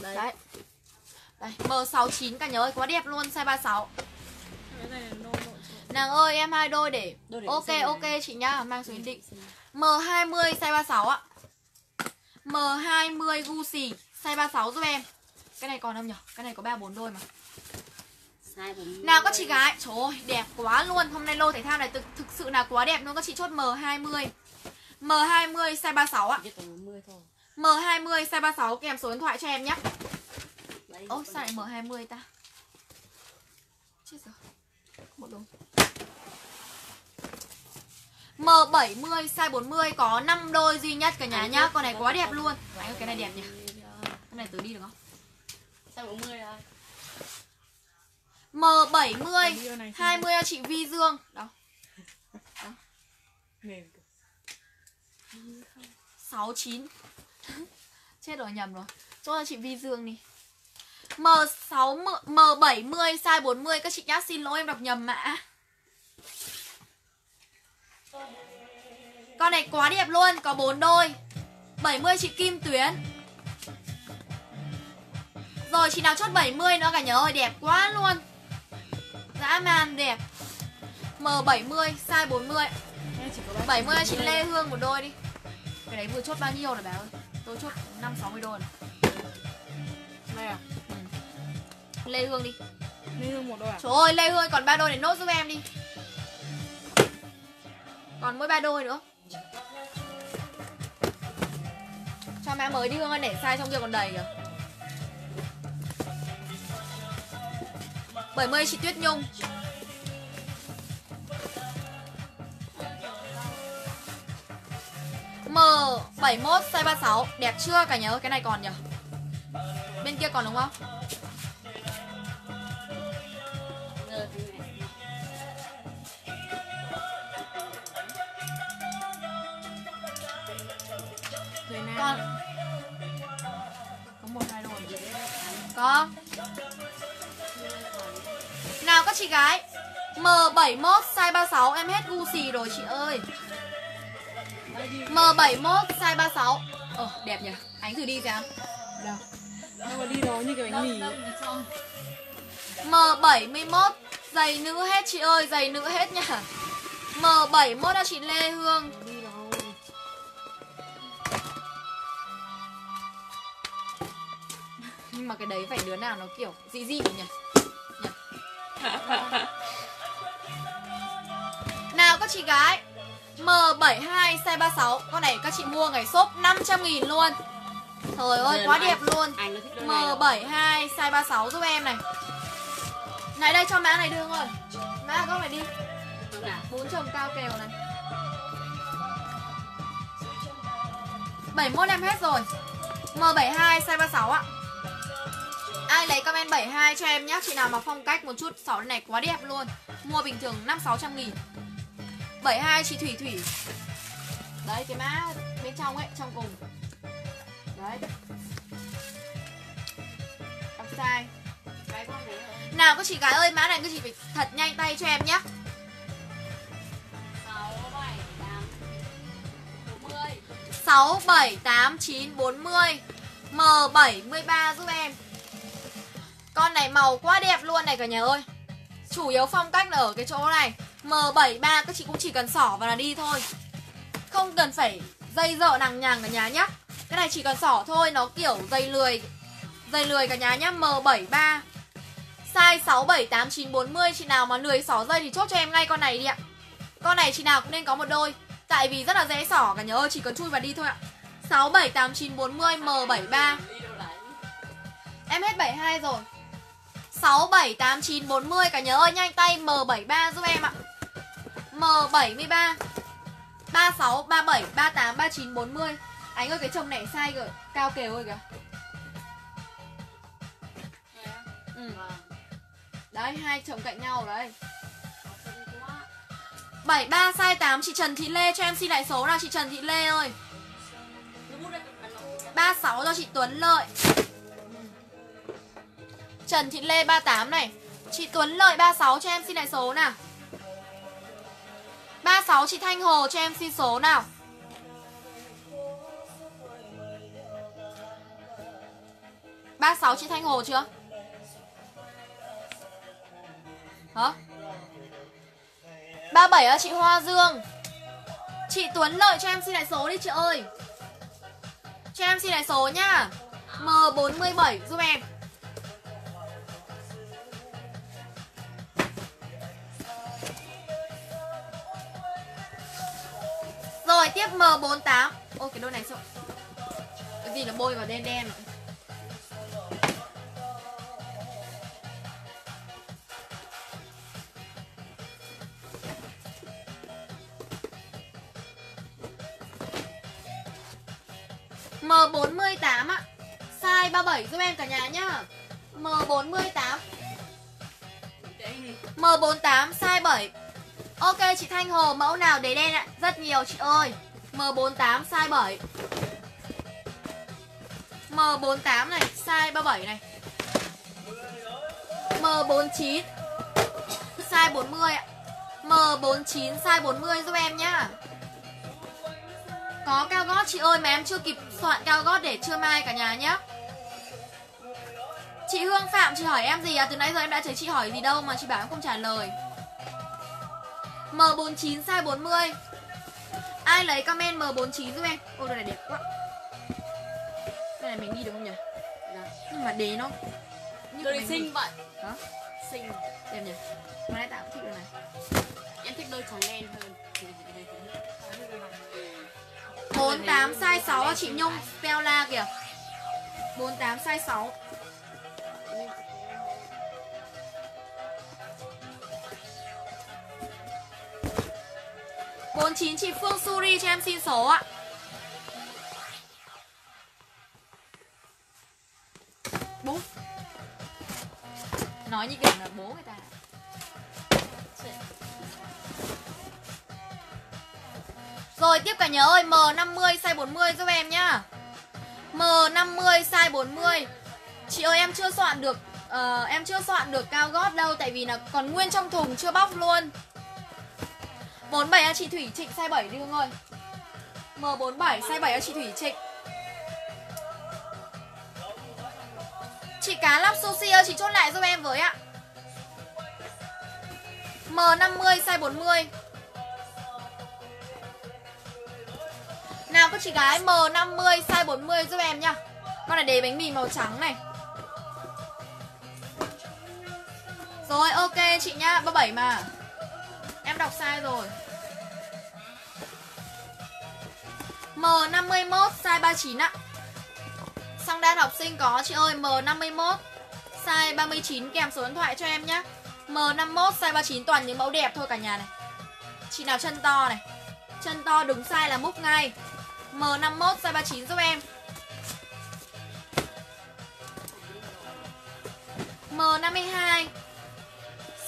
Đấy. Đây, M69 cả nhà ơi, quá đẹp luôn, size 36. Nàng ơi, em hai đôi để. Ok ok chị nhá, mang số định. M20 size 36 ạ. M20 Gucci size 36 giúp em. Cái này còn không nhỉ? Cái này có 3-4 đôi mà. Nào các chị gái, trời ơi, đẹp quá luôn. Hôm nay lô thể thao này thực sự là quá đẹp luôn. Các chị chốt M20. M20 size 36 ạ. M20 size 36 kèm số điện thoại cho em nhé. Ôi sao lại M20 ta? Chết rồi. Một đúng. M70 size 40 có 5 đôi duy nhất cả nhà nhá. Con này quá đẹp luôn. Anh ơi, cái này đẹp nhỉ. Con này tớ đi được không? Size 40 rồi. M70 20 cho chị Vi Dương. Đâu? Đó. 69. Chết rồi, nhầm rồi. Chốt cho chị Vi Dương đi. M60 M70 size 40 các chị nhá, xin lỗi em đọc nhầm mã. Con này quá đẹp luôn, có 4 đôi. 70 chị Kim Tuyến. Rồi chị nào chốt 70 nữa cả nhà ơi, đẹp quá luôn. Dã man đẹp. M70 size 40. 70 chị Lê Hương một đôi đi. Cái đấy vừa chốt bao nhiêu rồi bà ơi? Tôi chốt 5-60 đôi này. Này à? Ừ. Lê Hương đi. Lê Hương một đôi à? Trời ơi Lê Hương còn 3 đôi để nốt giúp em đi. Còn mỗi 3 đôi nữa. Cho má mới đi Hương ơi, để sai trong kia còn đầy kìa. 70 chị Tuyết Nhung. M71 size 36. Đẹp chưa cả nhà ơi, cái này còn nhỉ? Bên kia còn đúng không? Còn có 1, 2 đôi. Có. Nào các chị gái, M71 size 36 em hết gu xì rồi chị ơi. M71 size 36. Đẹp nhỉ. Ánh thử đi xem. Đâu. Nhưng mà đi đó như cái bánh mì. M71 giày nữ hết chị ơi, giày nữ hết nha. M71 là chị Lê Hương. Nhưng mà cái đấy phải đứa nào nó kiểu gì gì nhỉ? Nào các chị gái, M72 size 36. Con này các chị mua ngày shop 500.000 luôn. Trời ơi quá đẹp luôn. M72 size 36 giúp em này. Này đây cho mã này đưa rồi. Mã góc này đi. Bốn chồng cao kèo này. 71 em hết rồi. M72 size 36 ạ. Ai lấy comment 72 cho em nhé. Chị nào mà phong cách một chút, sỏ này quá đẹp luôn. Mua bình thường 500-600 nghìn. 72 chị Thủy Thủy. Đấy cái mã bên trong ấy, trong cùng. Đấy. Đọc sai. Nào các chị gái ơi, mã này các chị phải thật nhanh tay cho em nhé. 6, 7, 8, 9, 40. M73 giúp em. Con này màu quá đẹp luôn này cả nhà ơi. Chủ yếu phong cách là ở cái chỗ này. M73 các chị cũng chỉ cần xỏ và là đi thôi. Không cần phải dây dợ nằng nhằng cả nhà nhé. Cái này chỉ cần xỏ thôi, nó kiểu dây lười. Dây lười cả nhà nhé. M73 size 6, 7, 8, 9, 40. Chị nào mà lười xỏ dây thì chốt cho em ngay con này đi ạ. Con này chị nào cũng nên có một đôi. Tại vì rất là dễ xỏ cả nhà ơi, chỉ cần chui và đi thôi ạ. 6, 7, 8, 9, 40. M73 em hết 72 rồi. 6, 7, 8, 9, 40 cả nhà ơi, nhanh tay M73 giúp em ạ. M73 36, 37, 38, 39, 40. Anh ơi cái chồng này sai rồi, cao kèo ơi kìa. Đấy, hai chồng cạnh nhau đấy. 73 size 8 chị Trần Thị Lê cho em xin lại số nào chị Trần Thị Lê ơi. 36 do chị Tuấn Lợi. Trần Thị Lê 38 này. Chị Tuấn Lợi 36 cho em xin lại số nào. 36 chị Thanh Hồ cho em xin số nào. Chị Thanh Hồ chưa? Hả? 37 là chị Hoa Dương. Chị Tuấn Lợi cho em xin lại số đi chị ơi. Cho em xin lại số nhá. M47 giúp em. Rồi tiếp M48. Ôi cái đôi này sao cái gì nó bôi vào đen đen rồi. M48 ạ. Size 37 giúp em cả nhà nhá. M48. M48 size 7. Ok chị Thanh Hồ, mẫu nào để đen ạ? Rất nhiều chị ơi. M48 size 7. M48 này, size 37 này. M49 size 40 ạ. M49 size 40 giúp em nhá. Có cao gót chị ơi mà em chưa kịp soạn cao gót để trưa mai cả nhà nhé. Chị Hương Phạm chị hỏi em gì à? Từ nãy giờ em đã thấy chị hỏi gì đâu mà chị bảo em không trả lời. M49 size 40. Ai lấy comment M49 giúp em. Ôi đôi này đẹp quá. Cái này mình đi được không nhỉ? Nhưng mà đế nó đôi này xinh vậy. Hả? Xinh. Đẹp nhỉ? Mà nãy tao cũng thích đôi này. Em thích đôi trắng đen hơn. 1 48 size 6 chị Nhung Stella kìa. 48 size 6. Bốn chín chị Phương Suri cho em xin số ạ. Bố nói như kiểu là bố người ta. Rồi tiếp cả nhà ơi, M50 size 40 giúp em nhá. M50 size 40. Chị ơi em chưa soạn được cao gót đâu, tại vì là còn nguyên trong thùng chưa bóc luôn. 47 à chị Thủy Trịnh size 7 đi Hương ơi. M47 size 7 à chị Thủy Trịnh. Chị Cá Lóc Sushi ơi chị chốt lại giúp em với ạ. M50 size 40. Nào các chị gái, M50 size 40 giúp em nha. Con này để bánh mì màu trắng này. Rồi ok chị nhá, 37 mà. Em đọc sai rồi. M51 size 39 ạ. Xong đa học sinh có chị ơi. M51 size 39 kèm số điện thoại cho em nhá. M51 size 39 toàn những mẫu đẹp thôi cả nhà này. Chị nào chân to này, chân to đúng size là múc ngay. M51 size 39 giúp em. M52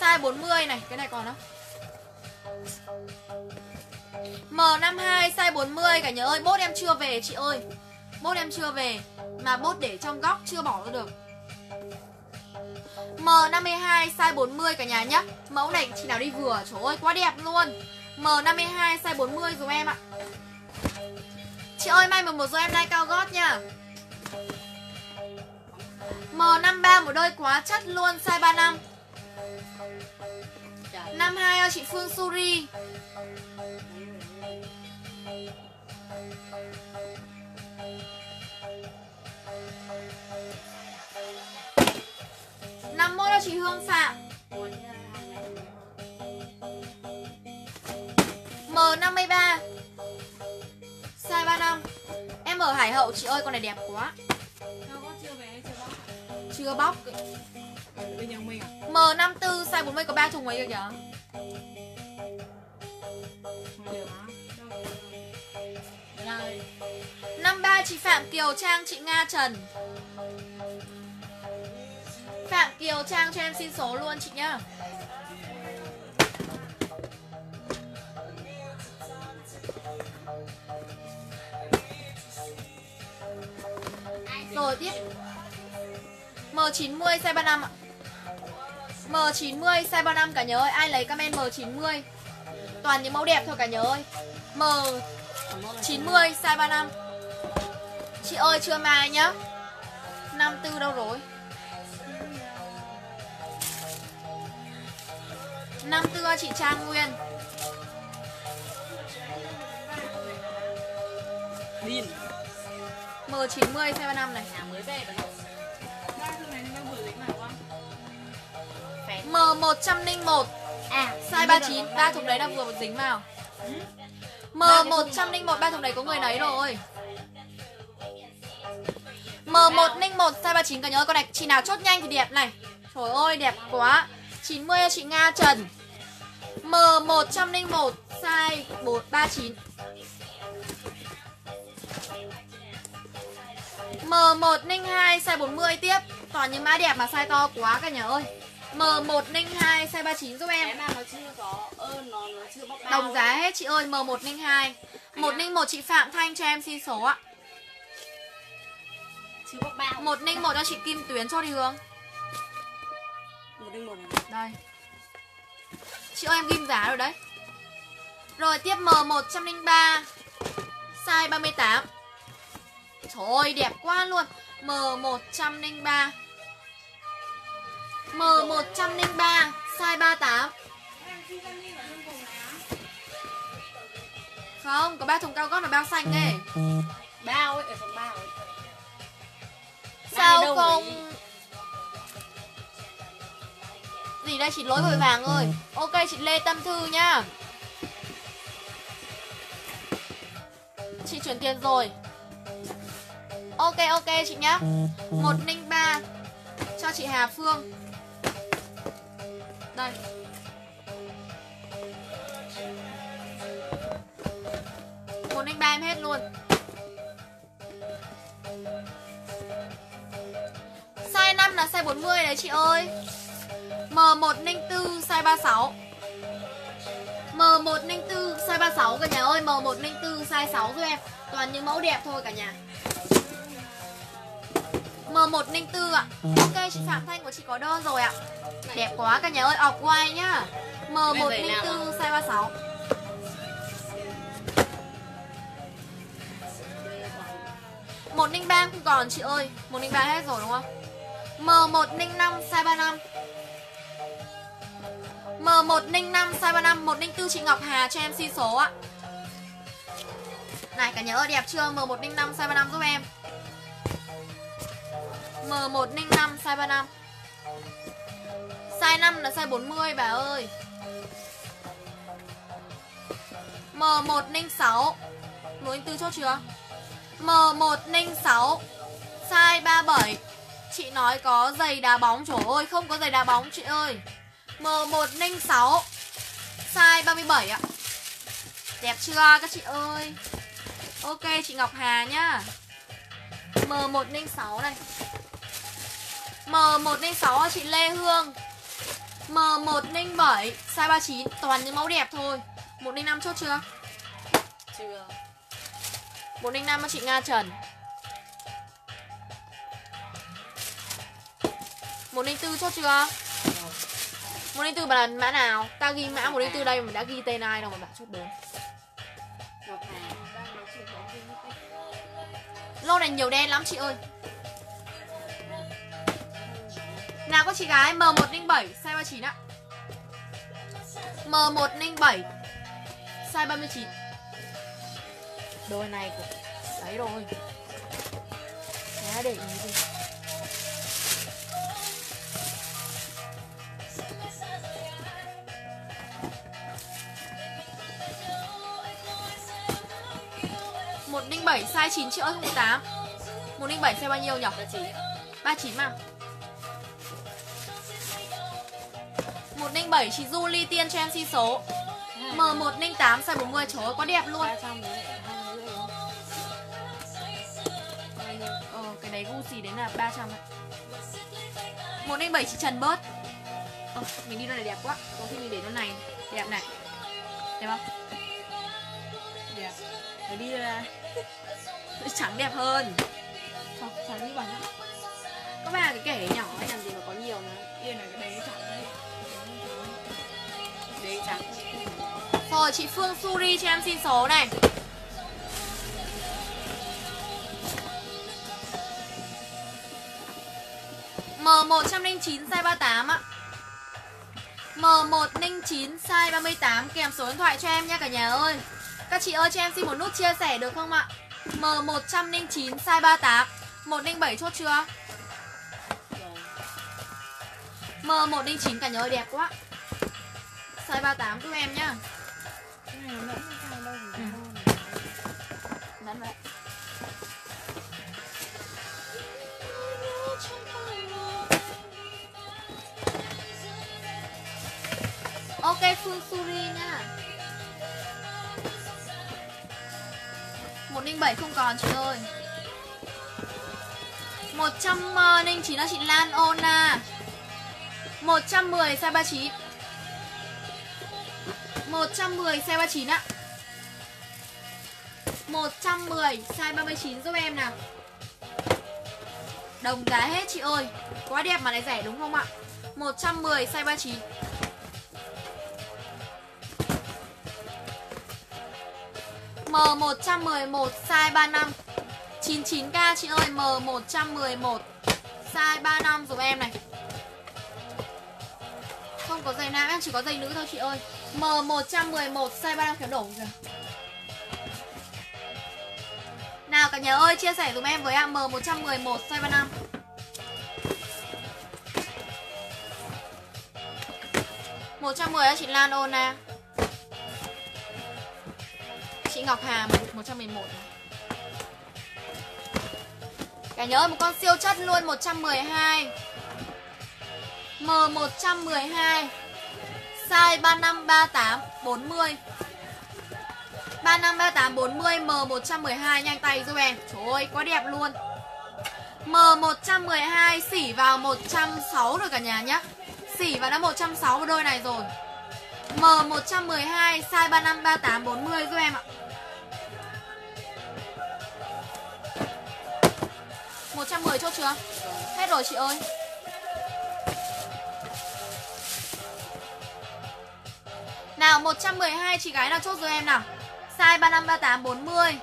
size 40 này. Cái này còn không? M52 size 40 cả nhà ơi. Bốt em chưa về chị ơi. Bốt em chưa về. Mà bốt để trong góc chưa bỏ ra được. M52 size 40 cả nhà nhá. Mẫu này chị nào đi vừa, trời ơi quá đẹp luôn. M52 size 40 dùm em ạ. Chị ơi may 11 dùm em like cao gót nha. M53 một đôi quá chất luôn, size 35. 52 ơi chị Phương Suri. Cho chị Hương Phạm. M53 size 35. Em ở Hải Hậu chị ơi, con này đẹp quá. Chưa bóc. M54 size 40 có 3 thùng ấy kìa. Rồi. 53 chị Phạm Kiều Trang, chị Nga Trần. Phạm Kiều Trang cho em xin số luôn chị nhá. Rồi tiếp. M90 size 35 ạ. M90 size 35 cả nhớ ơi. Ai lấy comment M90. Toàn những mẫu đẹp thôi cả nhớ ơi. M90 size 35. Chị ơi chưa mai nhá. 54 đâu rồi? 54 chị Trang Nguyên. Điên. M90 xe 35 này. Nhà mới về. M101 à size 39, 3 thùng đấy là vừa dính vào. M101 3 thùng đấy có người lấy rồi. M101 size 39 cả nhớ con này, chị nào chốt nhanh thì đẹp này. Trời ơi đẹp quá. 90 chị Nga Trần. M101 size 39. M102 size 40 tiếp. Toàn những mã đẹp mà size to quá cả nhà ơi. M102 size 39 giúp em. Đồng giá hết chị ơi. M102 101 chị Phạm Thanh cho em xin số ạ. 101 cho chị Kim Tuyến cho đi Hướng. Đây. Chị ơi em ghim giá rồi đấy. Rồi tiếp M103 size 38. Trời ơi đẹp quá luôn. M103 size 38. Không, có 3 thùng cao gót là bao xanh ấy. Bao ấy, ở phòng bao ấy. Sao không gì đây, chị lỗi vội vàng ơi. Ok chị Lê Tâm Thư nhá. Chị chuyển tiền rồi. Ok ok chị nhá. 103 cho chị Hà Phương. Đây. Ba em hết luôn. Size 5 là size 40 đấy chị ơi. M104 size 36. M104 size 36 cả nhà ơi. M104 size 6 giúp em. Toàn những mẫu đẹp thôi cả nhà. M104 ạ. Ok chị Phạm Thanh của chị có đơn rồi ạ. Đẹp quá cả nhà ơi. Off white nhá. M104 size 36. Một linh ba không còn chị ơi, 103 hết rồi đúng không? M105 size 35. M105 size 35, 104 chị Ngọc Hà cho em xin số ạ. Này cả nhà ơi đẹp chưa? M105 size 35 giúp em. M105 size 35. Size 5 là size 40 bà ơi. M106. Lúa anh Tư chốt chưa? M106 size 37. Chị nói có giày đá bóng. Trời ơi không có giày đá bóng chị ơi. M106 size 37 ạ. Đẹp chưa các chị ơi. Ok chị Ngọc Hà nhá. M106 này. M106 chị Lê Hương. M107 size 39. Toàn những mẫu đẹp thôi. 105 chốt chưa? Chưa. 405 cho chị Nga Trần. 104 chốt chưa? 104 bạn là mã nào? Ta ghi mã 104 đây mà mình đã ghi tên ai đâu mà bạn chốt đúng. Lô này nhiều đen lắm chị ơi. Nào có chị gái M107 size 39 ạ. M107 size 39. Đôi này cũng đấy rồi. Nhá để ý đi. Một linh bảy size 9 chị ơi, 08. 107 size bao nhiêu nhỉ? 39 mà. 107 chị Du Ly Tiên cho em xin số. M108 size 40 trời ơi, quá đẹp luôn. Cái đấy gu gì đến là 300 ạ. 107 chị Trần Bớt. Mình đi đôi này đẹp quá. Có khi mình để đôi này. Đẹp này. Đẹp không? Đẹp. Để đi là... trắng đẹp hơn. Không, trắng đi bằng lắm. Các bà cái kẻ nhỏ ấy làm gì mà có nhiều nữa. Yên là cái đấy trắng. Đấy trắng. Rồi chị Phương Suri cho em xin số này. M109 size 38 ạ. M109 size 38 kèm số điện thoại cho em nha cả nhà ơi. Các chị ơi cho em xin một nút chia sẻ được không ạ? M109 size 38. 107 chốt chưa? M109 cả nhà ơi đẹp quá. Size 38 giúp em nhá. Nắn vậy. Ok Phương Suri nha. 107 không còn chị ơi. 109 là chị Lan Ona. 110 size 39. 110 size 39 ạ. 110 size 39 giúp em nào. Đồng giá hết chị ơi. Quá đẹp mà lại rẻ đúng không ạ? 110 size 39. M111 size 35. 99k chị ơi. M111 size 35 giúp em này. Không có giày nam, em chỉ có giày nữ thôi chị ơi. M111 size 35 khéo đổ kìa. Nào cả nhà ơi chia sẻ giúp em với ạ. M111 size 35. Một 110 chị Lan Ona. chị Ngọc Hà 111. Cả nhớ một con siêu chất luôn 112. M112. Size 3538 40. 3538 40 M112 nhanh tay giúp em. Trời ơi, quá đẹp luôn. M112 xỉ vào 160 rồi cả nhà nhé. Xỉ vào đã 160 đôi này rồi. M112 size 3538 40 giúp em ạ. 110 chốt chưa? Hết rồi chị ơi. Nào 112 chị gái nào chốt rồi em nào. Size 3538 40.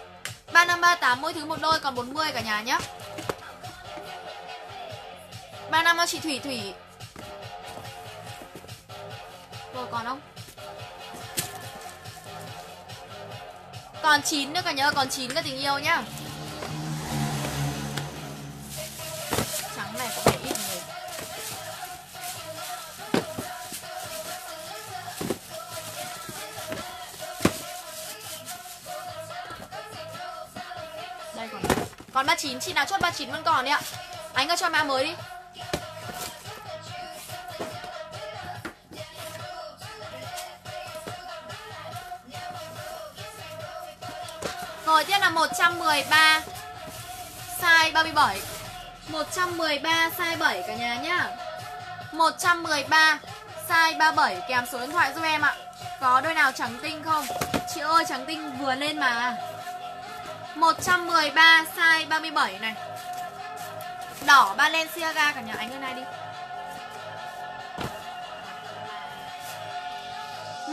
3538 mỗi thứ một đôi còn 40 cả nhà nhé. 35 cho chị Thủy Thủy. Rồi còn không? Còn 9 nữa cả nhớ, còn 9 các tình yêu nhá. Trắng này có vẻ ít người. Đây còn. Còn 39, chị nào chốt 39 vẫn còn đấy ạ. Anh ơi cho mã mới đi. Rồi tiếp là 113 size 37. 113 size 7 cả nhà nhá. 113 size 37 kèm số điện thoại giúp em ạ. Có đôi nào trắng tinh không? Chị ơi trắng tinh vừa lên mà. 113 size 37 này. Đỏ Balenciaga cả nhà anh ơi này đi.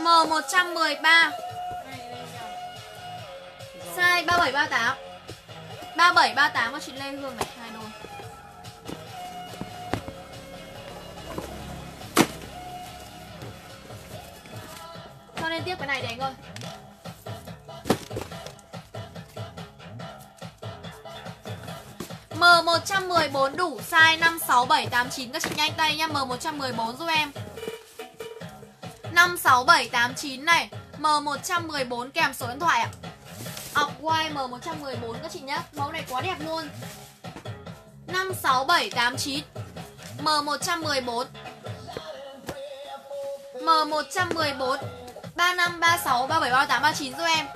M113 size 3738. 3738 của chị Lê Hương này, hai đôi. Cho nên tiếp cái này để anh ơi. M114 đủ size 56789 các chị nhanh tay nha. M114 giúp em. 56789 này, M114 kèm số điện thoại ạ. Ọc quai M114 các chị nhé. Mẫu này quá đẹp luôn. 56789 M114. M114 3536 3738 39 giúp em.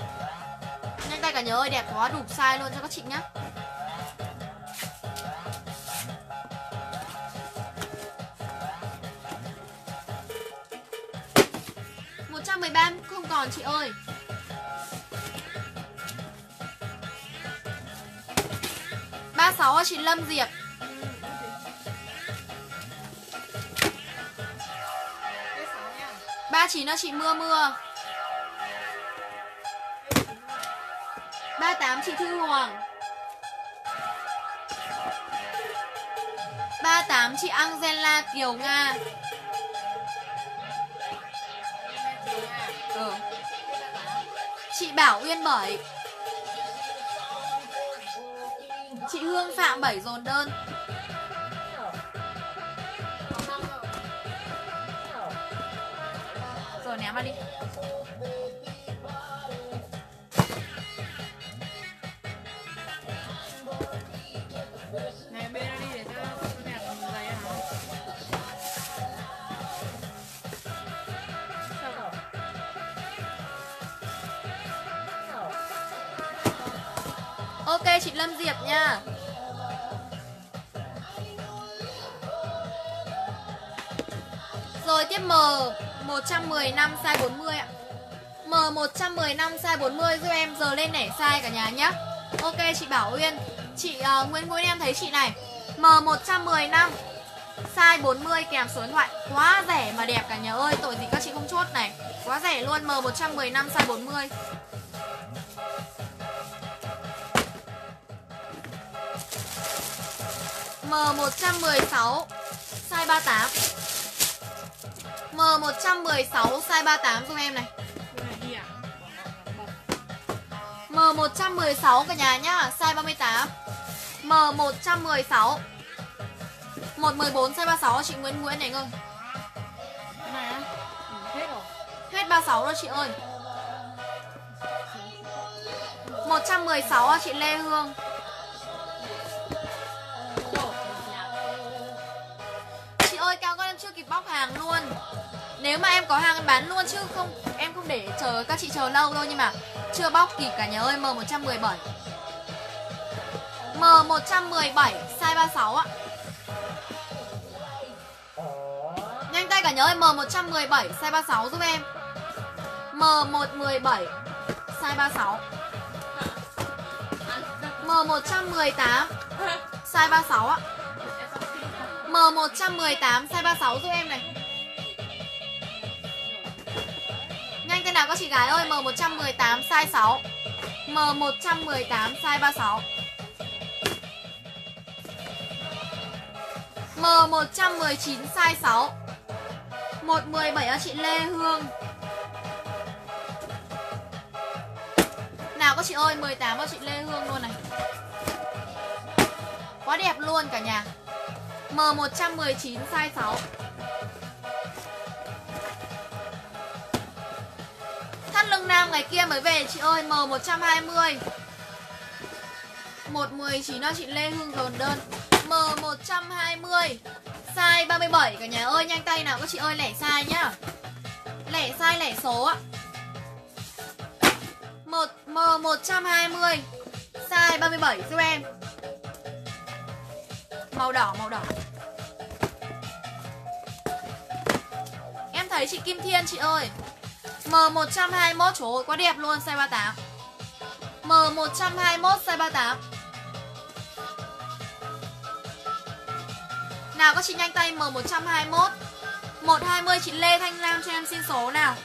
Nhanh tay cả nhớ ơi, đẹp quá đủ size luôn cho các chị nhé. Không còn chị ơi. Ba sáu chị Lâm Diệp. Ba chín chị Mưa Mưa. 38 chị Thư Hoàng. 38 chị Angela Kiều Nga. Chị Bảo Uyên 7. Chị Hương Phạm 7 dồn đơn. Rồi ném vào đi. Ném bên nó đi để cho nhạc giấy hả? Ok chị Lâm Diệp nha. Rồi tiếp M115 size 40 ạ. M115 size 40 giúp em giờ lên nẻ size cả nhà nhé. Ok chị Bảo Uyên. Chị Nguyễn Nguyễn em thấy chị này. M115 size 40 kèm số điện thoại. Quá rẻ mà đẹp cả nhà ơi. Tội gì các chị không chốt này. Quá rẻ luôn. M115 size 40. M116 size 38. M116 size 38 giúp em này. M116 cả nhà nhá, size 38. M116 114 size 36 chị Nguyễn Nguyễn này ơi. Hết rồi. Hết 36 rồi chị ơi. 116 à chị Lê Hương. Chị ơi Cao con em chưa kịp bóc hàng luôn. Nếu mà em có hàng em bán luôn chứ không, em không để chờ các chị chờ lâu đâu, nhưng mà chưa bóc kịp cả nhà ơi. M117 M117 size 36 ạ. Nhanh tay cả nhà ơi, M117 size 36 giúp em. M117 size 36. M118 size 36 ạ. M118 size 36 giúp em này. Nhanh thế nào các chị gái ơi, M118 size 6. M118 size 36. M119 size 6. 117 à chị Lê Hương. Nào các chị ơi, 18 à chị Lê Hương luôn này. Quá đẹp luôn cả nhà. M119 size 6. Thắt lưng nam ngày kia mới về chị ơi. M120 119 à chị Lê Hương dồn đơn. M120 size 37 cả nhà ơi. Nhanh tay nào các chị ơi, lẻ size nhá. Lẻ size lẻ số ạ. M120 size 37 giúp em. Màu đỏ, màu đỏ. Em thấy chị Kim Thiên chị ơi. M121 trời ơi quá đẹp luôn, size 38. M121 size 38. Nào các chị nhanh tay. M121 120 chị Lê Thanh Lam cho em xin số nào.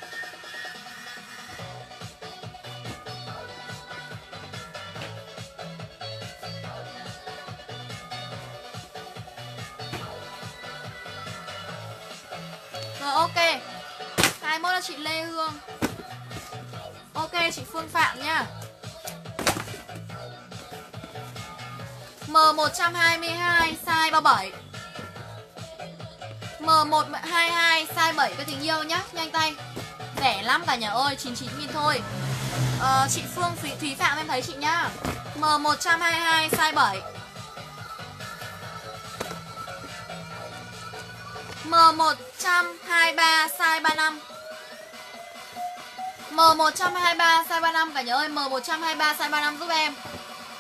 Rồi ok. 21 là chị Lê Hương. Ok chị Phương Phạm nhá. M122 size 37. M122 size 7 các tình yêu nhá. Nhanh tay. Rẻ lắm cả nhà ơi, 99.000 thôi. Chị Phương Thúy Phạm em thấy chị nhá. M122 size 7. M123 size 35. M123 size 35 cả nhà ơi. M123 size 35 giúp em.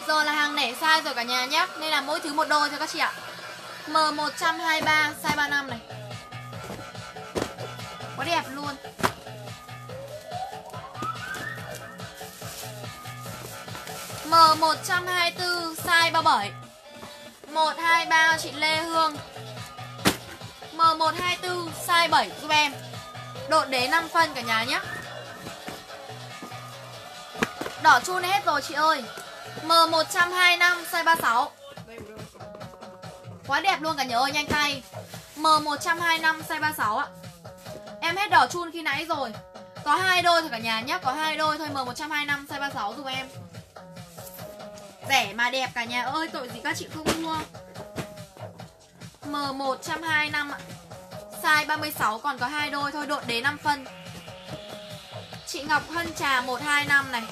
Giờ là hàng nẻ size rồi cả nhà nhé, nên là mỗi thứ một đôi thôi các chị ạ. M123 size 35 này. Quá đẹp luôn. M124 size 37. 123 chị Lê Hương. M124 size 7 giúp em. Độn đế 5 phân cả nhà nhé. Đỏ chun hết rồi chị ơi. M125 size 36. Quá đẹp luôn cả nhà ơi, nhanh tay. M125 size 36 ạ. Em hết đỏ chun khi nãy rồi. Có 2 đôi thôi cả nhà nhé, có 2 đôi thôi. M125 size 36 giúp em. Rẻ mà đẹp cả nhà ơi, tội gì các chị không mua. M125 ạ. Size 36 còn có 2 đôi thôi, độn đế 5 phân. Chị Ngọc Hân Trà 125 này.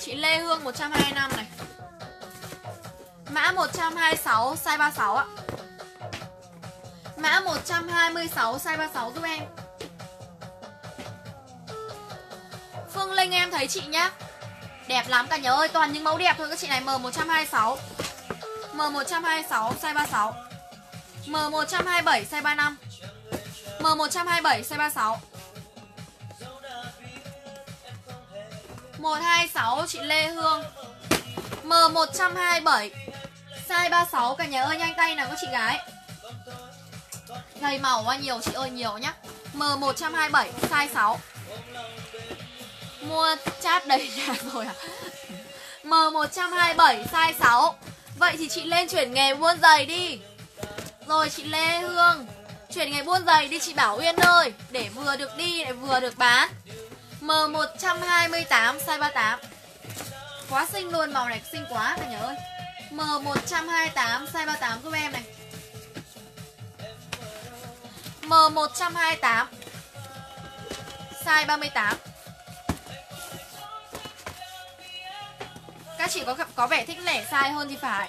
Chị Lê Hương 125 này. Mã 126 size 36 ạ. Mã 126 size 36 giúp em. Phương Linh em thấy chị nhá. Đẹp lắm cả nhà ơi, toàn những mẫu đẹp thôi các chị này. M126 M126 size 36. M127 size 35. M127 size 36. 126 chị Lê Hương. M127 size 36 cả nhà ơi, nhanh tay nào các chị gái. Dày màu quá, nhiều chị ơi, nhiều nhá. M127 size 6. Mua chat đầy nhà rồi à. M127 size 6. Vậy thì chị lên chuyển nghề buôn giày đi. Rồi chị Lê Hương, chuyển nghề buôn giày đi chị Bảo Uyên ơi, để vừa được đi lại vừa được bán. M128 size 38. Quá xinh luôn, màu này xinh quá cả nhà ơi. M128 size 38 giúp em này. M128 size 38. Các chị có vẻ thích lẻ size hơn thì phải.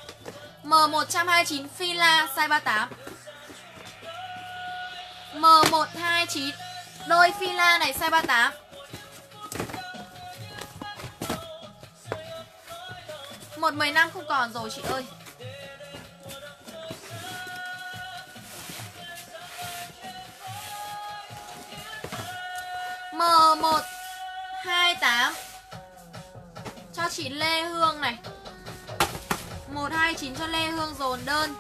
M129 Fila size 38. M129 đôi Fila này size 38. Một 15 không còn rồi chị ơi. M128 cho chị Lê Hương này. 129 cho Lê Hương dồn đơn.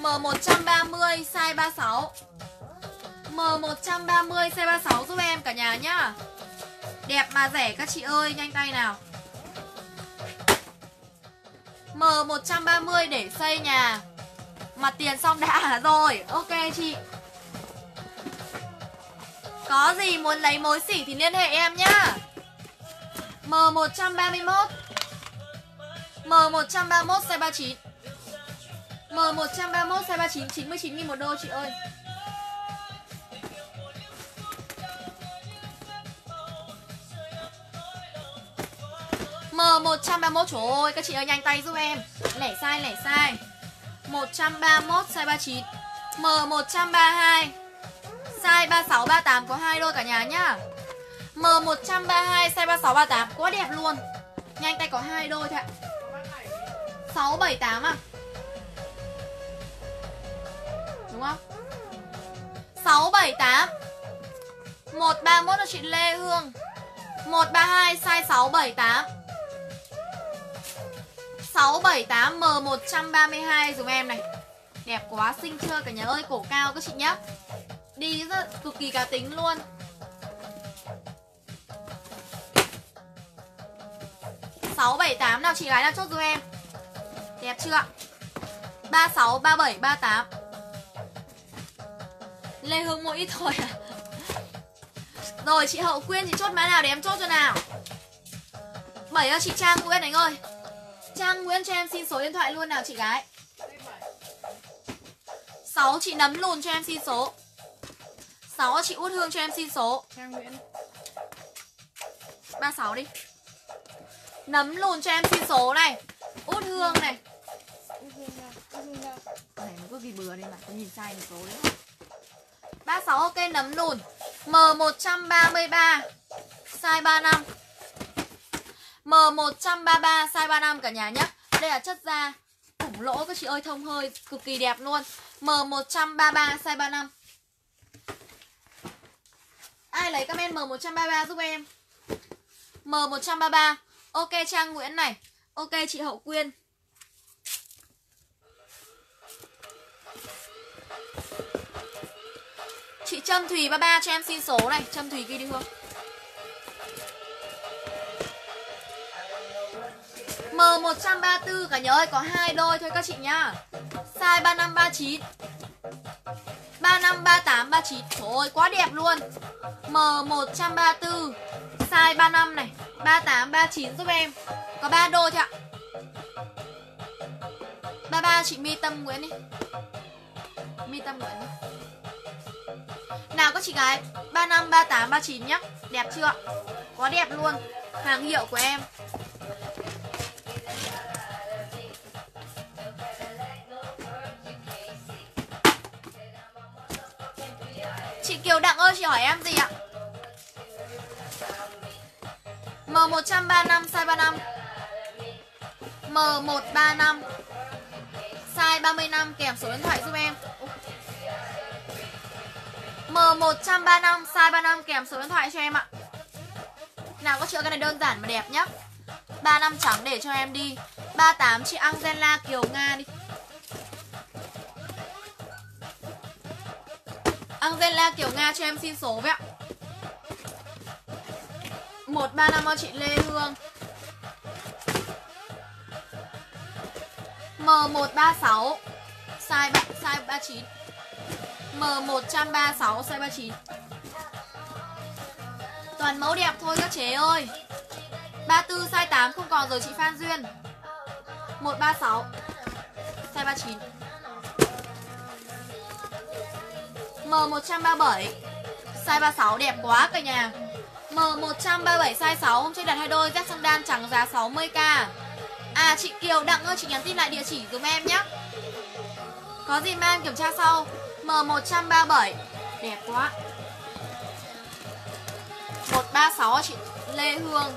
M130 size 36. M130 size 36 giúp em cả nhà nhá. Đẹp mà rẻ các chị ơi, nhanh tay nào. M130 để xây nhà. Mặt tiền xong đã rồi. Ok chị. Có gì muốn lấy mối xỉ thì liên hệ em nhá. M131 M131 size 39. M131 size 39 99.000 một đô chị ơi. M131 trời ơi các chị ơi nhanh tay giúp em. Lẻ size lẻ size. 131 size 39. M132 size 36 38 có 2 đôi cả nhà nhá. M132 size 36 38 quá đẹp luôn. Nhanh tay có 2 đôi thôi ạ. 678 à? Đúng không? 678. 131 là chị Lê Hương. 132 size 678. 678 M132 dùm em này. Đẹp quá xinh chưa cả nhà ơi, cổ cao các chị nhá. Đi rất cực kỳ cá tính luôn. Sáu bảy tám nào chị gái nào chốt giúp em. Đẹp chưa ạ? 36 37 38. Lê Hương mỗi ít thôi à? Rồi chị Hậu Quyên chị chốt mã nào để em chốt cho nào. 7 là chị Trang Nguyễn anh ơi. Trang Nguyễn cho em xin số điện thoại luôn nào chị gái. 6 chị Nấm Lùn cho em xin số. 6 chị Út Hương cho em xin số. Trang Nguyễn 36 đi. Nấm Lùn cho em xin số này. Út Hương này. Này nó cứ ghi bừa lên mà tôi nhìn sai số đấy. 36 ok Nấm Lùn. M133 size 35. M133 size 35 cả nhà nhé. Đây là chất da ủng lỗ các chị ơi, thông hơi cực kỳ đẹp luôn. M133 size 35. Ai lấy comment M133 giúp em. M133. Ok Trang Nguyễn này. Ok chị Hậu Quyên. Chị Trâm Thùy 33 cho em xin số này. Trâm Thùy ghi đi Hương. M134 cả nhà ơi, có 2 đôi thôi các chị nhá. Size 35 39. 35 38 39. Trời ơi quá đẹp luôn. M134 size 35 này, 38 39 giúp em. Có 3 đôi thôi ạ. 33 chị Mi Tâm Nguyễn đi. Mi Tâm Nguyễn đi. Nào các chị gái, 35 38 39 nhá. Đẹp chưa ạ? Quá đẹp luôn. Hàng hiệu của em. Chị Kiều Đặng ơi, chị hỏi em gì ạ? M135 size 35. M135 size 35 kèm số điện thoại giúp em. M135 size 35 kèm số điện thoại cho em ạ. Nào có chữa cái này đơn giản mà đẹp nhá. 35 trắng để cho em đi. 38 chị Angela Kiều Nga đi. Angela Kiều Nga cho em xin số với ạ. 135 cho chị Lê Hương. M136 size 39. M136 size 39. Toàn mẫu đẹp thôi các chế ơi. 34 size 8 không còn rồi chị Phan Duyên. 136 size 39. M137 size 36 đẹp quá cả nhà. M137 size 6 hôm trước đặt hai đôi, dép sandal trắng giá 60k. À chị Kiều Đặng ơi, chị nhắn tin lại địa chỉ giùm em nhé. Có gì mang kiểm tra sau. M137 đẹp quá. 136 chị Lê Hương.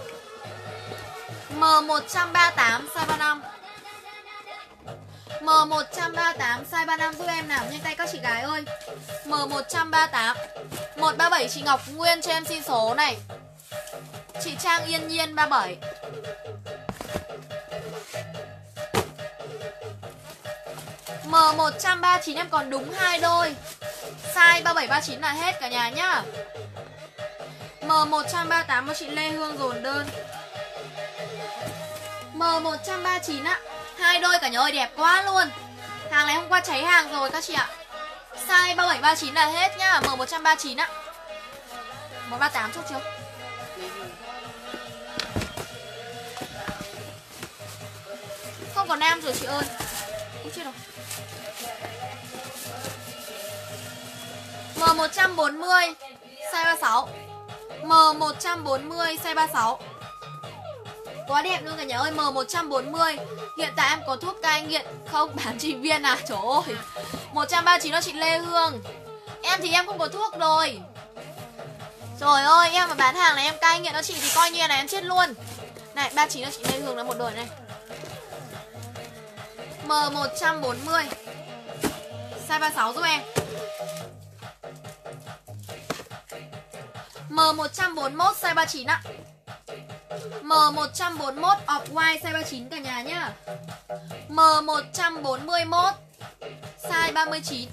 M138 size 35. M138 size 35 giúp em nào, nhanh tay các chị gái ơi. M138 137 chị Ngọc Nguyên cho em xin số này. Chị Trang Yên Nhiên 37. M139 em còn đúng hai đôi. Size 37 39 là hết cả nhà nhá. M138 của chị Lê Hương dồn đơn. M139 ạ. Hai đôi cả nhà ơi, đẹp quá luôn. Hàng này hôm qua cháy hàng rồi các chị ạ. Size 37 39 là hết nhá. M139 ạ. 138 chút chưa? Không còn nam rồi chị ơi. Ôi chết rồi. M140 size 36. M140 size 36 quá đẹp luôn cả nhà ơi. M140 hiện tại em có thuốc cai nghiện không, bán chị Viên à, trời ơi. 139 đó chị Lê Hương. Em thì em không có thuốc rồi. Trời ơi, em mà bán hàng này em cai nghiện đó chị thì coi như là em chết luôn. Này 39 đó chị Lê Hương là một đôi này. M140 size 36 giúp em. M141 size 39 ạ. M141 off-white size 39 cả nhà nhá. M141 size 39.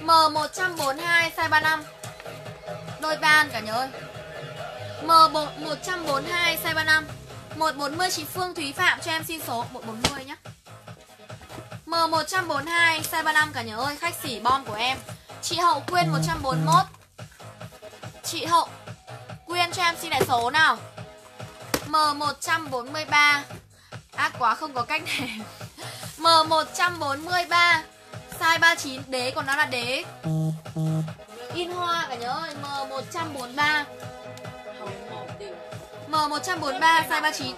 M142 size 35. Đôi van cả nhà ơi. M142 size 35. 140 chị Phương Thúy Phạm cho em xin số 140 nhá. M142 size 35 cả nhà ơi, khách sỉ bom của em. Chị Hậu Quyên 141. Chị Hậu Quyên cho em xin lại số nào. M143. Ác quá không có cách này. M143 size 39, đế còn nó là đế in hoa cả nhà ơi. M143 M143 size 39.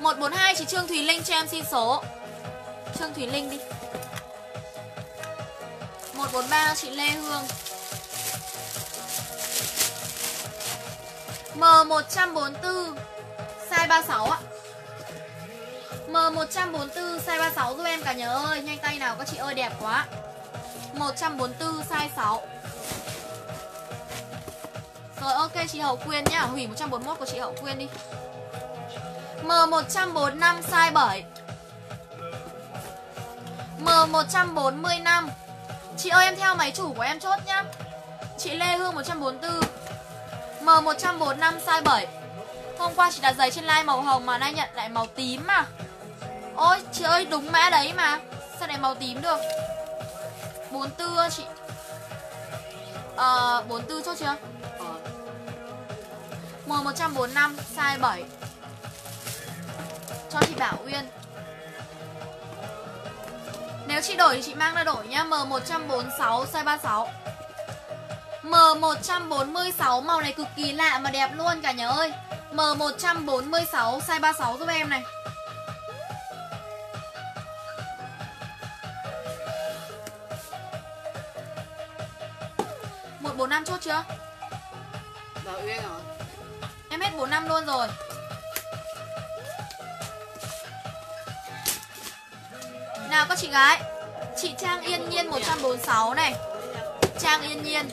M 142 chị Trương Thùy Linh cho em xin số. Trương Thùy Linh đi. 143 chị Lê Hương. M144 size 36 ạ. M144 size 36 giúp em cả nhà ơi, nhanh tay nào các chị ơi, đẹp quá. 144 size 6. Rồi ok chị Hậu Quyên nhá, hủy 141 của chị Hậu Quyên đi. M145 size 7. M145 chị ơi, em theo máy chủ của em chốt nhá. Chị Lê Hương 144. M145 size 7. Hôm qua chị đặt giày trên live màu hồng mà nay nhận lại màu tím mà. Ôi chị ơi, đúng mã đấy mà sao lại màu tím được. 44 chị 44 chốt chưa. M145 size 7 cho chị Bảo Uyên. Nếu chị đổi thì chị mang ra đổi nhá. M146 size 36. M146 màu này cực kỳ lạ mà đẹp luôn cả nhà ơi. M146 size 36 giúp em này. Một 45 chốt chưa? Bảo Uyên rồi. Em hết 45 luôn rồi. Nào các chị gái. Chị Trang Yên Nhiên 146 này. Trang Yên Nhiên.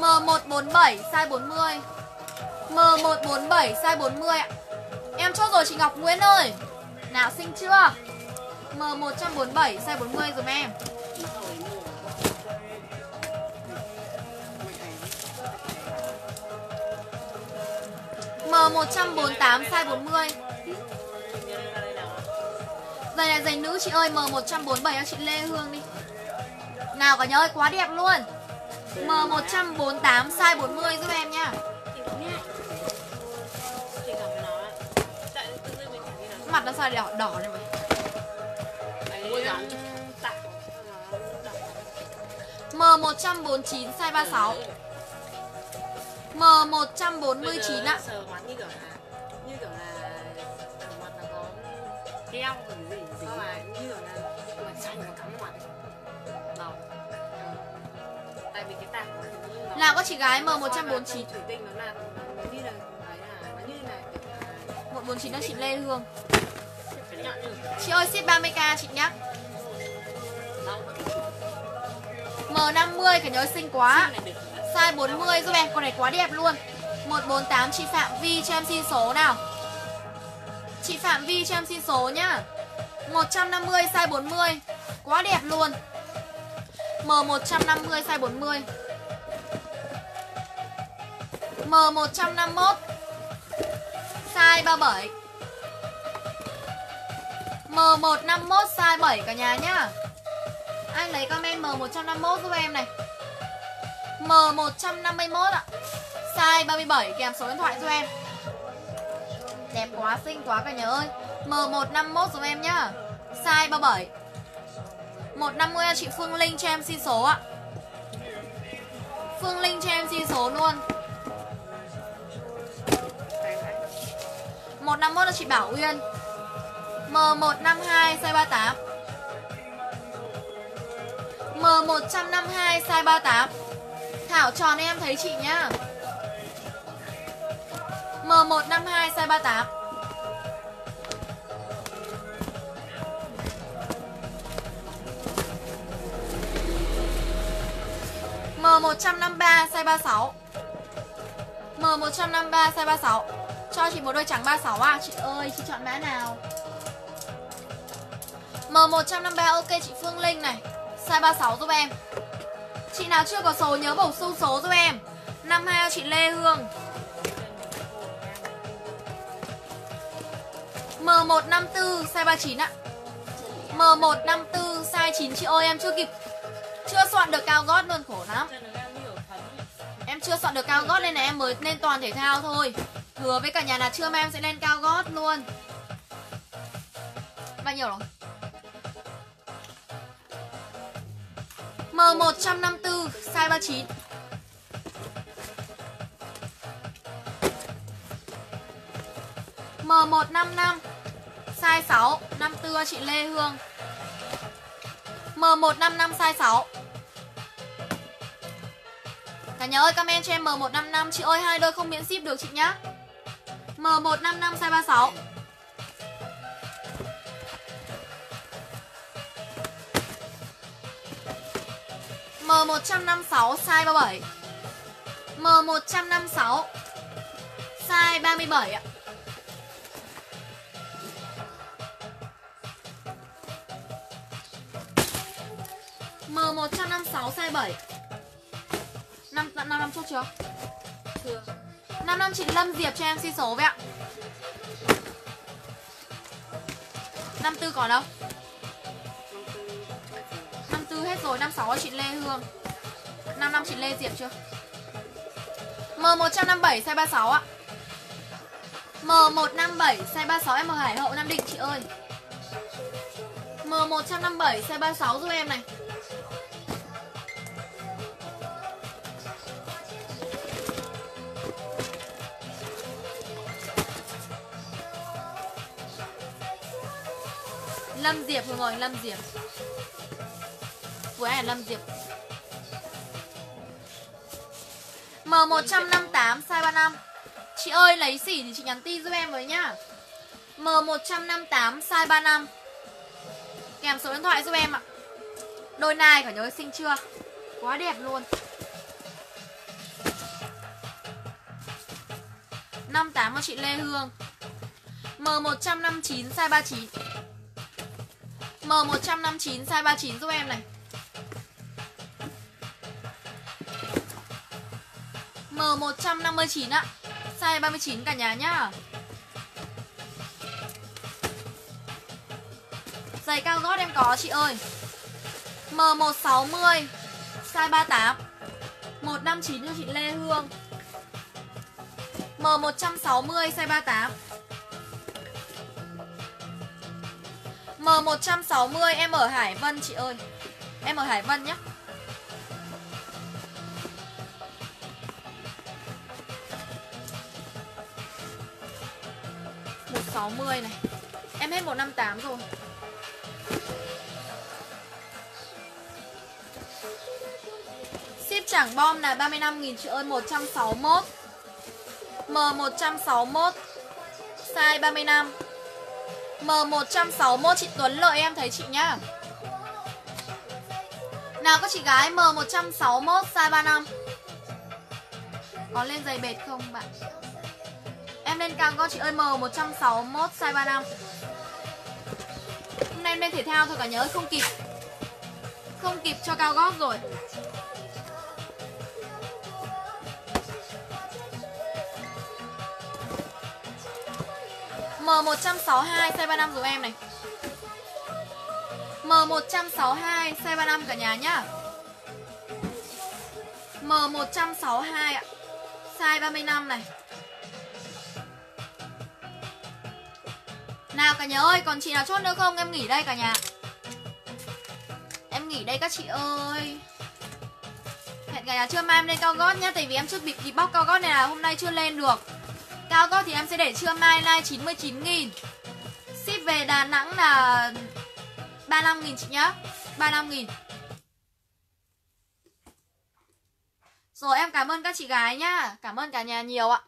M147 size 40. M147 size 40 ạ. Em chốt rồi chị Ngọc Nguyễn ơi. Nào xinh chưa. M147 size 40 dùm em. M148 size 40. Giày này giày nữ chị ơi. M147 cho chị Lê Hương đi. Nào cả nhà ơi, quá đẹp luôn. M148 size 40 giúp em nhá. Mặt nó sao đỏ đỏ này mày. M149 size 36. M149 ạ. Như kiểu là mặt nó có keo gì gì mà như kiểu là mặt trong nó cắm mặt. Đỏ. Tại vì cái tảng là có chị gái M149 thủy tinh nó là như là cái là nó như này. 149 là chị Lê Hương. Chị ơi ship 30k chị nhá. M50 cả nhớ xinh quá. Size 40 giúp em, con này quá đẹp luôn. 148 chị Phạm Vi cho em xin số nào. Chị Phạm Vi cho em xin số nhá. 150 size 40. Quá đẹp luôn. M150 size 40. M151 size 37. M151 size 7 cả nhà nhá. Anh lấy comment M151 giúp em này. M151 ạ. Size 37 kèm số điện thoại giúp em. Đẹp quá, xinh quá cả nhà ơi. M151 giúp em nhá. Size 37. 150 chị Phương Linh cho em xin số ạ. Phương Linh cho em xin số luôn. 151 là chị Bảo Uyên. M152 size 38. M152 size 38. Thảo tròn em thấy chị nhá. M152 size 38. M153 size 36. M153 size 36. Cho chị một đôi trắng 36 à. Chị ơi, chị chọn mã nào? M153 ok chị Phương Linh này. Size 36 giúp em. Chị nào chưa có số nhớ bổ sung số giúp em. 52 chị Lê Hương. M154 size 39 ạ. M154 size 9 chị ơi, em chưa soạn được cao gót luôn, khổ lắm. Em chưa soạn được cao gót nên là em mới lên toàn thể thao thôi. Hứa với cả nhà là trưa mai em sẽ lên cao gót luôn. Bao nhiêu rồi? M154 size 39. M155 size 6, 54 chị Lê Hương. M155 size 6. Cả nhà ơi comment cho em M155 chị ơi, hai đôi không miễn ship được chị nhá. M155 size 36. M156 size 37. M156 size 37 ạ. M156 size 7. 5 năm chốt chưa? Chưa. 5 năm chị Lâm Diệp cho em xin số vậy ạ. 54 còn đâu? 54 hết rồi. 56 chị Lê Hương. 5 năm chị Lê Diệp chưa? M157 size 36 ạ. M157 size 36 em ở Hải Hậu Nam Định chị ơi. M157 size 36 giúp em này. Lâm Diệp vừa ngồi Lâm Diệp. Vừa là Lâm Diệp. M158 size 35. Chị ơi lấy xỉ thì chị nhắn tin giúp em với nhá. M158 size 35. Kèm số điện thoại giúp em ạ. Đôi này cả nhớ xinh chưa? Quá đẹp luôn. 58 của chị Lê Hương. M159 size 39. M159 size 39 giúp em này. M159 ạ. Size 39 cả nhà nhá. Giày cao gót em có chị ơi. M160 size 38. 159 cho chị Lê Hương. M160 size 38. M160 em ở Hải Vân chị ơi. Em ở Hải Vân nhé. M160 này. Em hết 158 rồi. Ship Trảng Bom là 35.000 chị ơi. 161. M161 size 35. M161 chị Tuấn Lợi em thấy chị nhá. Nào các chị gái M161 size 35. Có lên giày bệt không bạn? Em lên càng có chị ơi. M161 size 35. Hôm nay em lên thể thao thôi cả nhớ ơi, không kịp. Không kịp cho cao gót rồi. M162 size 35 giúp em này. M162 size 35 cả nhà nhá. M162 ạ. Size 35 này. Nào cả nhà ơi, còn chị nào chốt nữa không? Em nghỉ đây cả nhà. Em nghỉ đây các chị ơi. Hẹn cả nhà trưa mai em lên cao gót nhá. Tại vì em chưa bị bóc cao gót này là hôm nay chưa lên được. Cao gót thì em sẽ để trưa mai live 99.000. Ship về Đà Nẵng là 35.000 chị nhá. 35.000. Rồi em cảm ơn các chị gái nhá. Cảm ơn cả nhà nhiều ạ.